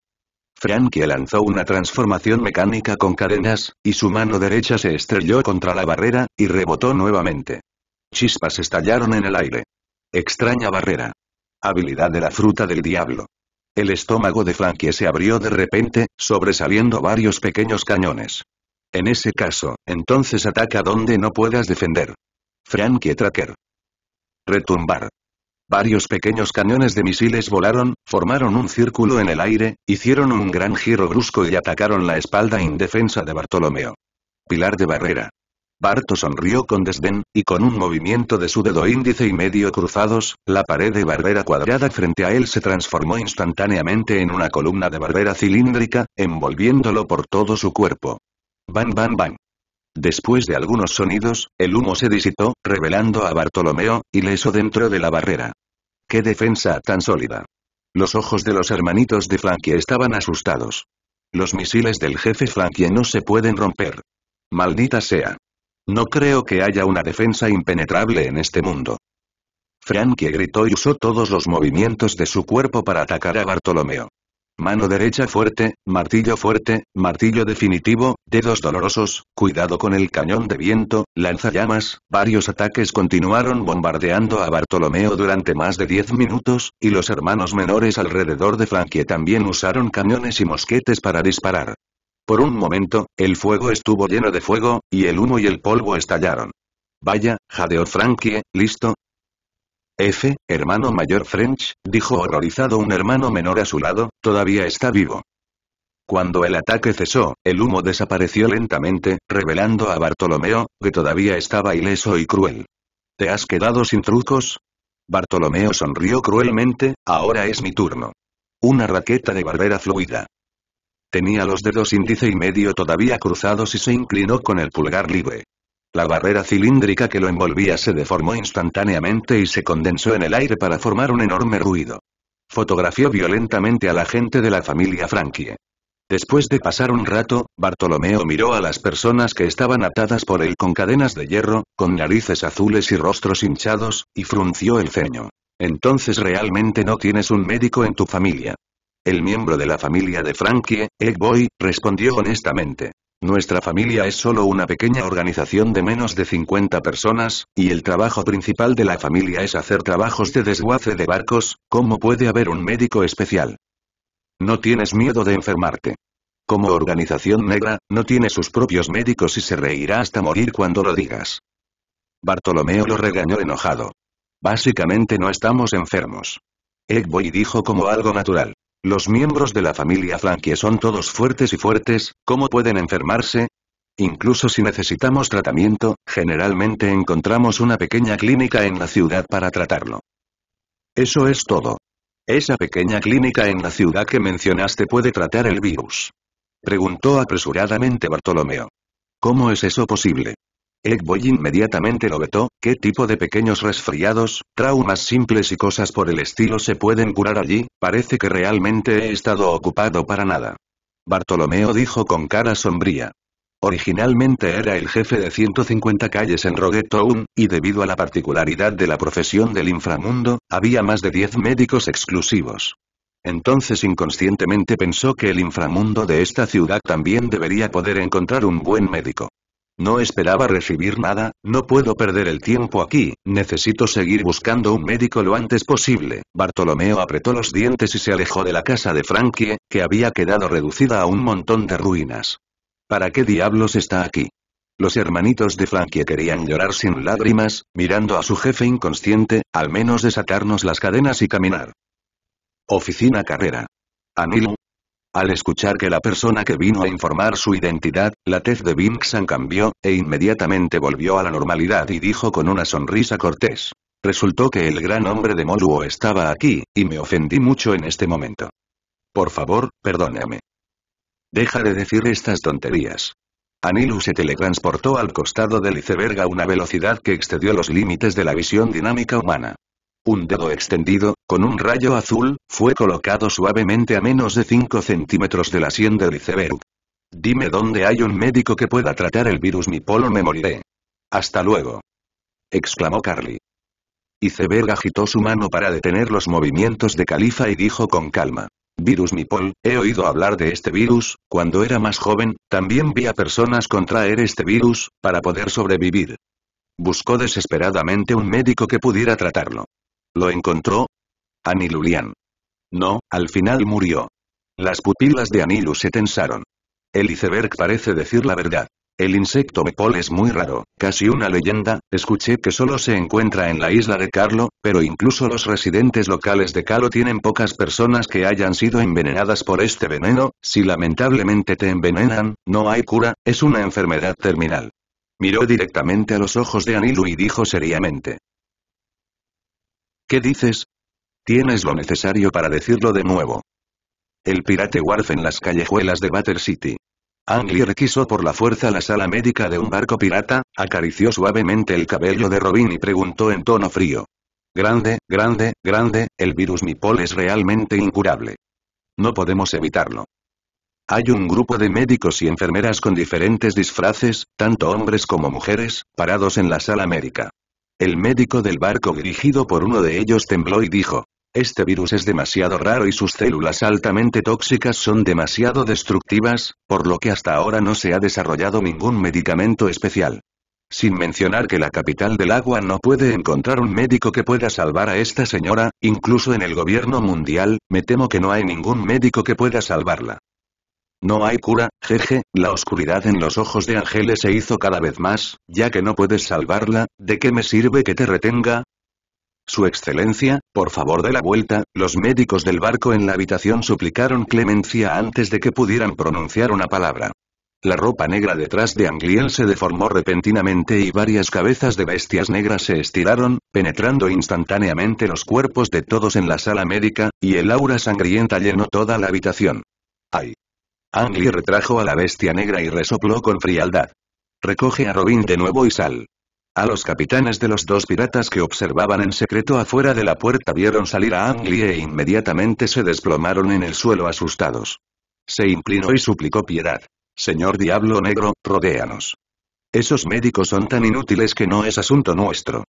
Frankie lanzó una transformación mecánica con cadenas, y su mano derecha se estrelló contra la barrera, y rebotó nuevamente. Chispas estallaron en el aire. Extraña barrera. Habilidad de la fruta del diablo. El estómago de Frankie se abrió de repente, sobresaliendo varios pequeños cañones. En ese caso, entonces ataca donde no puedas defender. Frankie Tracker. Retumbar. Varios pequeños cañones de misiles volaron, formaron un círculo en el aire, hicieron un gran giro brusco y atacaron la espalda indefensa de Bartolomeo. Pilar de barrera. Barto sonrió con desdén, y con un movimiento de su dedo índice y medio cruzados, la pared de barrera cuadrada frente a él se transformó instantáneamente en una columna de barrera cilíndrica, envolviéndolo por todo su cuerpo. Bam bam bam. Después de algunos sonidos, el humo se disipó, revelando a Bartolomeo, ileso dentro de la barrera. ¡Qué defensa tan sólida! Los ojos de los hermanitos de Frankie estaban asustados. Los misiles del jefe Frankie no se pueden romper. Maldita sea. No creo que haya una defensa impenetrable en este mundo. Frankie gritó y usó todos los movimientos de su cuerpo para atacar a Bartolomeo. Mano derecha fuerte, martillo definitivo, dedos dolorosos, cuidado con el cañón de viento, lanzallamas, varios ataques continuaron bombardeando a Bartolomeo durante más de 10 minutos, y los hermanos menores alrededor de Frankie también usaron cañones y mosquetes para disparar. Por un momento, el fuego estuvo lleno de fuego, y el humo y el polvo estallaron. Vaya, jadeó Frankie, ¿listo? F, hermano mayor French, dijo horrorizado un hermano menor a su lado, todavía está vivo. Cuando el ataque cesó, el humo desapareció lentamente, revelando a Bartolomeo, que todavía estaba ileso y cruel. ¿Te has quedado sin trucos? Bartolomeo sonrió cruelmente, ahora es mi turno. Una raqueta de barrera fluida. Tenía los dedos índice y medio todavía cruzados y se inclinó con el pulgar libre. La barrera cilíndrica que lo envolvía se deformó instantáneamente y se condensó en el aire para formar un enorme ruido. Fotografió violentamente a la gente de la familia Frankie. Después de pasar un rato, Bartolomeo miró a las personas que estaban atadas por él con cadenas de hierro, con narices azules y rostros hinchados, y frunció el ceño. Entonces realmente no tienes un médico en tu familia. El miembro de la familia de Frankie, Egboy, respondió honestamente. Nuestra familia es solo una pequeña organización de menos de 50 personas, y el trabajo principal de la familia es hacer trabajos de desguace de barcos. ¿Cómo puede haber un médico especial? No tienes miedo de enfermarte. Como organización negra, no tiene sus propios médicos y se reirá hasta morir cuando lo digas. Bartolomeo lo regañó enojado. Básicamente no estamos enfermos. Egboy dijo como algo natural. Los miembros de la familia Frankie son todos fuertes y fuertes, ¿cómo pueden enfermarse? Incluso si necesitamos tratamiento, generalmente encontramos una pequeña clínica en la ciudad para tratarlo. Eso es todo. ¿Esa pequeña clínica en la ciudad que mencionaste puede tratar el virus? Preguntó apresuradamente Bartolomeo. ¿Cómo es eso posible? Egboy inmediatamente lo vetó. ¿Qué tipo de pequeños resfriados, traumas simples y cosas por el estilo se pueden curar allí? Parece que realmente he estado ocupado para nada. Bartolomeo dijo con cara sombría. Originalmente era el jefe de 150 calles en Rogue Town, y debido a la particularidad de la profesión del inframundo, había más de 10 médicos exclusivos. Entonces inconscientemente pensó que el inframundo de esta ciudad también debería poder encontrar un buen médico. No esperaba recibir nada. No puedo perder el tiempo aquí, necesito seguir buscando un médico lo antes posible. Bartolomeo apretó los dientes y se alejó de la casa de Frankie, que había quedado reducida a un montón de ruinas. ¿Para qué diablos está aquí? Los hermanitos de Frankie querían llorar sin lágrimas, mirando a su jefe inconsciente, al menos desatarnos las cadenas y caminar. Oficina Carrera. Anil. Al escuchar que la persona que vino a informar su identidad, la tez de Vincent cambió, e inmediatamente volvió a la normalidad y dijo con una sonrisa cortés. Resultó que el gran hombre de Moruo estaba aquí, y me ofendí mucho en este momento. Por favor, perdóname. Deja de decir estas tonterías. Anilu se teletransportó al costado del iceberg a una velocidad que excedió los límites de la visión dinámica humana. Un dedo extendido, con un rayo azul, fue colocado suavemente a menos de 5 centímetros de la sien del iceberg. Dime dónde hay un médico que pueda tratar el virus Mipol o me moriré. Hasta luego. Exclamó Carly. Iceberg agitó su mano para detener los movimientos de Califa y dijo con calma. Virus Mipol, he oído hablar de este virus, cuando era más joven, también vi a personas contraer este virus, para poder sobrevivir. Buscó desesperadamente un médico que pudiera tratarlo. ¿Lo encontró? Anilulian. No, al final murió. Las pupilas de Anilu se tensaron. El iceberg parece decir la verdad. El insecto Mipol es muy raro, casi una leyenda. Escuché que solo se encuentra en la isla de Carlo, pero incluso los residentes locales de Carlo tienen pocas personas que hayan sido envenenadas por este veneno. Si lamentablemente te envenenan, no hay cura, es una enfermedad terminal. Miró directamente a los ojos de Anilu y dijo seriamente. ¿Qué dices? Tienes lo necesario para decirlo de nuevo. El Pirate Wharf en las callejuelas de Butter City. Anglier quiso por la fuerza la sala médica de un barco pirata, acarició suavemente el cabello de Robin y preguntó en tono frío. Grande, grande, grande, el virus Mipol es realmente incurable. No podemos evitarlo. Hay un grupo de médicos y enfermeras con diferentes disfraces, tanto hombres como mujeres, parados en la sala médica. El médico del barco dirigido por uno de ellos tembló y dijo. Este virus es demasiado raro y sus células altamente tóxicas son demasiado destructivas, por lo que hasta ahora no se ha desarrollado ningún medicamento especial. Sin mencionar que la capital del agua no puede encontrar un médico que pueda salvar a esta señora, incluso en el gobierno mundial, me temo que no hay ningún médico que pueda salvarla. No hay cura, jeje. La oscuridad en los ojos de Ángel se hizo cada vez más, ya que no puedes salvarla, ¿de qué me sirve que te retenga? Su excelencia, por favor dé la vuelta. Los médicos del barco en la habitación suplicaron clemencia antes de que pudieran pronunciar una palabra. La ropa negra detrás de Angliel se deformó repentinamente y varias cabezas de bestias negras se estiraron, penetrando instantáneamente los cuerpos de todos en la sala médica, y el aura sangrienta llenó toda la habitación. ¡Ay! Angliel retrajo a la bestia negra y resopló con frialdad. Recoge a Robin de nuevo y sal. A los capitanes de los dos piratas que observaban en secreto afuera de la puerta vieron salir a Ang Lee e inmediatamente se desplomaron en el suelo asustados. Se inclinó y suplicó piedad. «Señor Diablo Negro, rodéanos. Esos médicos son tan inútiles que no es asunto nuestro.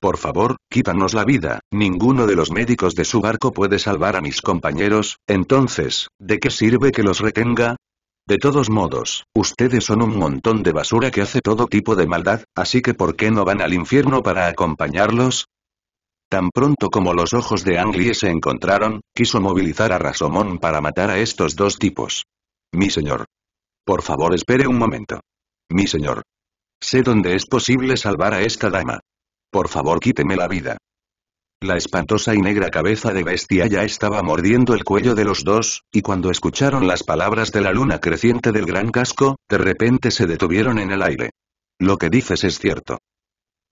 Por favor, quítanos la vida, ninguno de los médicos de su barco puede salvar a mis compañeros, entonces, ¿de qué sirve que los retenga? De todos modos, ustedes son un montón de basura que hace todo tipo de maldad, así que ¿por qué no van al infierno para acompañarlos?». Tan pronto como los ojos de Ang Lee se encontraron, quiso movilizar a Rasomón para matar a estos dos tipos. «Mi señor. Por favor espere un momento. Mi señor. Sé dónde es posible salvar a esta dama. Por favor quíteme la vida». La espantosa y negra cabeza de bestia ya estaba mordiendo el cuello de los dos, y cuando escucharon las palabras de la luna creciente del gran casco, de repente se detuvieron en el aire. «Lo que dices es cierto».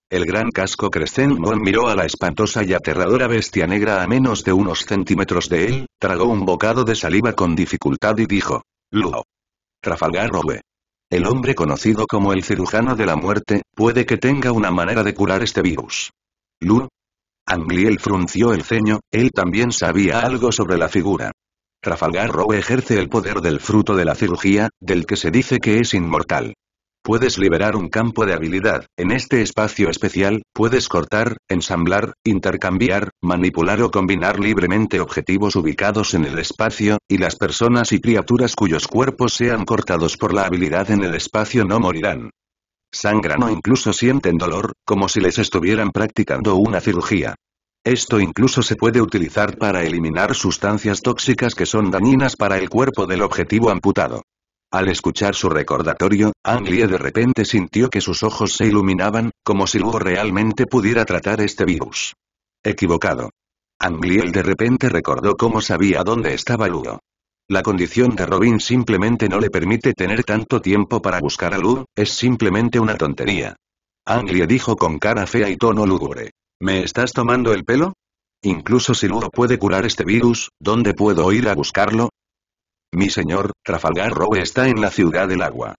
El gran casco Crescentmon miró a la espantosa y aterradora bestia negra a menos de unos centímetros de él, tragó un bocado de saliva con dificultad y dijo: «Luo. Trafalgar Rowe. El hombre conocido como el cirujano de la muerte, puede que tenga una manera de curar este virus». «¿Lu?». Ang Lee frunció el ceño, él también sabía algo sobre la figura. «Trafalgar Rowe ejerce el poder del fruto de la cirugía, del que se dice que es inmortal. Puedes liberar un campo de habilidad, en este espacio especial, puedes cortar, ensamblar, intercambiar, manipular o combinar libremente objetivos ubicados en el espacio, y las personas y criaturas cuyos cuerpos sean cortados por la habilidad en el espacio no morirán. Sangran o incluso sienten dolor, como si les estuvieran practicando una cirugía. Esto incluso se puede utilizar para eliminar sustancias tóxicas que son dañinas para el cuerpo del objetivo amputado». Al escuchar su recordatorio, Ang Lee de repente sintió que sus ojos se iluminaban, como si Luo realmente pudiera tratar este virus. Equivocado. Ang Lee de repente recordó cómo sabía dónde estaba Luo. La condición de Robin simplemente no le permite tener tanto tiempo para buscar a Lu, es simplemente una tontería. Ang Lee dijo con cara fea y tono lúgubre: «¿Me estás tomando el pelo? Incluso si Luo puede curar este virus, ¿dónde puedo ir a buscarlo?». «Mi señor, Trafalgar Rowe está en la ciudad del agua.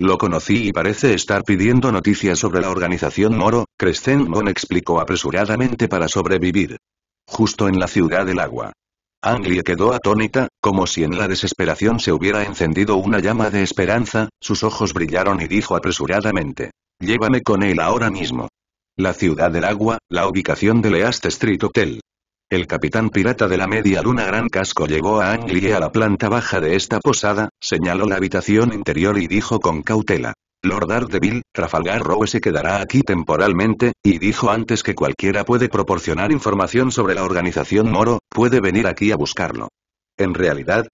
Lo conocí y parece estar pidiendo noticias sobre la organización Moro», Crescentmon explicó apresuradamente, «para sobrevivir. Justo en la ciudad del agua». Ang Lee quedó atónita, como si en la desesperación se hubiera encendido una llama de esperanza, sus ojos brillaron y dijo apresuradamente: «Llévame con él ahora mismo». La ciudad del agua, la ubicación del East Street Hotel. El capitán pirata de la media luna gran casco llegó a Ang Lee a la planta baja de esta posada, señaló la habitación interior y dijo con cautela: «Lord Daredevil, Trafalgar Rowe se quedará aquí temporalmente, y dijo antes que cualquiera puede proporcionar información sobre la organización Moro, puede venir aquí a buscarlo». En realidad,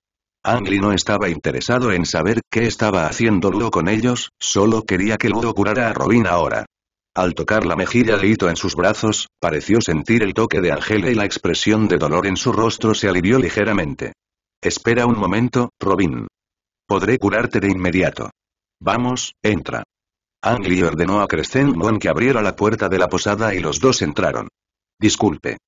Ang Lee no estaba interesado en saber qué estaba haciendo Luo con ellos, solo quería que Luo curara a Robin ahora. Al tocar la mejilla de Ito en sus brazos, pareció sentir el toque de Angela y la expresión de dolor en su rostro se alivió ligeramente. «Espera un momento, Robin. Podré curarte de inmediato. Vamos, entra». Ang Lee ordenó a Crescentmon que abriera la puerta de la posada y los dos entraron. «Disculpe.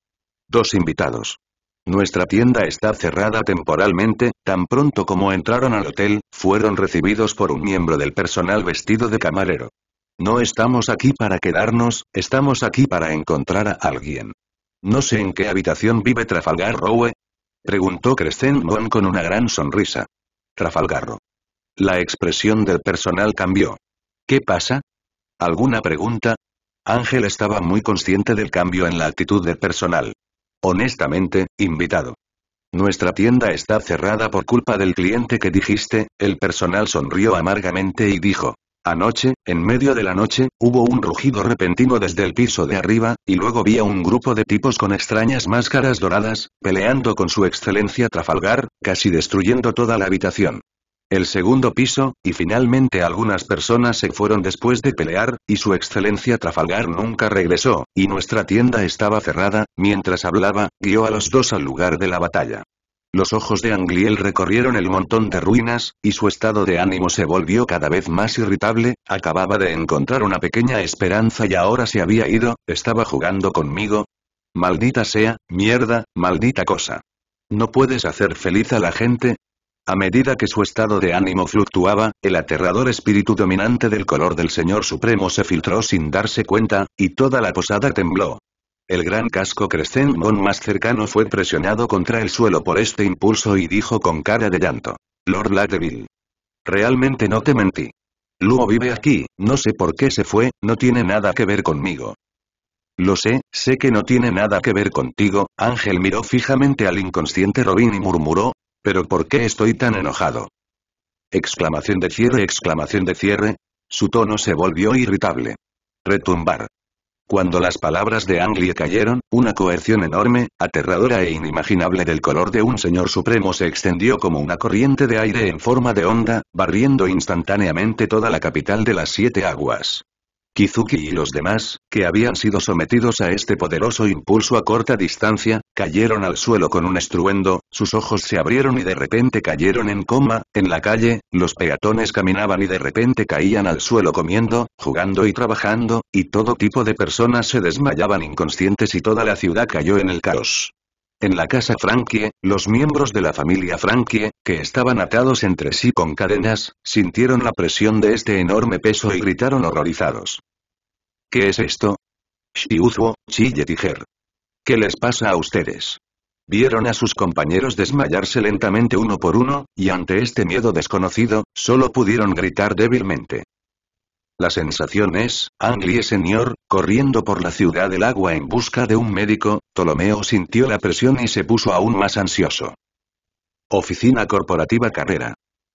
Dos invitados. Nuestra tienda está cerrada temporalmente». Tan pronto como entraron al hotel, fueron recibidos por un miembro del personal vestido de camarero. «No estamos aquí para quedarnos, estamos aquí para encontrar a alguien. No sé en qué habitación vive Trafalgar Rowe», preguntó Crescentmon con una gran sonrisa. «Trafalgar». La expresión del personal cambió. «¿Qué pasa? ¿Alguna pregunta?». Ángel estaba muy consciente del cambio en la actitud del personal. «Honestamente, invitado. Nuestra tienda está cerrada por culpa del cliente que dijiste», el personal sonrió amargamente y dijo: «Anoche, en medio de la noche, hubo un rugido repentino desde el piso de arriba, y luego vi a un grupo de tipos con extrañas máscaras doradas, peleando con su excelencia Trafalgar, casi destruyendo toda la habitación. El segundo piso, y finalmente algunas personas se fueron después de pelear, y su excelencia Trafalgar nunca regresó, y nuestra tienda estaba cerrada». Mientras hablaba, guió a los dos al lugar de la batalla. Los ojos de Ang Lee recorrieron el montón de ruinas, y su estado de ánimo se volvió cada vez más irritable. Acababa de encontrar una pequeña esperanza y ahora se había ido. ¿Estaba jugando conmigo? Maldita sea, mierda, maldita cosa. ¿No puedes hacer feliz a la gente? A medida que su estado de ánimo fluctuaba, el aterrador espíritu dominante del color del Señor Supremo se filtró sin darse cuenta, y toda la posada tembló. El gran casco Crescent Moon más cercano fue presionado contra el suelo por este impulso y dijo con cara de llanto: «Lord Latteville. Realmente no te mentí. Luo vive aquí, no sé por qué se fue, no tiene nada que ver conmigo». «Lo sé, sé que no tiene nada que ver contigo», Ángel miró fijamente al inconsciente Robin y murmuró: «¿Pero por qué estoy tan enojado?». Exclamación de cierre, exclamación de cierre. Su tono se volvió irritable. Retumbar. Cuando las palabras de Anglie cayeron, una coerción enorme, aterradora e inimaginable del color de un señor supremo se extendió como una corriente de aire en forma de onda, barriendo instantáneamente toda la capital de las 7 aguas. Kizuki y los demás, que habían sido sometidos a este poderoso impulso a corta distancia, cayeron al suelo con un estruendo, sus ojos se abrieron y de repente cayeron en coma. En la calle, los peatones caminaban y de repente caían al suelo comiendo, jugando y trabajando, y todo tipo de personas se desmayaban inconscientes y toda la ciudad cayó en el caos. En la casa Frankie, los miembros de la familia Frankie, que estaban atados entre sí con cadenas, sintieron la presión de este enorme peso y gritaron horrorizados. «¿Qué es esto? Shiuzuo, Chille Tiger. ¿Qué les pasa a ustedes?». Vieron a sus compañeros desmayarse lentamente uno por uno, y ante este miedo desconocido, solo pudieron gritar débilmente. La sensación es, Anglie Senior, corriendo por la ciudad del agua en busca de un médico. Ptolomeo sintió la presión y se puso aún más ansioso. Oficina corporativa carrera.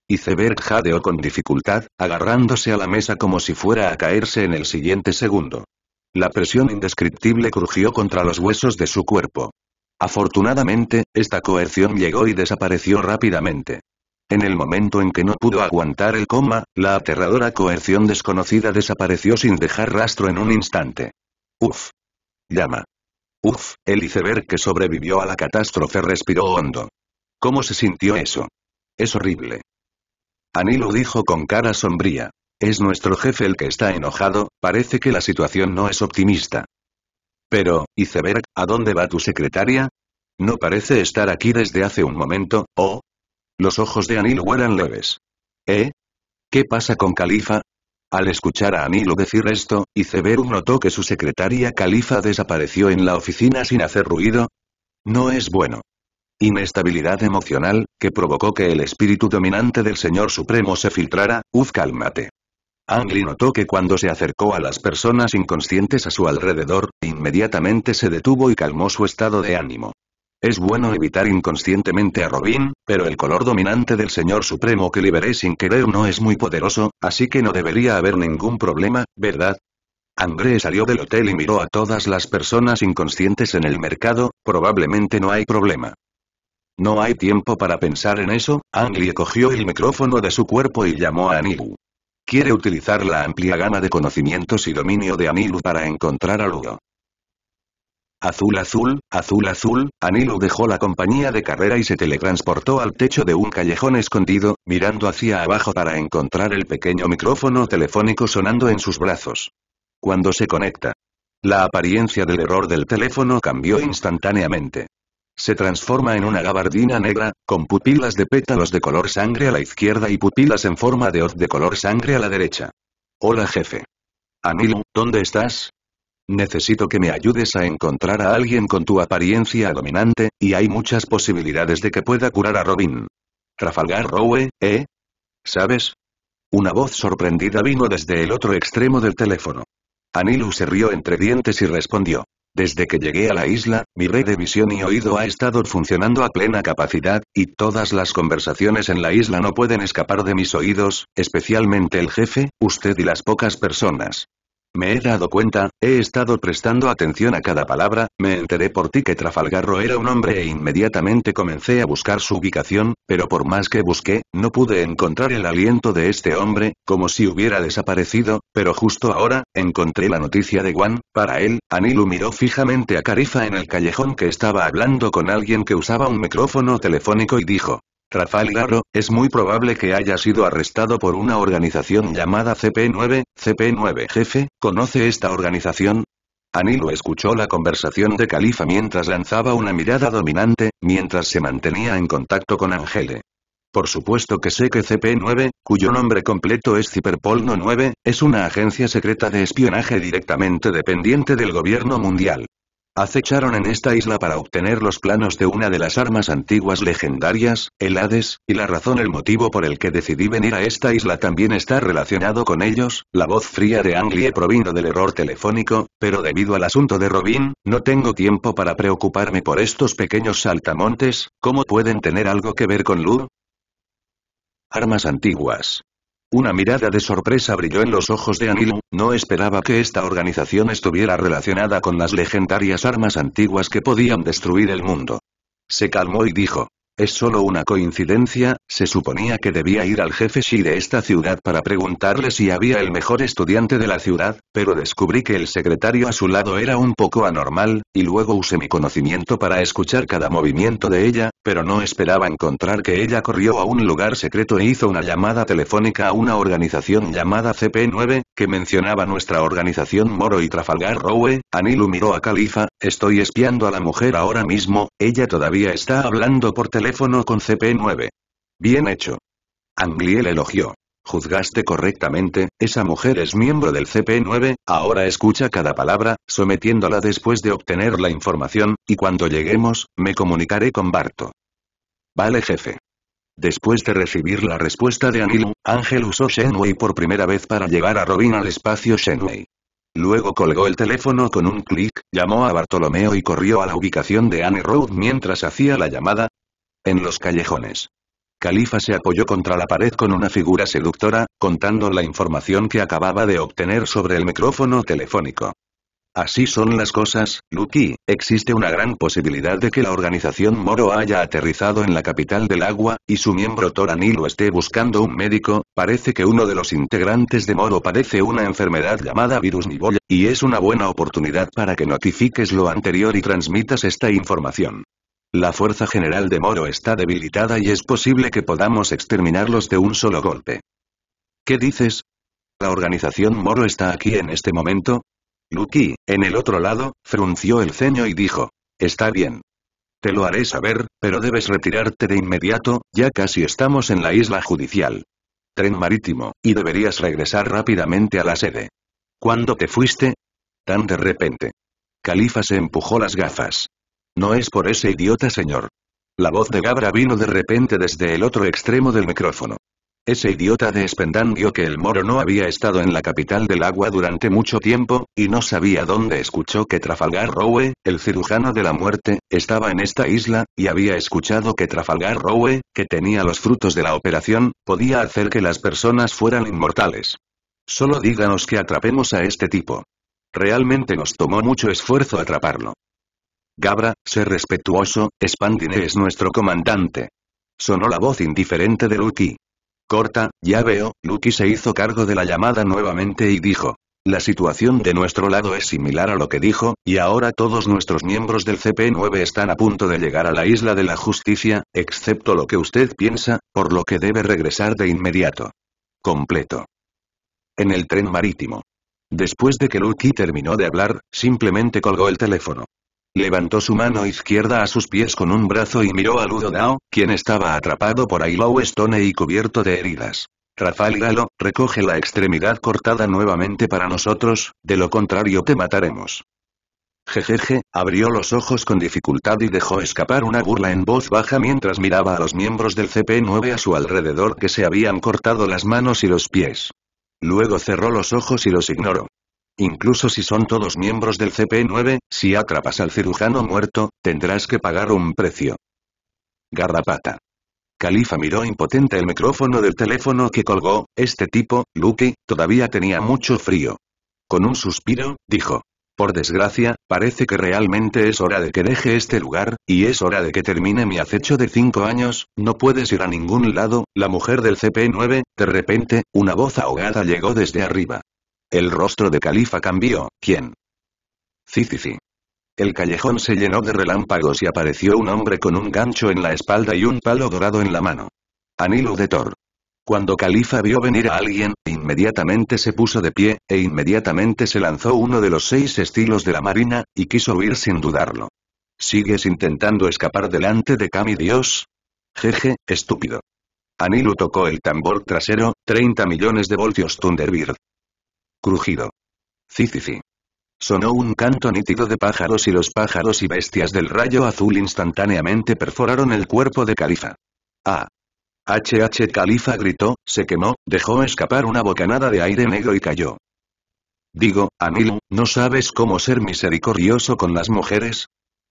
Iceberg jadeó con dificultad, agarrándose a la mesa como si fuera a caerse en el siguiente segundo. La presión indescriptible crujió contra los huesos de su cuerpo. Afortunadamente, esta coerción llegó y desapareció rápidamente. En el momento en que no pudo aguantar el coma, la aterradora coerción desconocida desapareció sin dejar rastro en un instante. Uf. Llama. Uf, el iceberg que sobrevivió a la catástrofe respiró hondo. ¿Cómo se sintió eso? Es horrible. Anilo dijo con cara sombría. Es nuestro jefe el que está enojado, parece que la situación no es optimista. Pero, iceberg, ¿a dónde va tu secretaria? No parece estar aquí desde hace un momento, ¿oh? Los ojos de Anilo eran leves. ¿Qué pasa con Califa? Al escuchar a Anilo decir esto, Iceberg notó que su secretaria Califa desapareció en la oficina sin hacer ruido. No es bueno. Inestabilidad emocional, que provocó que el espíritu dominante del Señor Supremo se filtrara. Uf, cálmate. Anglie notó que cuando se acercó a las personas inconscientes a su alrededor, inmediatamente se detuvo y calmó su estado de ánimo. Es bueno evitar inconscientemente a Robin, pero el color dominante del Señor Supremo que liberé sin querer no es muy poderoso, así que no debería haber ningún problema, ¿verdad? André salió del hotel y miró a todas las personas inconscientes en el mercado. Probablemente no hay problema. No hay tiempo para pensar en eso. Anglie cogió el micrófono de su cuerpo y llamó a Anilu. Quiere utilizar la amplia gama de conocimientos y dominio de Anilu para encontrar a Luo. Azul azul, azul azul, Anilo dejó la compañía de carrera y se teletransportó al techo de un callejón escondido, mirando hacia abajo para encontrar el pequeño micrófono telefónico sonando en sus brazos. Cuando se conecta, la apariencia del error del teléfono cambió instantáneamente. Se transforma en una gabardina negra, con pupilas de pétalos de color sangre a la izquierda y pupilas en forma de hoz de color sangre a la derecha. Hola jefe. Anilo, ¿dónde estás? Necesito que me ayudes a encontrar a alguien con tu apariencia dominante, y hay muchas posibilidades de que pueda curar a Robin. Trafalgar Row, ¿eh? ¿Sabes? Una voz sorprendida vino desde el otro extremo del teléfono. Anilu se rió entre dientes y respondió. Desde que llegué a la isla, mi red de visión y oído ha estado funcionando a plena capacidad, y todas las conversaciones en la isla no pueden escapar de mis oídos, especialmente el jefe, usted y las pocas personas. Me he dado cuenta, he estado prestando atención a cada palabra, me enteré por ti que Trafalgar Row era un hombre e inmediatamente comencé a buscar su ubicación, pero por más que busqué, no pude encontrar el aliento de este hombre, como si hubiera desaparecido, pero justo ahora, encontré la noticia de Juan. Para él, Anilu miró fijamente a Califa en el callejón que estaba hablando con alguien que usaba un micrófono telefónico y dijo. Trafalgar Row, es muy probable que haya sido arrestado por una organización llamada CP9, CP9 jefe, ¿conoce esta organización? Anilo escuchó la conversación de Califa mientras lanzaba una mirada dominante, mientras se mantenía en contacto con Angele. Por supuesto que sé que CP9, cuyo nombre completo es Cyberpolno 9, es una agencia secreta de espionaje directamente dependiente del gobierno mundial. Acecharon en esta isla para obtener los planos de una de las armas antiguas legendarias, el Hades, y la razón, el motivo por el que decidí venir a esta isla también está relacionado con ellos. La voz fría de Anglie provino del error telefónico, pero debido al asunto de Robin, no tengo tiempo para preocuparme por estos pequeños saltamontes. ¿Cómo pueden tener algo que ver con Lu? Armas antiguas. Una mirada de sorpresa brilló en los ojos de Anilu, no esperaba que esta organización estuviera relacionada con las legendarias armas antiguas que podían destruir el mundo. Se calmó y dijo, es solo una coincidencia, se suponía que debía ir al jefe Shi de esta ciudad para preguntarle si había el mejor estudiante de la ciudad, pero descubrí que el secretario a su lado era un poco anormal, y luego usé mi conocimiento para escuchar cada movimiento de ella, pero no esperaba encontrar que ella corrió a un lugar secreto e hizo una llamada telefónica a una organización llamada CP9, que mencionaba nuestra organización Moro y Trafalgar Row. Anilu miró a Khalifa, estoy espiando a la mujer ahora mismo, ella todavía está hablando por teléfono. Con CP9. Bien hecho. Anglie le elogió. Juzgaste correctamente, esa mujer es miembro del CP9, ahora escucha cada palabra, sometiéndola después de obtener la información, y cuando lleguemos, me comunicaré con Barto. Vale, jefe. Después de recibir la respuesta de Anilu, Ángel usó Shenwei por primera vez para llevar a Robin al espacio Shenwei. Luego colgó el teléfono con un clic, llamó a Bartolomeo y corrió a la ubicación de Anne Road mientras hacía la llamada. En los callejones. Khalifa se apoyó contra la pared con una figura seductora, contando la información que acababa de obtener sobre el micrófono telefónico. Así son las cosas, Lucky, existe una gran posibilidad de que la organización Moro haya aterrizado en la capital del agua, y su miembro Thor Anilu esté buscando un médico, parece que uno de los integrantes de Moro padece una enfermedad llamada virus Niboya, y es una buena oportunidad para que notifiques lo anterior y transmitas esta información. La fuerza general de Moro está debilitada y es posible que podamos exterminarlos de un solo golpe. ¿Qué dices? ¿La organización Moro está aquí en este momento? Lucky, en el otro lado, frunció el ceño y dijo, está bien. Te lo haré saber, pero debes retirarte de inmediato, ya casi estamos en la isla judicial. Tren marítimo, y deberías regresar rápidamente a la sede. ¿Cuándo te fuiste? Tan de repente. Khalifa se empujó las gafas. No es por ese idiota, señor. La voz de Gabra vino de repente desde el otro extremo del micrófono. Ese idiota de Spendán vio que el Moro no había estado en la capital del agua durante mucho tiempo, y no sabía dónde. Escuchó que Trafalgar Row, el cirujano de la muerte, estaba en esta isla, y había escuchado que Trafalgar Row, que tenía los frutos de la operación, podía hacer que las personas fueran inmortales. Solo díganos que atrapemos a este tipo. Realmente nos tomó mucho esfuerzo atraparlo. Gabra, sé respetuoso, Spandine es nuestro comandante. Sonó la voz indiferente de Lucky. Corta, ya veo. Lucky se hizo cargo de la llamada nuevamente y dijo, la situación de nuestro lado es similar a lo que dijo, y ahora todos nuestros miembros del CP9 están a punto de llegar a la isla de la justicia, excepto lo que usted piensa, por lo que debe regresar de inmediato. Completo. En el tren marítimo. Después de que Lucky terminó de hablar, simplemente colgó el teléfono. Levantó su mano izquierda a sus pies con un brazo y miró a Ludo Dao, quien estaba atrapado por Ailou Stone y cubierto de heridas. Rafael Galo, recoge la extremidad cortada nuevamente para nosotros, de lo contrario te mataremos. Jejeje, abrió los ojos con dificultad y dejó escapar una burla en voz baja mientras miraba a los miembros del CP9 a su alrededor que se habían cortado las manos y los pies. Luego cerró los ojos y los ignoró. Incluso si son todos miembros del CP9, si atrapas al cirujano muerto, tendrás que pagar un precio. Garrapata. Khalifa miró impotente el micrófono del teléfono que colgó. Este tipo, Lucky, todavía tenía mucho frío. Con un suspiro, dijo, por desgracia, parece que realmente es hora de que deje este lugar, y es hora de que termine mi acecho de 5 años, no puedes ir a ningún lado. La mujer del CP9, de repente, una voz ahogada llegó desde arriba. El rostro de Khalifa cambió. ¿Quién? Sí. El callejón se llenó de relámpagos y apareció un hombre con un gancho en la espalda y un palo dorado en la mano. Anilu de Thor. Cuando Khalifa vio venir a alguien, inmediatamente se puso de pie, e inmediatamente se lanzó uno de los 6 estilos de la marina, y quiso huir sin dudarlo. ¿Sigues intentando escapar delante de Kami Dios? Jeje, estúpido. Anhelo tocó el tambor trasero, 30 millones de voltios Thunderbird. Crujido. Cicici. Sonó un canto nítido de pájaros y los pájaros y bestias del rayo azul instantáneamente perforaron el cuerpo de Califa. ¡Ah! HH Califa gritó, se quemó, dejó escapar una bocanada de aire negro y cayó. Digo, Anil, ¿no sabes cómo ser misericordioso con las mujeres?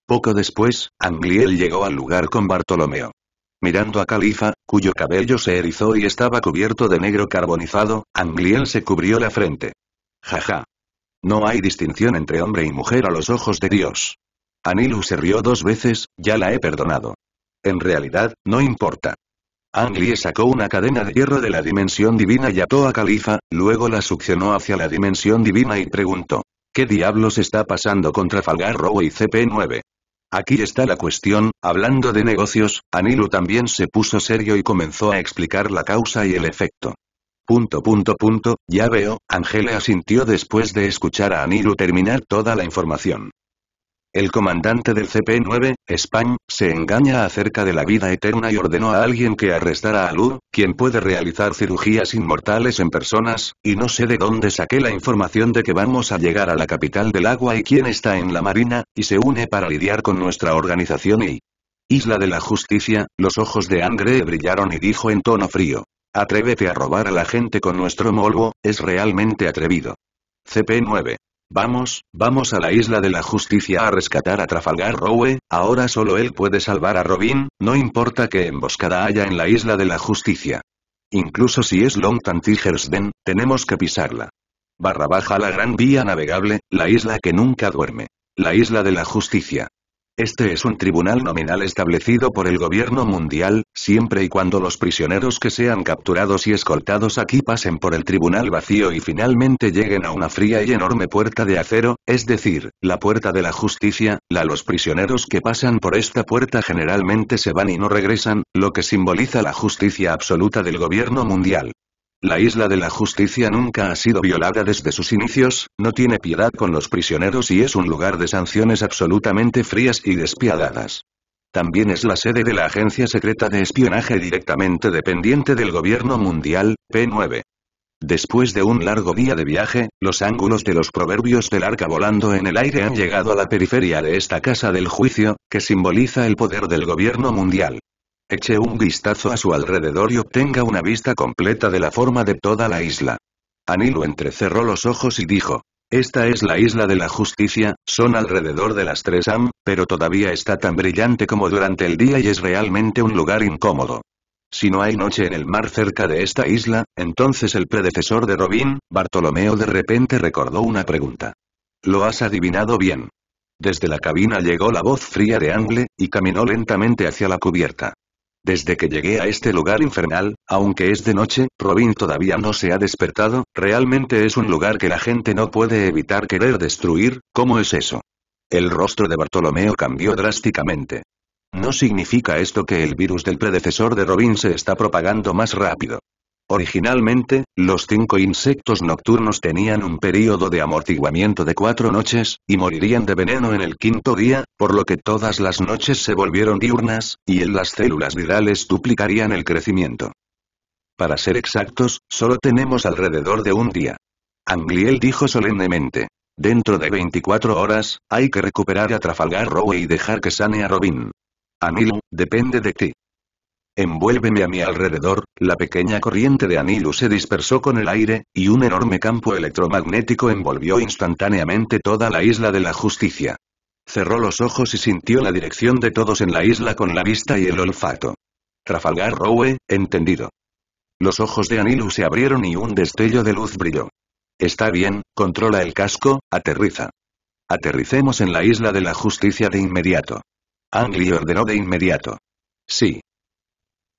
Poco después, Angliel llegó al lugar con Bartolomeo. Mirando a Califa, cuyo cabello se erizó y estaba cubierto de negro carbonizado, Angliel se cubrió la frente. Jaja. No hay distinción entre hombre y mujer a los ojos de Dios. Anilu se rió dos veces, ya la he perdonado. En realidad, no importa. Angliel sacó una cadena de hierro de la dimensión divina y ató a Califa, luego la succionó hacia la dimensión divina y preguntó. ¿Qué diablos está pasando con Trafalgar Row y CP9? Aquí está la cuestión, hablando de negocios, Anilu también se puso serio y comenzó a explicar la causa y el efecto. Ya veo, Angela asintió después de escuchar a Anilu terminar toda la información. El comandante del CP9, Spain, se engaña acerca de la vida eterna y ordenó a alguien que arrestara a Lu, quien puede realizar cirugías inmortales en personas, y no sé de dónde saqué la información de que vamos a llegar a la capital del agua y quién está en la marina, y se une para lidiar con nuestra organización y... Isla de la Justicia, los ojos de Angre brillaron y dijo en tono frío. Atrévete a robar a la gente con nuestro morbo, es realmente atrevido. CP9. Vamos a la Isla de la Justicia a rescatar a Trafalgar Row, ahora solo él puede salvar a Robin, no importa qué emboscada haya en la Isla de la Justicia. Incluso si es Longtantigersden, tenemos que pisarla. / la gran vía navegable, la isla que nunca duerme. La Isla de la Justicia. Este es un tribunal nominal establecido por el gobierno mundial, siempre y cuando los prisioneros que sean capturados y escoltados aquí pasen por el tribunal vacío y finalmente lleguen a una fría y enorme puerta de acero, es decir, la puerta de la justicia, los prisioneros que pasan por esta puerta generalmente se van y no regresan, lo que simboliza la justicia absoluta del gobierno mundial. La Isla de la Justicia nunca ha sido violada desde sus inicios, no tiene piedad con los prisioneros y es un lugar de sanciones absolutamente frías y despiadadas. También es la sede de la agencia secreta de espionaje directamente dependiente del gobierno mundial, P9. Después de un largo día de viaje, los ángulos de los proverbios del arca volando en el aire han llegado a la periferia de esta casa del juicio, que simboliza el poder del gobierno mundial. Eche un vistazo a su alrededor y obtenga una vista completa de la forma de toda la isla. Anilu entrecerró los ojos y dijo, esta es la Isla de la Justicia, son alrededor de las 3 AM, pero todavía está tan brillante como durante el día y es realmente un lugar incómodo. Si no hay noche en el mar cerca de esta isla, entonces el predecesor de Robin, Bartolomeo de repente recordó una pregunta. ¿Lo has adivinado bien? Desde la cabina llegó la voz fría de Angle, y caminó lentamente hacia la cubierta. Desde que llegué a este lugar infernal, aunque es de noche, Robin todavía no se ha despertado, realmente es un lugar que la gente no puede evitar querer destruir, ¿cómo es eso? El rostro de Bartolomeo cambió drásticamente. ¿No significa esto que el virus del predecesor de Robin se está propagando más rápido? Originalmente, los 5 insectos nocturnos tenían un período de amortiguamiento de 4 noches, y morirían de veneno en el 5.º día, por lo que todas las noches se volvieron diurnas, y en las células virales duplicarían el crecimiento. Para ser exactos, solo tenemos alrededor de un día. Angliel dijo solemnemente, dentro de 24 horas, hay que recuperar a Trafalgar Row y dejar que sane a Robin. Anilu, depende de ti. Envuélveme a mi alrededor, la pequeña corriente de Anilu se dispersó con el aire, y un enorme campo electromagnético envolvió instantáneamente toda la Isla de la Justicia. Cerró los ojos y sintió la dirección de todos en la isla con la vista y el olfato. Trafalgar Row, entendido. Los ojos de Anilu se abrieron y un destello de luz brilló. Está bien, controla el casco, aterriza. Aterricemos en la Isla de la Justicia de inmediato. Angli ordenó de inmediato. Sí.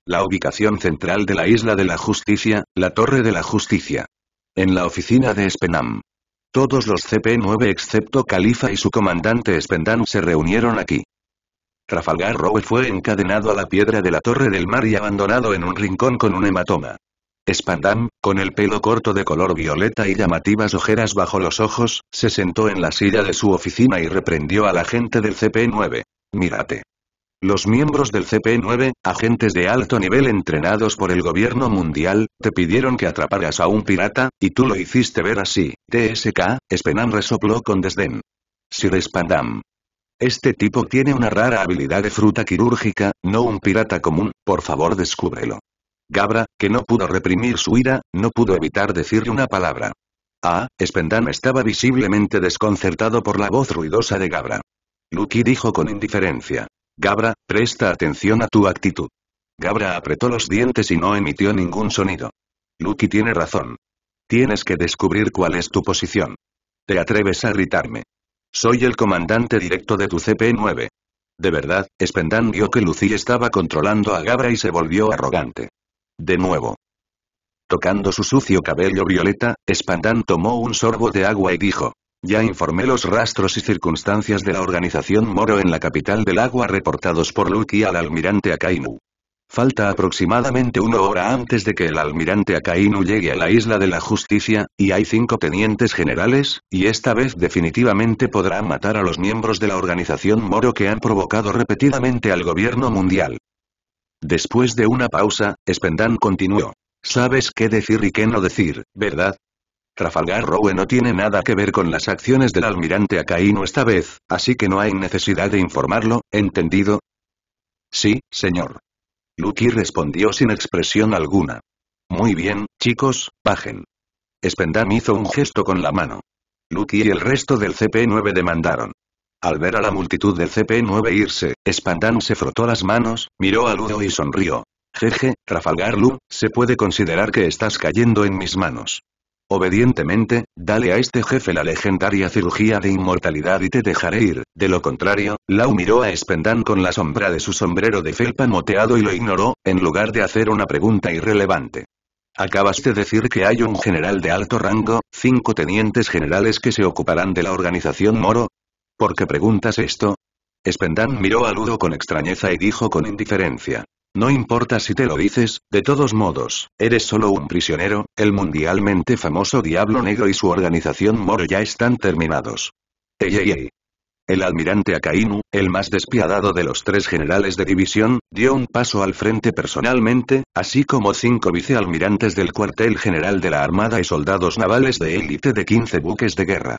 La ubicación central de la Isla de la Justicia, la Torre de la Justicia. En la oficina de Spendam. Todos los CP9 excepto Califa y su comandante Spendam se reunieron aquí. Trafalgar Row fue encadenado a la piedra de la Torre del Mar y abandonado en un rincón con un hematoma. Spendam, con el pelo corto de color violeta y llamativas ojeras bajo los ojos, se sentó en la silla de su oficina y reprendió a la gente del CP9. Mírate. Los miembros del CP9, agentes de alto nivel entrenados por el gobierno mundial, te pidieron que atraparas a un pirata, y tú lo hiciste ver así. TSK, Spenan resopló con desdén. Sir Spandam. Este tipo tiene una rara habilidad de fruta quirúrgica, no un pirata común, por favor descúbrelo. Gabra, que no pudo reprimir su ira, no pudo evitar decirle una palabra. Ah, Spandam estaba visiblemente desconcertado por la voz ruidosa de Gabra. Lucky dijo con indiferencia. Gabra, presta atención a tu actitud. Gabra apretó los dientes y no emitió ningún sonido. Lucky tiene razón. Tienes que descubrir cuál es tu posición. ¿Te atreves a irritarme? Soy el comandante directo de tu CP9. De verdad, Spandam vio que Lucy estaba controlando a Gabra y se volvió arrogante. De nuevo. Tocando su sucio cabello violeta, Spandam tomó un sorbo de agua y dijo. Ya informé los rastros y circunstancias de la organización Moro en la capital del agua reportados por Lucky al almirante Akainu. Falta aproximadamente una hora antes de que el almirante Akainu llegue a la Isla de la Justicia, y hay 5 tenientes generales, y esta vez definitivamente podrá matar a los miembros de la organización Moro que han provocado repetidamente al gobierno mundial. Después de una pausa, Spandam continuó. ¿Sabes qué decir y qué no decir, verdad? Trafalgar Row no tiene nada que ver con las acciones del almirante Akainu esta vez, así que no hay necesidad de informarlo, ¿entendido? Sí, señor. Lucky respondió sin expresión alguna. Muy bien, chicos, bajen. Spandam hizo un gesto con la mano. Lucky y el resto del CP9 demandaron. Al ver a la multitud del CP9 irse, Spandam se frotó las manos, miró a Ludo y sonrió. Jeje, Trafalgar Law, se puede considerar que estás cayendo en mis manos. Obedientemente, dale a este jefe la legendaria cirugía de inmortalidad y te dejaré ir, de lo contrario, Law miró a Spandam con la sombra de su sombrero de felpa moteado y lo ignoró, en lugar de hacer una pregunta irrelevante. Acabas de decir que hay un general de alto rango, 5 tenientes generales que se ocuparán de la organización Moro. ¿Por qué preguntas esto? Spandam miró a Ludo con extrañeza y dijo con indiferencia. No importa si te lo dices, de todos modos, eres solo un prisionero, el mundialmente famoso Diablo Negro y su organización Moro ya están terminados. Ey, ey, ey. El almirante Akainu, el más despiadado de los 3 generales de división, dio un paso al frente personalmente, así como 5 vicealmirantes del cuartel general de la Armada y soldados navales de élite de 15 buques de guerra.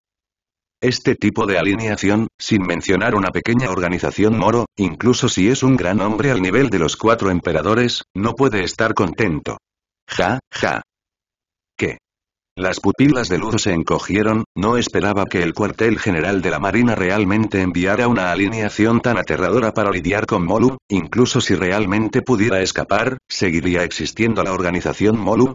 Este tipo de alineación, sin mencionar una pequeña organización Moro, incluso si es un gran hombre al nivel de los 4 emperadores, no puede estar contento. Ja, ja. ¿Qué? Las pupilas de Ludo se encogieron, no esperaba que el cuartel general de la Marina realmente enviara una alineación tan aterradora para lidiar con Molu, incluso si realmente pudiera escapar, ¿seguiría existiendo la organización Molu?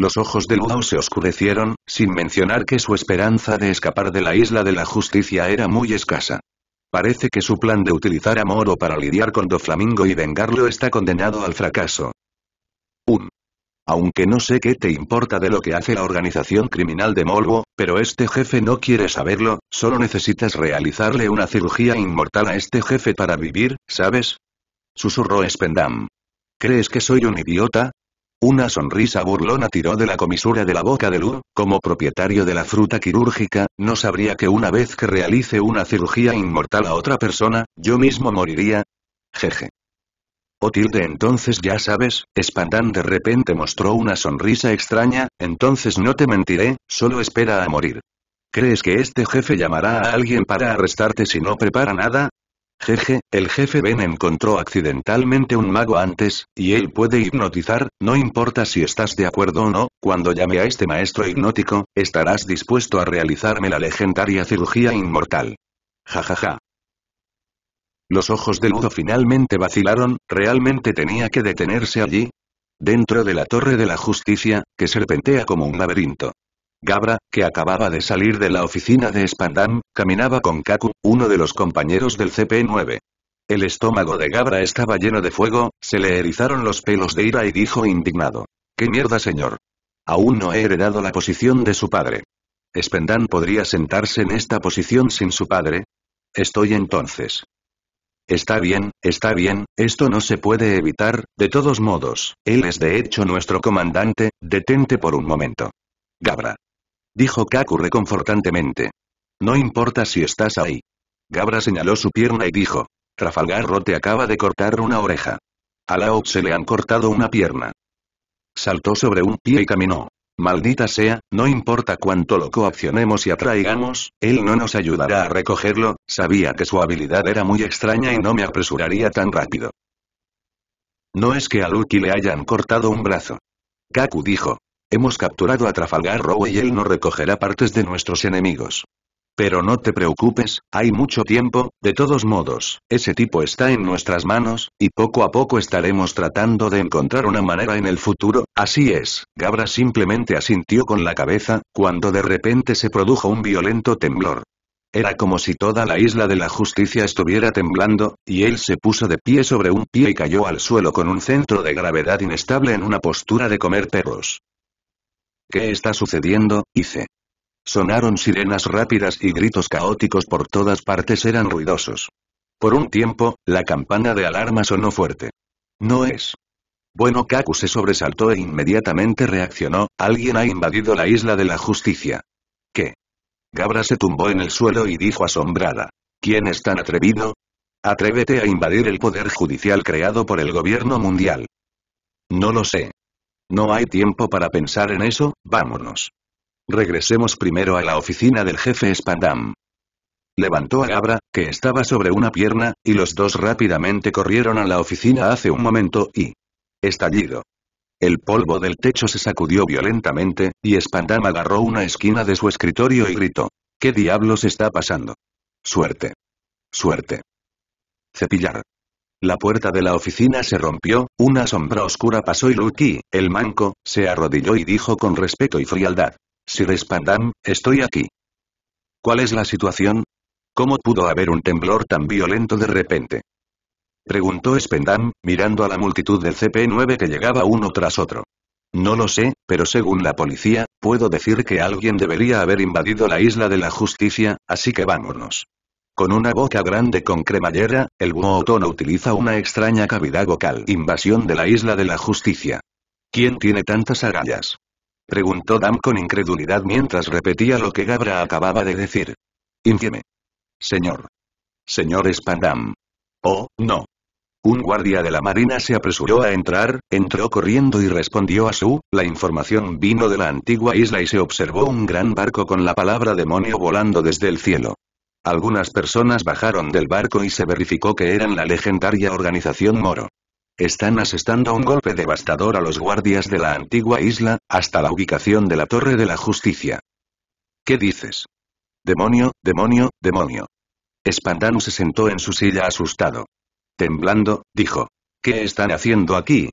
Los ojos de Ludo se oscurecieron, sin mencionar que su esperanza de escapar de la Isla de la Justicia era muy escasa. Parece que su plan de utilizar a Moro para lidiar con Doflamingo y vengarlo está condenado al fracaso. Aunque no sé qué te importa de lo que hace la organización criminal de Molo, pero este jefe no quiere saberlo, solo necesitas realizarle una cirugía inmortal a este jefe para vivir, ¿sabes? Susurró Spandam. ¿Crees que soy un idiota? Una sonrisa burlona tiró de la comisura de la boca de Ludo. Como propietario de la fruta quirúrgica, no sabría que una vez que realice una cirugía inmortal a otra persona, yo mismo moriría. Jeje. O tilde entonces ya sabes, Spandam de repente mostró una sonrisa extraña, entonces no te mentiré, solo espera a morir. ¿Crees que este jefe llamará a alguien para arrestarte si no prepara nada? Jeje, el jefe Ben encontró accidentalmente un mago antes, y él puede hipnotizar, no importa si estás de acuerdo o no, cuando llame a este maestro hipnótico, estarás dispuesto a realizarme la legendaria cirugía inmortal. Ja ja ja. Los ojos de Ludo finalmente vacilaron, ¿realmente tenía que detenerse allí? Dentro de la Torre de la Justicia, que serpentea como un laberinto. Gabra, que acababa de salir de la oficina de Spandam, caminaba con Kaku, uno de los compañeros del CP9. El estómago de Gabra estaba lleno de fuego, se le erizaron los pelos de ira y dijo indignado. ¿Qué mierda, señor? Aún no he heredado la posición de su padre. ¿Spandam podría sentarse en esta posición sin su padre? Estoy entonces. Está bien, esto no se puede evitar, de todos modos, él es de hecho nuestro comandante, detente por un momento. Gabra. Dijo Kaku reconfortantemente. No importa si estás ahí. Gabra señaló su pierna y dijo. Trafalgar Road acaba de cortar una oreja. A Law se le han cortado una pierna. Saltó sobre un pie y caminó. Maldita sea, no importa cuánto lo coaccionemos y atraigamos, él no nos ayudará a recogerlo, sabía que su habilidad era muy extraña y no me apresuraría tan rápido. No es que a Lucky le hayan cortado un brazo. Kaku dijo. Hemos capturado a Trafalgar Row y él no recogerá partes de nuestros enemigos. Pero no te preocupes, hay mucho tiempo, de todos modos, ese tipo está en nuestras manos, y poco a poco estaremos tratando de encontrar una manera en el futuro, así es. Gabra simplemente asintió con la cabeza, cuando de repente se produjo un violento temblor. Era como si toda la Isla de la Justicia estuviera temblando, y él se puso de pie sobre un pie y cayó al suelo con un centro de gravedad inestable en una postura de comer perros. ¿Qué está sucediendo? Hice. Sonaron sirenas rápidas y gritos caóticos por todas partes eran ruidosos. Por un tiempo, la campana de alarma sonó fuerte. No es. Bueno, Kaku se sobresaltó e inmediatamente reaccionó, alguien ha invadido la Isla de la Justicia. ¿Qué? Gabra se tumbó en el suelo y dijo asombrada. ¿Quién es tan atrevido? Atrévete a invadir el poder judicial creado por el gobierno mundial. No lo sé. No hay tiempo para pensar en eso, vámonos. Regresemos primero a la oficina del jefe Spandam. Levantó a Gabra, que estaba sobre una pierna, y los dos rápidamente corrieron a la oficina hace un momento y... estallido. El polvo del techo se sacudió violentamente, y Spandam agarró una esquina de su escritorio y gritó. ¿Qué diablos está pasando? Suerte. Suerte. Cepillar. La puerta de la oficina se rompió, una sombra oscura pasó y Lucky, el manco, se arrodilló y dijo con respeto y frialdad. Sir Spandam, estoy aquí. ¿Cuál es la situación? ¿Cómo pudo haber un temblor tan violento de repente? Preguntó Spandam, mirando a la multitud del CP9 que llegaba uno tras otro. No lo sé, pero según la policía, puedo decir que alguien debería haber invadido la Isla de la Justicia, así que vámonos. Con una boca grande con cremallera, el búho otono utiliza una extraña cavidad vocal. Invasión de la Isla de la Justicia. ¿Quién tiene tantas agallas? Preguntó Dam con incredulidad mientras repetía lo que Gabra acababa de decir. Infíeme. Señor. Señor Spandam. Oh, no. Un guardia de la marina se apresuró a entrar, entró corriendo y respondió a la información vino de la antigua isla y se observó un gran barco con la palabra demonio volando desde el cielo. Algunas personas bajaron del barco y se verificó que eran la legendaria organización Moro. Están asestando un golpe devastador a los guardias de la antigua isla, hasta la ubicación de la Torre de la Justicia. ¿Qué dices? Demonio, demonio, demonio. Spandam se sentó en su silla asustado. Temblando, dijo. ¿Qué están haciendo aquí?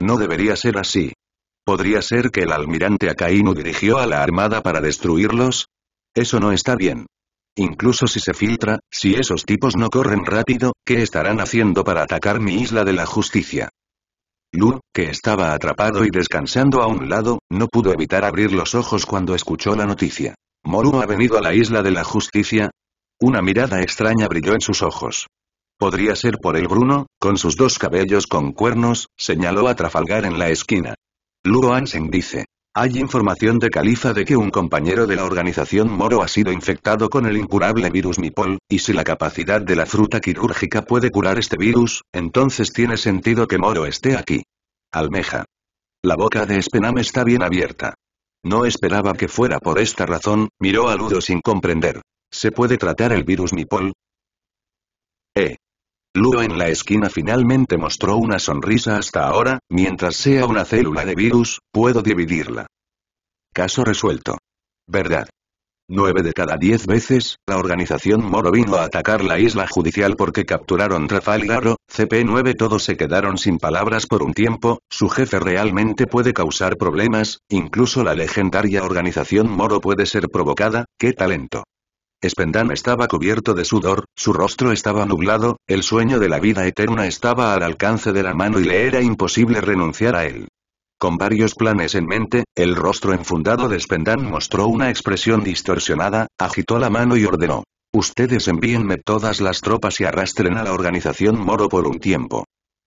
No debería ser así. ¿Podría ser que el almirante Akainu dirigió a la armada para destruirlos? Eso no está bien. Incluso si se filtra, si esos tipos no corren rápido, ¿qué estarán haciendo para atacar mi Isla de la Justicia? Lu, que estaba atrapado y descansando a un lado, no pudo evitar abrir los ojos cuando escuchó la noticia. ¿Moru ha venido a la Isla de la Justicia? Una mirada extraña brilló en sus ojos. Podría ser por el Bruno, con sus dos cabellos con cuernos, señaló a Trafalgar en la esquina. Lu Hansen dice. Hay información de Califa de que un compañero de la organización Moro ha sido infectado con el incurable virus Mipol, y si la capacidad de la fruta quirúrgica puede curar este virus, entonces tiene sentido que Moro esté aquí. Almeja. La boca de Spandam está bien abierta. No esperaba que fuera por esta razón, miró a Ludo sin comprender. ¿Se puede tratar el virus Mipol? Ludo en la esquina finalmente mostró una sonrisa hasta ahora, mientras sea una célula de virus, puedo dividirla. Caso resuelto. ¿Verdad? 9 de cada 10 veces, la organización Moro vino a atacar la isla judicial porque capturaron Trafalgar Row, CP9 todos se quedaron sin palabras por un tiempo, su jefe realmente puede causar problemas, incluso la legendaria organización Moro puede ser provocada, ¡qué talento! Spandam estaba cubierto de sudor, su rostro estaba nublado, el sueño de la vida eterna estaba al alcance de la mano y le era imposible renunciar a él. Con varios planes en mente, el rostro enfundado de Spandam mostró una expresión distorsionada, agitó la mano y ordenó. Ustedes envíenme todas las tropas y arrastren a la organización Moro por un tiempo.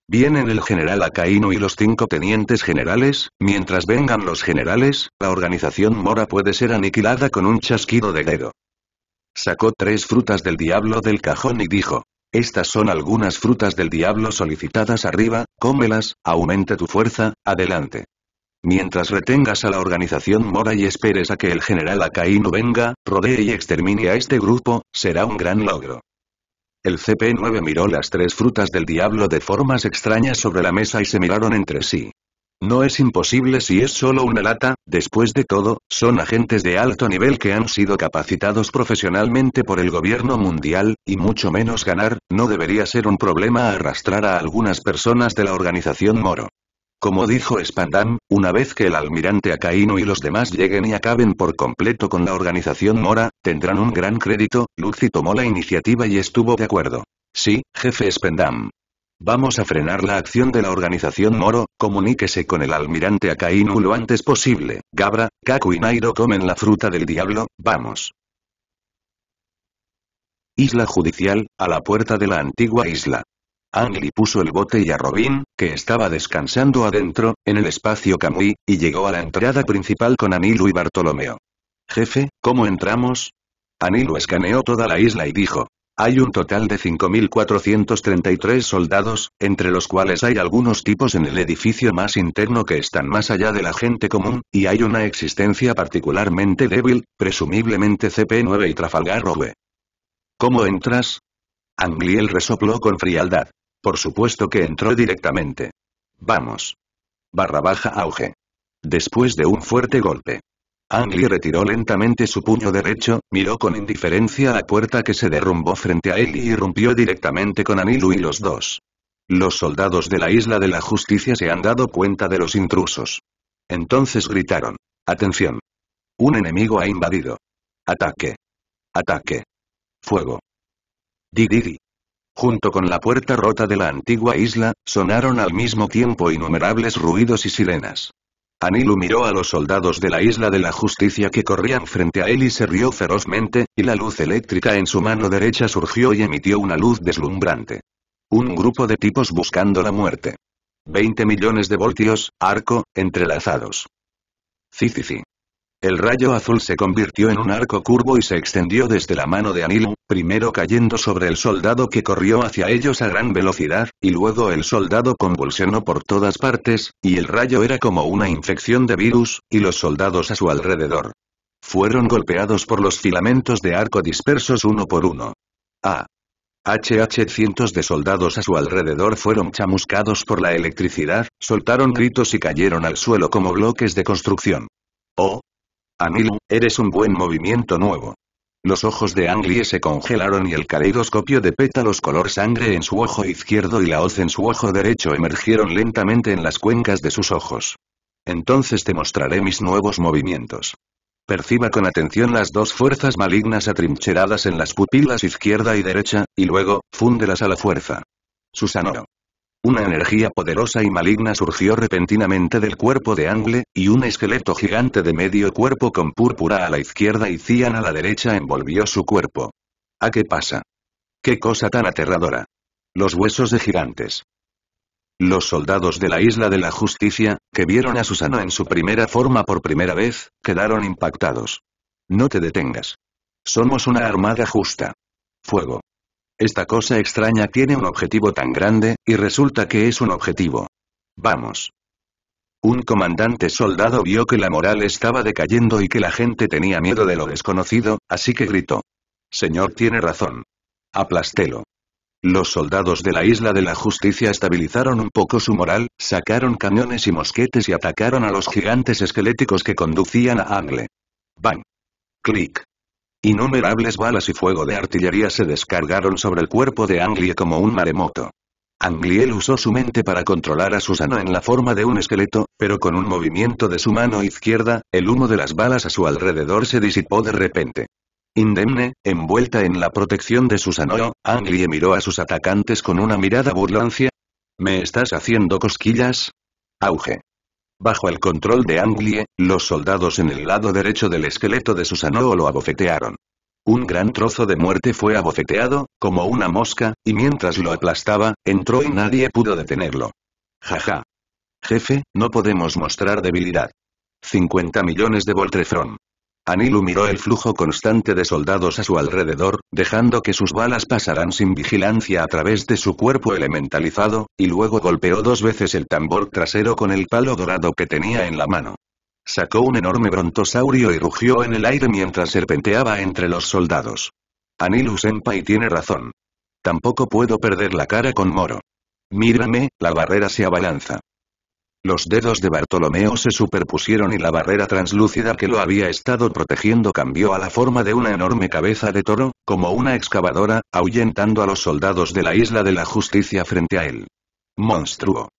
Vienen el general Akainu y los 5 tenientes generales, mientras vengan los generales, la organización Mora puede ser aniquilada con un chasquido de dedo. Sacó 3 frutas del diablo del cajón y dijo, Estas son algunas frutas del diablo solicitadas arriba, cómelas, aumente tu fuerza, adelante. Mientras retengas a la organización Mora y esperes a que el general Akainu venga, rodee y extermine a este grupo, será un gran logro. El CP-9 miró las tres frutas del diablo de formas extrañas sobre la mesa y se miraron entre sí. No es imposible si es solo una lata, después de todo, son agentes de alto nivel que han sido capacitados profesionalmente por el gobierno mundial, y mucho menos ganar, no debería ser un problema arrastrar a algunas personas de la organización Moro. Como dijo Spandam, una vez que el almirante Akainu y los demás lleguen y acaben por completo con la organización Mora, tendrán un gran crédito. Lucy tomó la iniciativa y estuvo de acuerdo. Sí, jefe Spandam. Vamos a frenar la acción de la organización Moro, comuníquese con el almirante Akainu lo antes posible. Gabra, Kaku y Nairo comen la fruta del diablo, vamos. Isla judicial, a la puerta de la antigua isla. Angli puso el bote y a Robin, que estaba descansando adentro, en el espacio Kamui, y llegó a la entrada principal con Anilu y Bartolomeo. Jefe, ¿cómo entramos? Anilu escaneó toda la isla y dijo. Hay un total de 5.433 soldados, entre los cuales hay algunos tipos en el edificio más interno que están más allá de la gente común, y hay una existencia particularmente débil, presumiblemente CP-9 y Trafalgar Rowe. ¿Cómo entras? Angliel resopló con frialdad. Por supuesto que entró directamente. Vamos. /auge. Después de un fuerte golpe. Angli retiró lentamente su puño derecho, miró con indiferencia la puerta que se derrumbó frente a él y irrumpió directamente con Anilu y los dos. Los soldados de la Isla de la Justicia se han dado cuenta de los intrusos. Entonces gritaron. Atención. Un enemigo ha invadido. Ataque. Ataque. Fuego. Dididi. Junto con la puerta rota de la antigua isla, sonaron al mismo tiempo innumerables ruidos y sirenas. Anilu miró a los soldados de la Isla de la Justicia que corrían frente a él y se rió ferozmente, y la luz eléctrica en su mano derecha surgió y emitió una luz deslumbrante. Un grupo de tipos buscando la muerte. 20 millones de voltios, arco, entrelazados. Cicici. El rayo azul se convirtió en un arco curvo y se extendió desde la mano de Anilu, primero cayendo sobre el soldado que corrió hacia ellos a gran velocidad, y luego el soldado convulsionó por todas partes, y el rayo era como una infección de virus, y los soldados a su alrededor. Fueron golpeados por los filamentos de arco dispersos uno por uno. Cientos de soldados a su alrededor fueron chamuscados por la electricidad, soltaron gritos y cayeron al suelo como bloques de construcción. Oh. Anilu, eres un buen movimiento nuevo. Los ojos de Anglie se congelaron y el caleidoscopio de pétalos color sangre en su ojo izquierdo y la hoz en su ojo derecho emergieron lentamente en las cuencas de sus ojos. Entonces te mostraré mis nuevos movimientos. Perciba con atención las dos fuerzas malignas atrincheradas en las pupilas izquierda y derecha, y luego, fúndelas a la fuerza. Susanoo. Una energía poderosa y maligna surgió repentinamente del cuerpo de Angle, y un esqueleto gigante de medio cuerpo con púrpura a la izquierda y cian a la derecha envolvió su cuerpo. ¿A qué pasa? ¡Qué cosa tan aterradora! Los huesos de gigantes. Los soldados de la Isla de la Justicia, que vieron a Susanoo en su primera forma por primera vez, quedaron impactados. No te detengas. Somos una armada justa. Fuego. Esta cosa extraña tiene un objetivo tan grande, y resulta que es un objetivo. Vamos. Un comandante soldado vio que la moral estaba decayendo y que la gente tenía miedo de lo desconocido, así que gritó. Señor tiene razón. Aplástelo. Los soldados de la Isla de la Justicia estabilizaron un poco su moral, sacaron cañones y mosquetes y atacaron a los gigantes esqueléticos que conducían a Angle. Bang. Clic. Innumerables balas y fuego de artillería se descargaron sobre el cuerpo de Anglie como un maremoto. Angliel usó su mente para controlar a Susanoo en la forma de un esqueleto, pero con un movimiento de su mano izquierda, el humo de las balas a su alrededor se disipó de repente. Indemne, envuelta en la protección de Susanoo, Anglie miró a sus atacantes con una mirada burlancia. ¿Me estás haciendo cosquillas? Auge. Bajo el control de Anglie, los soldados en el lado derecho del esqueleto de Susanoo lo abofetearon. Un gran trozo de muerte fue abofeteado, como una mosca, y mientras lo aplastaba, entró y nadie pudo detenerlo. Jaja. Jefe, no podemos mostrar debilidad. 50 millones de Voltrefron. Anilu miró el flujo constante de soldados a su alrededor, dejando que sus balas pasaran sin vigilancia a través de su cuerpo elementalizado, y luego golpeó dos veces el tambor trasero con el palo dorado que tenía en la mano. Sacó un enorme brontosaurio y rugió en el aire mientras serpenteaba entre los soldados. Anilu senpai tiene razón. Tampoco puedo perder la cara con Moro. Mírame, la barrera se abalanza. Los dedos de Bartolomeo se superpusieron y la barrera translúcida que lo había estado protegiendo cambió a la forma de una enorme cabeza de toro, como una excavadora, ahuyentando a los soldados de la Isla de la Justicia frente a él. Monstruo.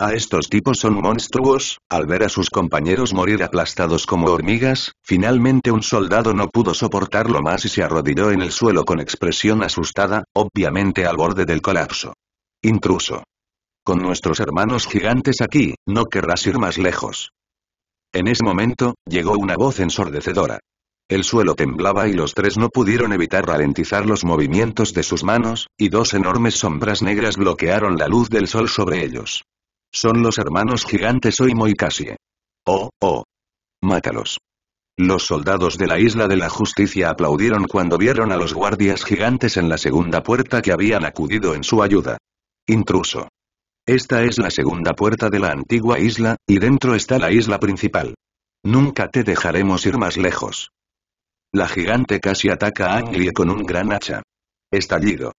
A estos tipos son monstruos. Al ver a sus compañeros morir aplastados como hormigas, finalmente un soldado no pudo soportarlo más y se arrodilló en el suelo con expresión asustada, obviamente al borde del colapso. Intruso. Con nuestros hermanos gigantes aquí, no querrás ir más lejos. En ese momento, llegó una voz ensordecedora. El suelo temblaba y los tres no pudieron evitar ralentizar los movimientos de sus manos, y dos enormes sombras negras bloquearon la luz del sol sobre ellos. Son los hermanos gigantes Oimo y Cassie. Oh, oh. Mátalos. Los soldados de la Isla de la Justicia aplaudieron cuando vieron a los guardias gigantes en la segunda puerta que habían acudido en su ayuda. Intruso. Esta es la segunda puerta de la antigua isla, y dentro está la isla principal. Nunca te dejaremos ir más lejos. La gigante casi ataca a Angliel con un gran hacha. Estallido.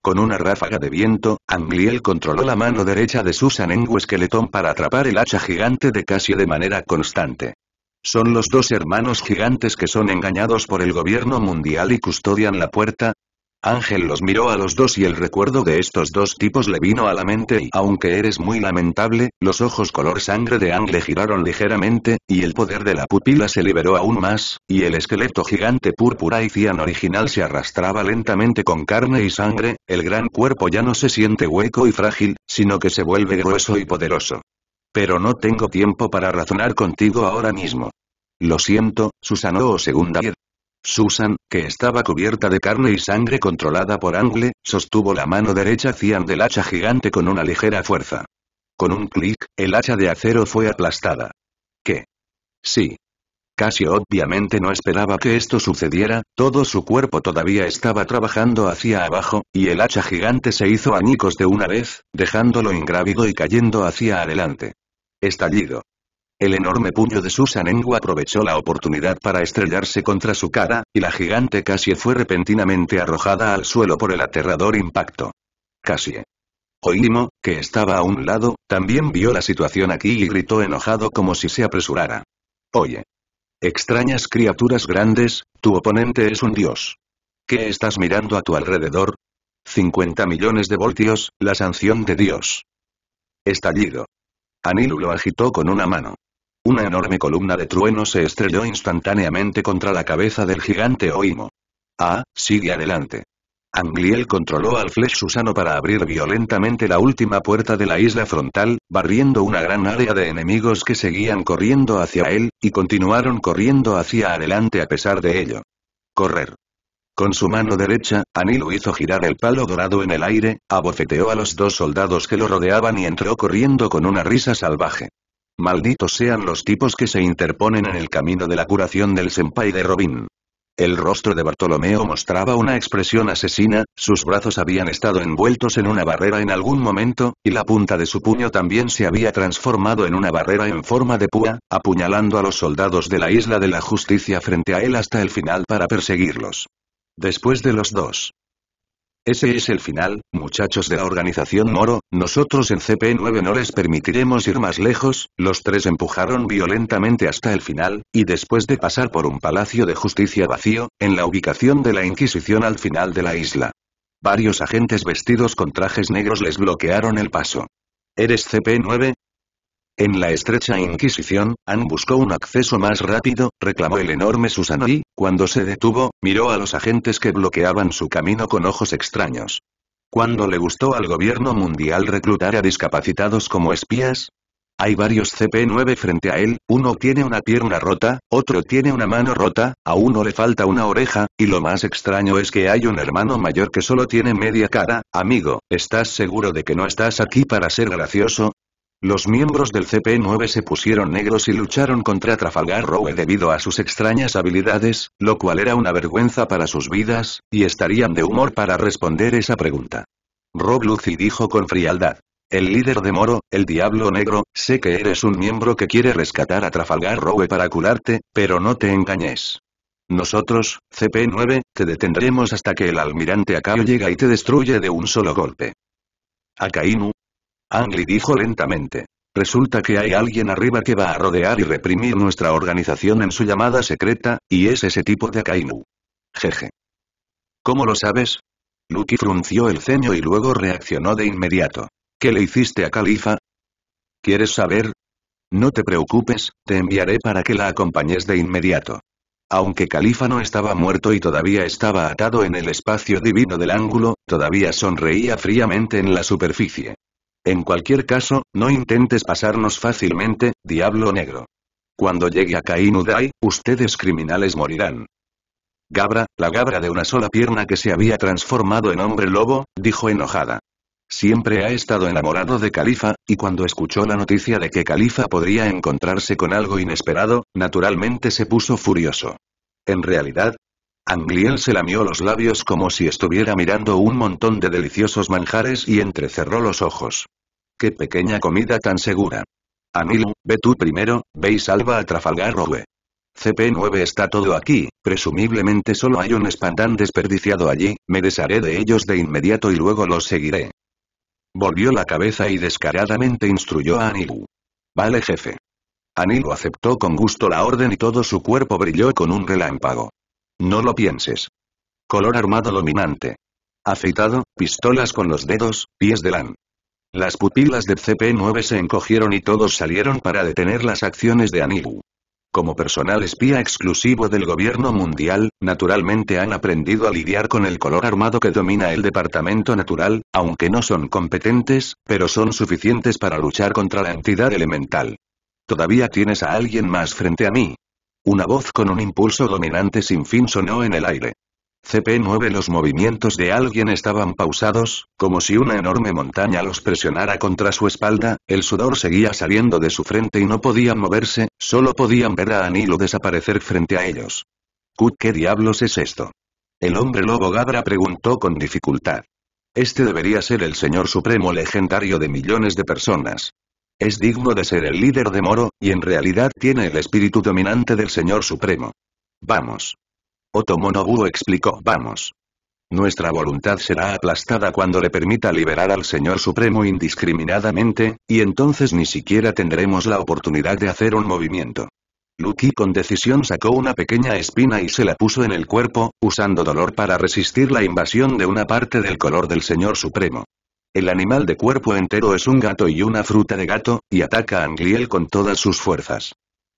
Con una ráfaga de viento, Angliel controló la mano derecha de Susan Enguesqueletón para atrapar el hacha gigante de Cassie de manera constante. ¿Son los dos hermanos gigantes que son engañados por el gobierno mundial y custodian la puerta? Ángel los miró a los dos y el recuerdo de estos dos tipos le vino a la mente y, aunque eres muy lamentable, los ojos color sangre de Ángel giraron ligeramente, y el poder de la pupila se liberó aún más, y el esqueleto gigante púrpura y cian original se arrastraba lentamente con carne y sangre, el gran cuerpo ya no se siente hueco y frágil, sino que se vuelve grueso y poderoso. Pero no tengo tiempo para razonar contigo ahora mismo. Lo siento, Susano o segunda piedra. Susan, que estaba cubierta de carne y sangre controlada por Angle, sostuvo la mano derecha cian del hacha gigante con una ligera fuerza. Con un clic, el hacha de acero fue aplastada. ¿Qué? Sí. Cassie obviamente no esperaba que esto sucediera, todo su cuerpo todavía estaba trabajando hacia abajo, y el hacha gigante se hizo añicos de una vez, dejándolo ingrávido y cayendo hacia adelante. Estallido. El enorme puño de Susan Engu aprovechó la oportunidad para estrellarse contra su cara, y la gigante Cassie fue repentinamente arrojada al suelo por el aterrador impacto. Cassie. Oimo, que estaba a un lado, también vio la situación aquí y gritó enojado como si se apresurara. Oye. Extrañas criaturas grandes, tu oponente es un dios. ¿Qué estás mirando a tu alrededor? 50 millones de voltios, la sanción de Dios. Estallido. Anilu lo agitó con una mano. Una enorme columna de trueno se estrelló instantáneamente contra la cabeza del gigante Oimo. Ah, sigue adelante. Angliel controló al Flesh Susano para abrir violentamente la última puerta de la isla frontal, barriendo una gran área de enemigos que seguían corriendo hacia él, y continuaron corriendo hacia adelante a pesar de ello. Correr. Con su mano derecha, Anilu hizo girar el palo dorado en el aire, abofeteó a los dos soldados que lo rodeaban y entró corriendo con una risa salvaje. Malditos sean los tipos que se interponen en el camino de la curación del senpai de Robin. El rostro de Bartolomeo mostraba una expresión asesina, sus brazos habían estado envueltos en una barrera en algún momento, y la punta de su puño también se había transformado en una barrera en forma de púa, apuñalando a los soldados de la Isla de la Justicia frente a él hasta el final para perseguirlos. Después de los dos. Ese es el final, muchachos de la organización Moro, nosotros en CP9 no les permitiremos ir más lejos. Los tres empujaron violentamente hasta el final, y después de pasar por un palacio de justicia vacío, en la ubicación de la Inquisición al final de la isla. Varios agentes vestidos con trajes negros les bloquearon el paso. ¿Eres CP9? En la estrecha Inquisición, Ann buscó un acceso más rápido, reclamó el enorme Susano y, cuando se detuvo, miró a los agentes que bloqueaban su camino con ojos extraños. ¿Cuándo le gustó al gobierno mundial reclutar a discapacitados como espías? Hay varios CP9 frente a él, uno tiene una pierna rota, otro tiene una mano rota, a uno le falta una oreja, y lo más extraño es que hay un hermano mayor que solo tiene media cara. Amigo, ¿estás seguro de que no estás aquí para ser gracioso? Los miembros del CP-9 se pusieron negros y lucharon contra Trafalgar Row debido a sus extrañas habilidades, lo cual era una vergüenza para sus vidas, y estarían de humor para responder esa pregunta. Rob Lucy dijo con frialdad. El líder de Moro, el Diablo Negro, sé que eres un miembro que quiere rescatar a Trafalgar Row para curarte, pero no te engañes. Nosotros, CP-9, te detendremos hasta que el almirante Akainu llega y te destruye de un solo golpe. Akainu. Angli dijo lentamente. Resulta que hay alguien arriba que va a rodear y reprimir nuestra organización en su llamada secreta, y es ese tipo de Akainu. Jeje. ¿Cómo lo sabes? Lucky frunció el ceño y luego reaccionó de inmediato. ¿Qué le hiciste a Khalifa? ¿Quieres saber? No te preocupes, te enviaré para que la acompañes de inmediato. Aunque Khalifa no estaba muerto y todavía estaba atado en el espacio divino del ángulo, todavía sonreía fríamente en la superficie. En cualquier caso, no intentes pasarnos fácilmente, Diablo Negro. Cuando llegue a Kainudai, ustedes criminales morirán. Gabra, la Gabra de una sola pierna que se había transformado en hombre lobo, dijo enojada. Siempre ha estado enamorado de Khalifa, y cuando escuchó la noticia de que Khalifa podría encontrarse con algo inesperado, naturalmente se puso furioso. En realidad, Angliel se lamió los labios como si estuviera mirando un montón de deliciosos manjares y entrecerró los ojos. ¡Qué pequeña comida tan segura! Anilu, ve tú primero, ve y salva a Trafalgar Row. CP-9 está todo aquí, presumiblemente solo hay un espantán desperdiciado allí, me desharé de ellos de inmediato y luego los seguiré. Volvió la cabeza y descaradamente instruyó a Anilu. Vale, jefe. Anilu aceptó con gusto la orden y todo su cuerpo brilló con un relámpago. No lo pienses. Color armado dominante. Afeitado, pistolas con los dedos, pies de lana. Las pupilas de CP-9 se encogieron y todos salieron para detener las acciones de Anilu. Como personal espía exclusivo del gobierno mundial, naturalmente han aprendido a lidiar con el color armado que domina el departamento natural, aunque no son competentes, pero son suficientes para luchar contra la entidad elemental. Todavía tienes a alguien más frente a mí. Una voz con un impulso dominante sin fin sonó en el aire. CP-9 Los movimientos de alguien estaban pausados, como si una enorme montaña los presionara contra su espalda, el sudor seguía saliendo de su frente y no podían moverse, solo podían ver a Anilu desaparecer frente a ellos. ¿Qué diablos es esto? El hombre lobo Gabra preguntó con dificultad. Este debería ser el señor supremo legendario de millones de personas. Es digno de ser el líder de Moro, y en realidad tiene el espíritu dominante del señor supremo. Vamos. Otomo Nobuo explicó, vamos. Nuestra voluntad será aplastada cuando le permita liberar al Señor Supremo indiscriminadamente, y entonces ni siquiera tendremos la oportunidad de hacer un movimiento. Lucky con decisión sacó una pequeña espina y se la puso en el cuerpo, usando dolor para resistir la invasión de una parte del color del Señor Supremo. El animal de cuerpo entero es un gato y una fruta de gato, y ataca a Angliel con todas sus fuerzas.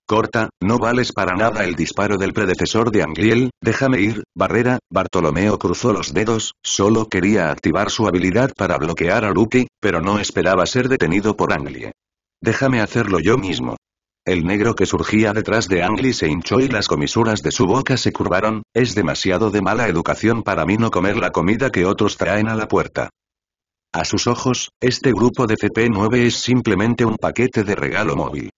Corta, no vales para nada el disparo del predecesor de Angliel, déjame ir, barrera, Bartolomeo cruzó los dedos, solo quería activar su habilidad para bloquear a Lucky, pero no esperaba ser detenido por Angliel. Déjame hacerlo yo mismo. El negro que surgía detrás de Angliel se hinchó y las comisuras de su boca se curvaron, es demasiado de mala educación para mí no comer la comida que otros traen a la puerta. A sus ojos, este grupo de CP-9 es simplemente un paquete de regalo móvil.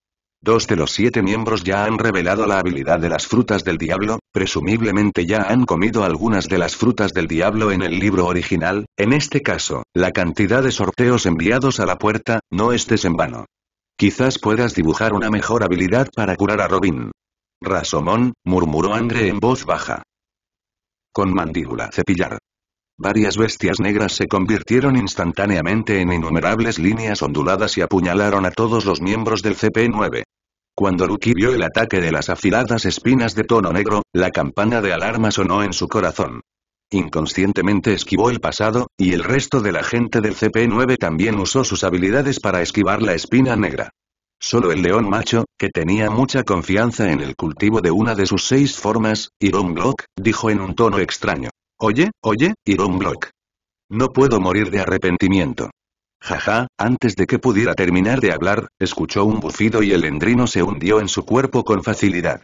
Dos de los 7 miembros ya han revelado la habilidad de las frutas del diablo, presumiblemente ya han comido algunas de las frutas del diablo en el libro original, en este caso, la cantidad de sorteos enviados a la puerta, no estés en vano. Quizás puedas dibujar una mejor habilidad para curar a Robin. Rasomón, murmuró Angre en voz baja. Con mandíbula cepillar. Varias bestias negras se convirtieron instantáneamente en innumerables líneas onduladas y apuñalaron a todos los miembros del CP-9. Cuando Lucky vio el ataque de las afiladas espinas de tono negro, la campana de alarma sonó en su corazón. Inconscientemente esquivó el pasado, y el resto de la gente del CP-9 también usó sus habilidades para esquivar la espina negra. Solo el león macho, que tenía mucha confianza en el cultivo de una de sus 6 formas, Iron Block, dijo en un tono extraño. Oye, Iron Block. No puedo morir de arrepentimiento. Jaja, antes de que pudiera terminar de hablar, escuchó un bufido y el endrino se hundió en su cuerpo con facilidad.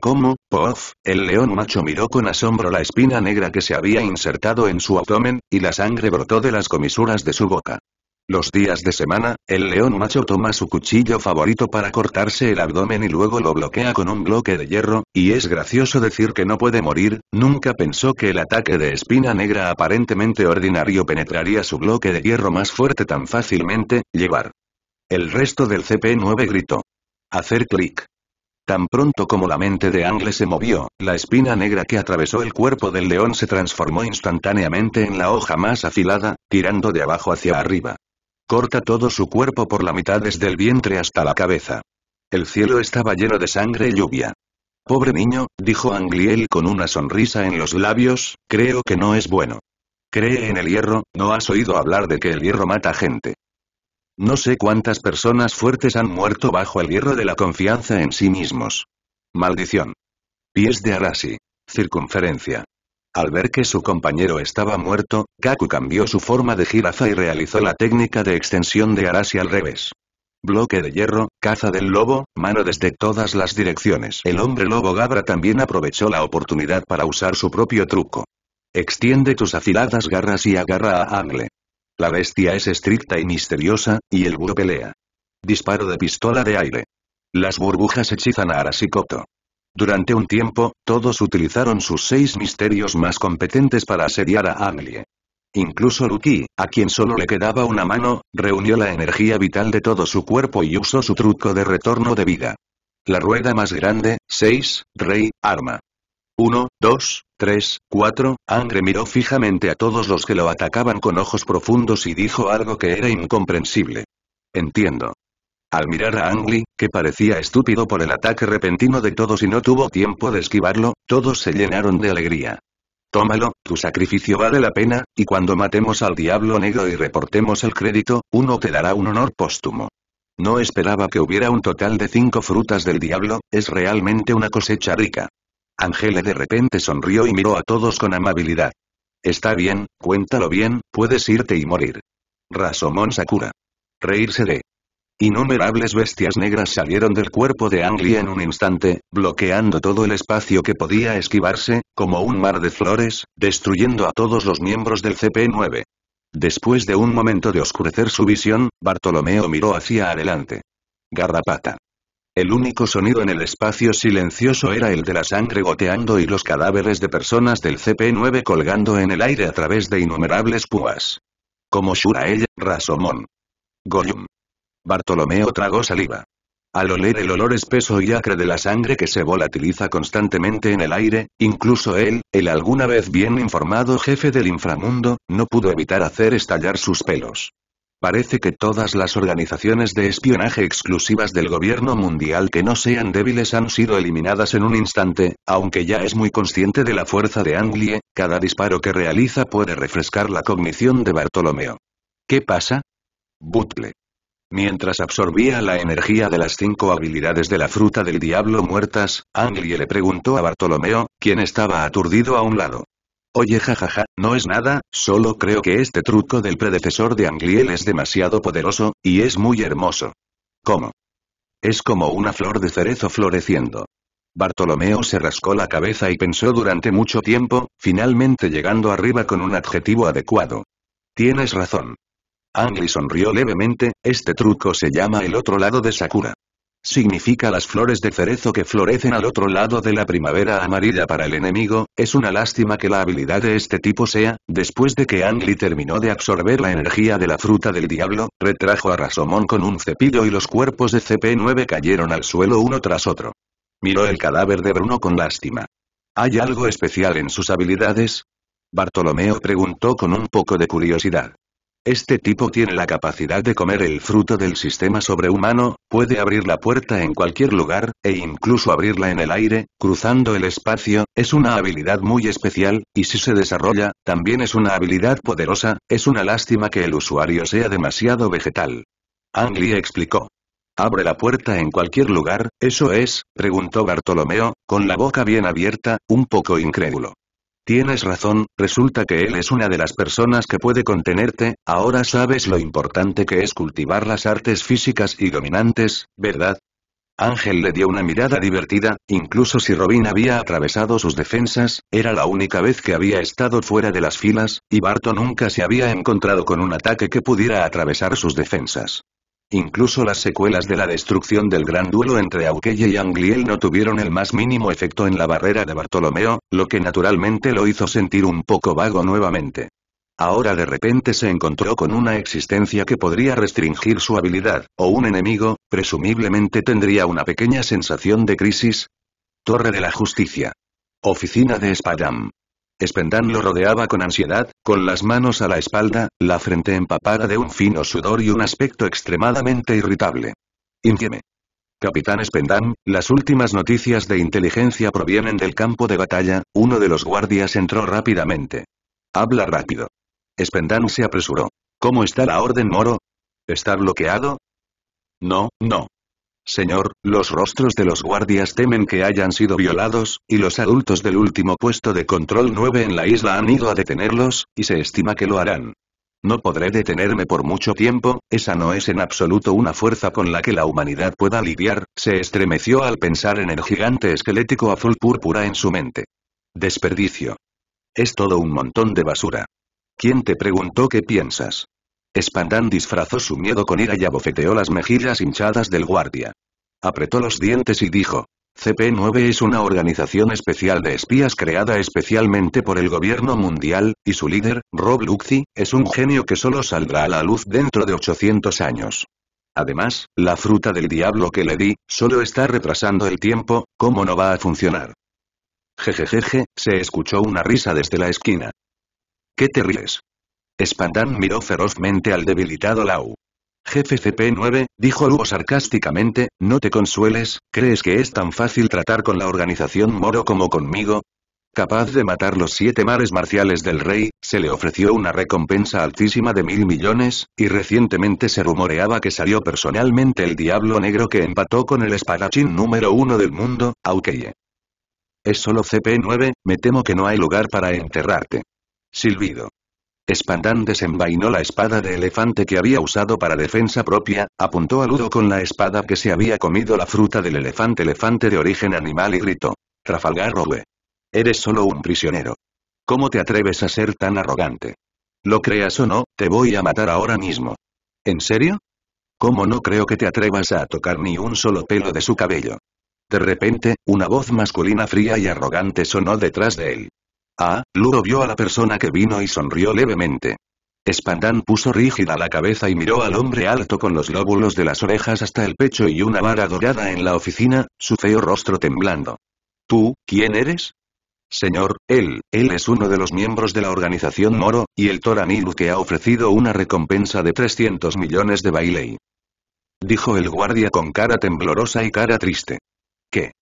¿Cómo? Poof, el león macho miró con asombro la espina negra que se había insertado en su abdomen, y la sangre brotó de las comisuras de su boca. Los días de semana, el león macho toma su cuchillo favorito para cortarse el abdomen y luego lo bloquea con un bloque de hierro, y es gracioso decir que no puede morir, nunca pensó que el ataque de espina negra aparentemente ordinario penetraría su bloque de hierro más fuerte tan fácilmente. Llevar. El resto del CP9 gritó. Hacer clic. Tan pronto como la mente de Angle se movió, la espina negra que atravesó el cuerpo del león se transformó instantáneamente en la hoja más afilada, tirando de abajo hacia arriba. Corta todo su cuerpo por la mitad desde el vientre hasta la cabeza. El cielo estaba lleno de sangre y lluvia. «Pobre niño», dijo Angliel con una sonrisa en los labios, «creo que no es bueno. Cree en el hierro, ¿no has oído hablar de que el hierro mata gente? No sé cuántas personas fuertes han muerto bajo el hierro de la confianza en sí mismos. Maldición». Pies de Arashi. Circunferencia. Al ver que su compañero estaba muerto, Kaku cambió su forma de jirafa y realizó la técnica de extensión de Arashi al revés. Bloque de hierro, caza del lobo, mano desde todas las direcciones. El hombre lobo Gabra también aprovechó la oportunidad para usar su propio truco. Extiende tus afiladas garras y agarra a Angle. La bestia es estricta y misteriosa, y el búho pelea. Disparo de pistola de aire. Las burbujas hechizan a Arashi Koto. Durante un tiempo, todos utilizaron sus 6 misterios más competentes para asediar a Anglie. Incluso Lucky, a quien solo le quedaba una mano, reunió la energía vital de todo su cuerpo y usó su truco de retorno de vida. La rueda más grande, 6, rey, arma. 1, 2, 3, 4, Anglie miró fijamente a todos los que lo atacaban con ojos profundos y dijo algo que era incomprensible. Entiendo. Al mirar a Anglie, que parecía estúpido por el ataque repentino de todos y no tuvo tiempo de esquivarlo, todos se llenaron de alegría. Tómalo, tu sacrificio vale la pena, y cuando matemos al diablo negro y reportemos el crédito, uno te dará un honor póstumo. No esperaba que hubiera un total de 5 frutas del diablo, es realmente una cosecha rica. Angele de repente sonrió y miró a todos con amabilidad. Está bien, cuéntalo bien, puedes irte y morir. Rasomon Sakura. Reírse de. Innumerables bestias negras salieron del cuerpo de Anglie en un instante, bloqueando todo el espacio que podía esquivarse, como un mar de flores, destruyendo a todos los miembros del CP9. Después de un momento de oscurecer su visión, Bartolomeo miró hacia adelante. Garrapata. El único sonido en el espacio silencioso era el de la sangre goteando y los cadáveres de personas del CP9 colgando en el aire a través de innumerables púas. Como Shuraella, Rasomon. Gollum. Bartolomeo tragó saliva. Al oler el olor espeso y acre de la sangre que se volatiliza constantemente en el aire, incluso él, el alguna vez bien informado jefe del inframundo, no pudo evitar hacer estallar sus pelos. Parece que todas las organizaciones de espionaje exclusivas del gobierno mundial que no sean débiles han sido eliminadas en un instante, aunque ya es muy consciente de la fuerza de Anglie, cada disparo que realiza puede refrescar la cognición de Bartolomeo. ¿Qué pasa? Butle. Mientras absorbía la energía de las 5 habilidades de la fruta del diablo muertas, Anglie le preguntó a Bartolomeo, quien estaba aturdido a un lado. Oye jajaja, no es nada, solo creo que este truco del predecesor de Angliel es demasiado poderoso, y es muy hermoso. ¿Cómo? Es como una flor de cerezo floreciendo. Bartolomeo se rascó la cabeza y pensó durante mucho tiempo, finalmente llegando arriba con un adjetivo adecuado. Tienes razón. Anglie sonrió levemente, este truco se llama el otro lado de Sakura. Significa las flores de cerezo que florecen al otro lado de la primavera amarilla para el enemigo, es una lástima que la habilidad de este tipo sea, después de que Anglie terminó de absorber la energía de la fruta del diablo, retrajo a Rasomon con un cepillo y los cuerpos de CP9 cayeron al suelo uno tras otro. Miró el cadáver de Bruno con lástima. ¿Hay algo especial en sus habilidades? Bartolomeo preguntó con un poco de curiosidad. Este tipo tiene la capacidad de comer el fruto del sistema sobrehumano, puede abrir la puerta en cualquier lugar, e incluso abrirla en el aire, cruzando el espacio, es una habilidad muy especial, y si se desarrolla, también es una habilidad poderosa, es una lástima que el usuario sea demasiado vegetal. Anglie explicó. ¿Abre la puerta en cualquier lugar, eso es? Preguntó Bartolomeo, con la boca bien abierta, un poco incrédulo. Tienes razón, resulta que él es una de las personas que puede contenerte, ahora sabes lo importante que es cultivar las artes físicas y dominantes, ¿verdad? Ángel le dio una mirada divertida, incluso si Robin había atravesado sus defensas, era la única vez que había estado fuera de las filas, y Barto nunca se había encontrado con un ataque que pudiera atravesar sus defensas. Incluso las secuelas de la destrucción del gran duelo entre Aukeye y Angliel no tuvieron el más mínimo efecto en la barrera de Bartolomeo, lo que naturalmente lo hizo sentir un poco vago nuevamente. Ahora de repente se encontró con una existencia que podría restringir su habilidad, o un enemigo, presumiblemente tendría una pequeña sensación de crisis. Torre de la Justicia. Oficina de Spandam. Spandam lo rodeaba con ansiedad, con las manos a la espalda, la frente empapada de un fino sudor y un aspecto extremadamente irritable. Intieme. Capitán Spandam, las últimas noticias de inteligencia provienen del campo de batalla, uno de los guardias entró rápidamente. Habla rápido. Spandam se apresuró. ¿Cómo está la orden, Moro? ¿Está bloqueado? No. Señor, los rostros de los guardias temen que hayan sido violados, y los adultos del último puesto de control 9 en la isla han ido a detenerlos, y se estima que lo harán. No podré detenerme por mucho tiempo, esa no es en absoluto una fuerza con la que la humanidad pueda lidiar, se estremeció al pensar en el gigante esquelético azul púrpura en su mente. Desperdicio. Es todo un montón de basura. ¿Quién te preguntó qué piensas? Spandam disfrazó su miedo con ira y abofeteó las mejillas hinchadas del guardia. Apretó los dientes y dijo, CP9 es una organización especial de espías creada especialmente por el gobierno mundial, y su líder, Rob Luxi, es un genio que solo saldrá a la luz dentro de 800 años. Además, la fruta del diablo que le di, solo está retrasando el tiempo, ¿cómo no va a funcionar? Jejejeje, se escuchó una risa desde la esquina. ¿Qué te ríes? Spandam miró ferozmente al debilitado Lau. Jefe CP9, dijo Lau sarcásticamente, no te consueles, ¿crees que es tan fácil tratar con la organización Moro como conmigo? Capaz de matar los 7 mares marciales del rey, se le ofreció una recompensa altísima de 1000 millones, y recientemente se rumoreaba que salió personalmente el diablo negro que empató con el espadachín número 1 del mundo, Aukeye. Es solo CP9, me temo que no hay lugar para enterrarte. Silbido. Spandam desenvainó la espada de elefante que había usado para defensa propia, apuntó a Ludo con la espada que se había comido la fruta del elefante de origen animal y gritó. Trafalgar Rowe. Eres solo un prisionero. ¿Cómo te atreves a ser tan arrogante? Lo creas o no, te voy a matar ahora mismo. ¿En serio? ¿Cómo no creo que te atrevas a tocar ni un solo pelo de su cabello? De repente, una voz masculina fría y arrogante sonó detrás de él. Ah, Ludo vio a la persona que vino y sonrió levemente. Spandam puso rígida la cabeza y miró al hombre alto con los lóbulos de las orejas hasta el pecho y una vara dorada en la oficina, su feo rostro temblando. ¿Tú, quién eres? Señor, él es uno de los miembros de la organización Moro, y el Toranilu que ha ofrecido una recompensa de 300 millones de bailey. Dijo el guardia con cara temblorosa y cara triste. ¿Qué?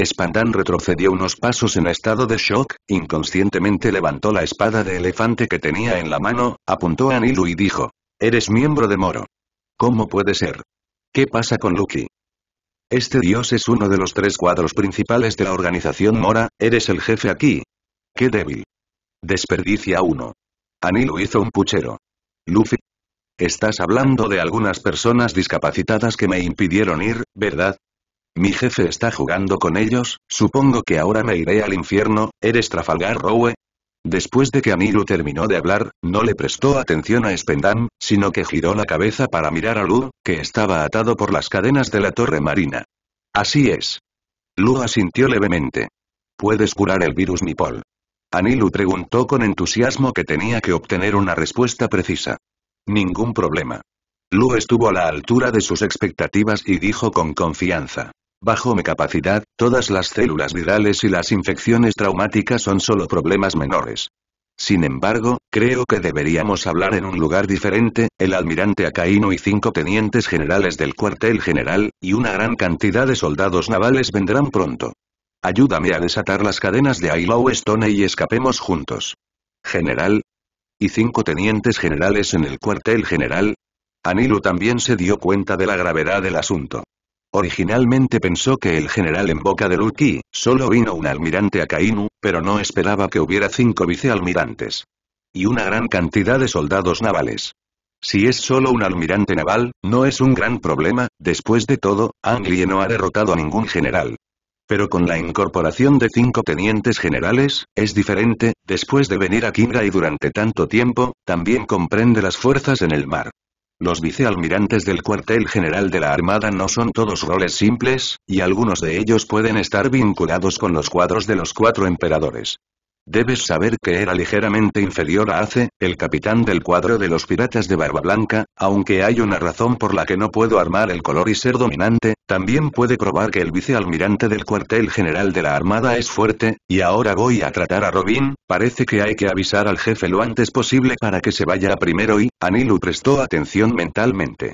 Spandam retrocedió unos pasos en estado de shock, inconscientemente levantó la espada de elefante que tenía en la mano, apuntó a Nilu y dijo, «Eres miembro de Moro. ¿Cómo puede ser? ¿Qué pasa con Lucky? Este dios es uno de los 3 cuadros principales de la organización Mora, eres el jefe aquí. ¡Qué débil! Desperdicia uno». Nilu hizo un puchero. «Luffy, estás hablando de algunas personas discapacitadas que me impidieron ir, ¿verdad? Mi jefe está jugando con ellos, supongo que ahora me iré al infierno, ¿eres Trafalgar Rowe?» Después de que Aniru terminó de hablar, no le prestó atención a Spandam, sino que giró la cabeza para mirar a Lu, que estaba atado por las cadenas de la torre marina. «Así es». Lu asintió levemente. «¿Puedes curar el virus Mipol?» Aniru preguntó con entusiasmo que tenía que obtener una respuesta precisa. «Ningún problema». Lu estuvo a la altura de sus expectativas y dijo con confianza. Bajo mi capacidad, todas las células virales y las infecciones traumáticas son solo problemas menores. Sin embargo, creo que deberíamos hablar en un lugar diferente, el almirante Akainu y 5 tenientes generales del cuartel general, y una gran cantidad de soldados navales vendrán pronto. Ayúdame a desatar las cadenas de Ailow Stone y escapemos juntos. General. Y 5 tenientes generales en el cuartel general. Aniru también se dio cuenta de la gravedad del asunto. Originalmente pensó que el general en boca de Lucky, solo vino un almirante Akainu, pero no esperaba que hubiera 5 vicealmirantes. Y una gran cantidad de soldados navales. Si es solo un almirante naval, no es un gran problema, después de todo, Anglia no ha derrotado a ningún general. Pero con la incorporación de 5 tenientes generales, es diferente, después de venir a Kinra y durante tanto tiempo, también comprende las fuerzas en el mar. Los vicealmirantes del cuartel general de la Armada no son todos roles simples, y algunos de ellos pueden estar vinculados con los cuadros de los 4 emperadores. Debes saber que era ligeramente inferior a Ace, el capitán del cuadro de los piratas de Barba Blanca, aunque hay una razón por la que no puedo armar el color y ser dominante, también puede probar que el vicealmirante del cuartel general de la Armada es fuerte, y ahora voy a tratar a Robin, parece que hay que avisar al jefe lo antes posible para que se vaya primero y, Anilu prestó atención mentalmente.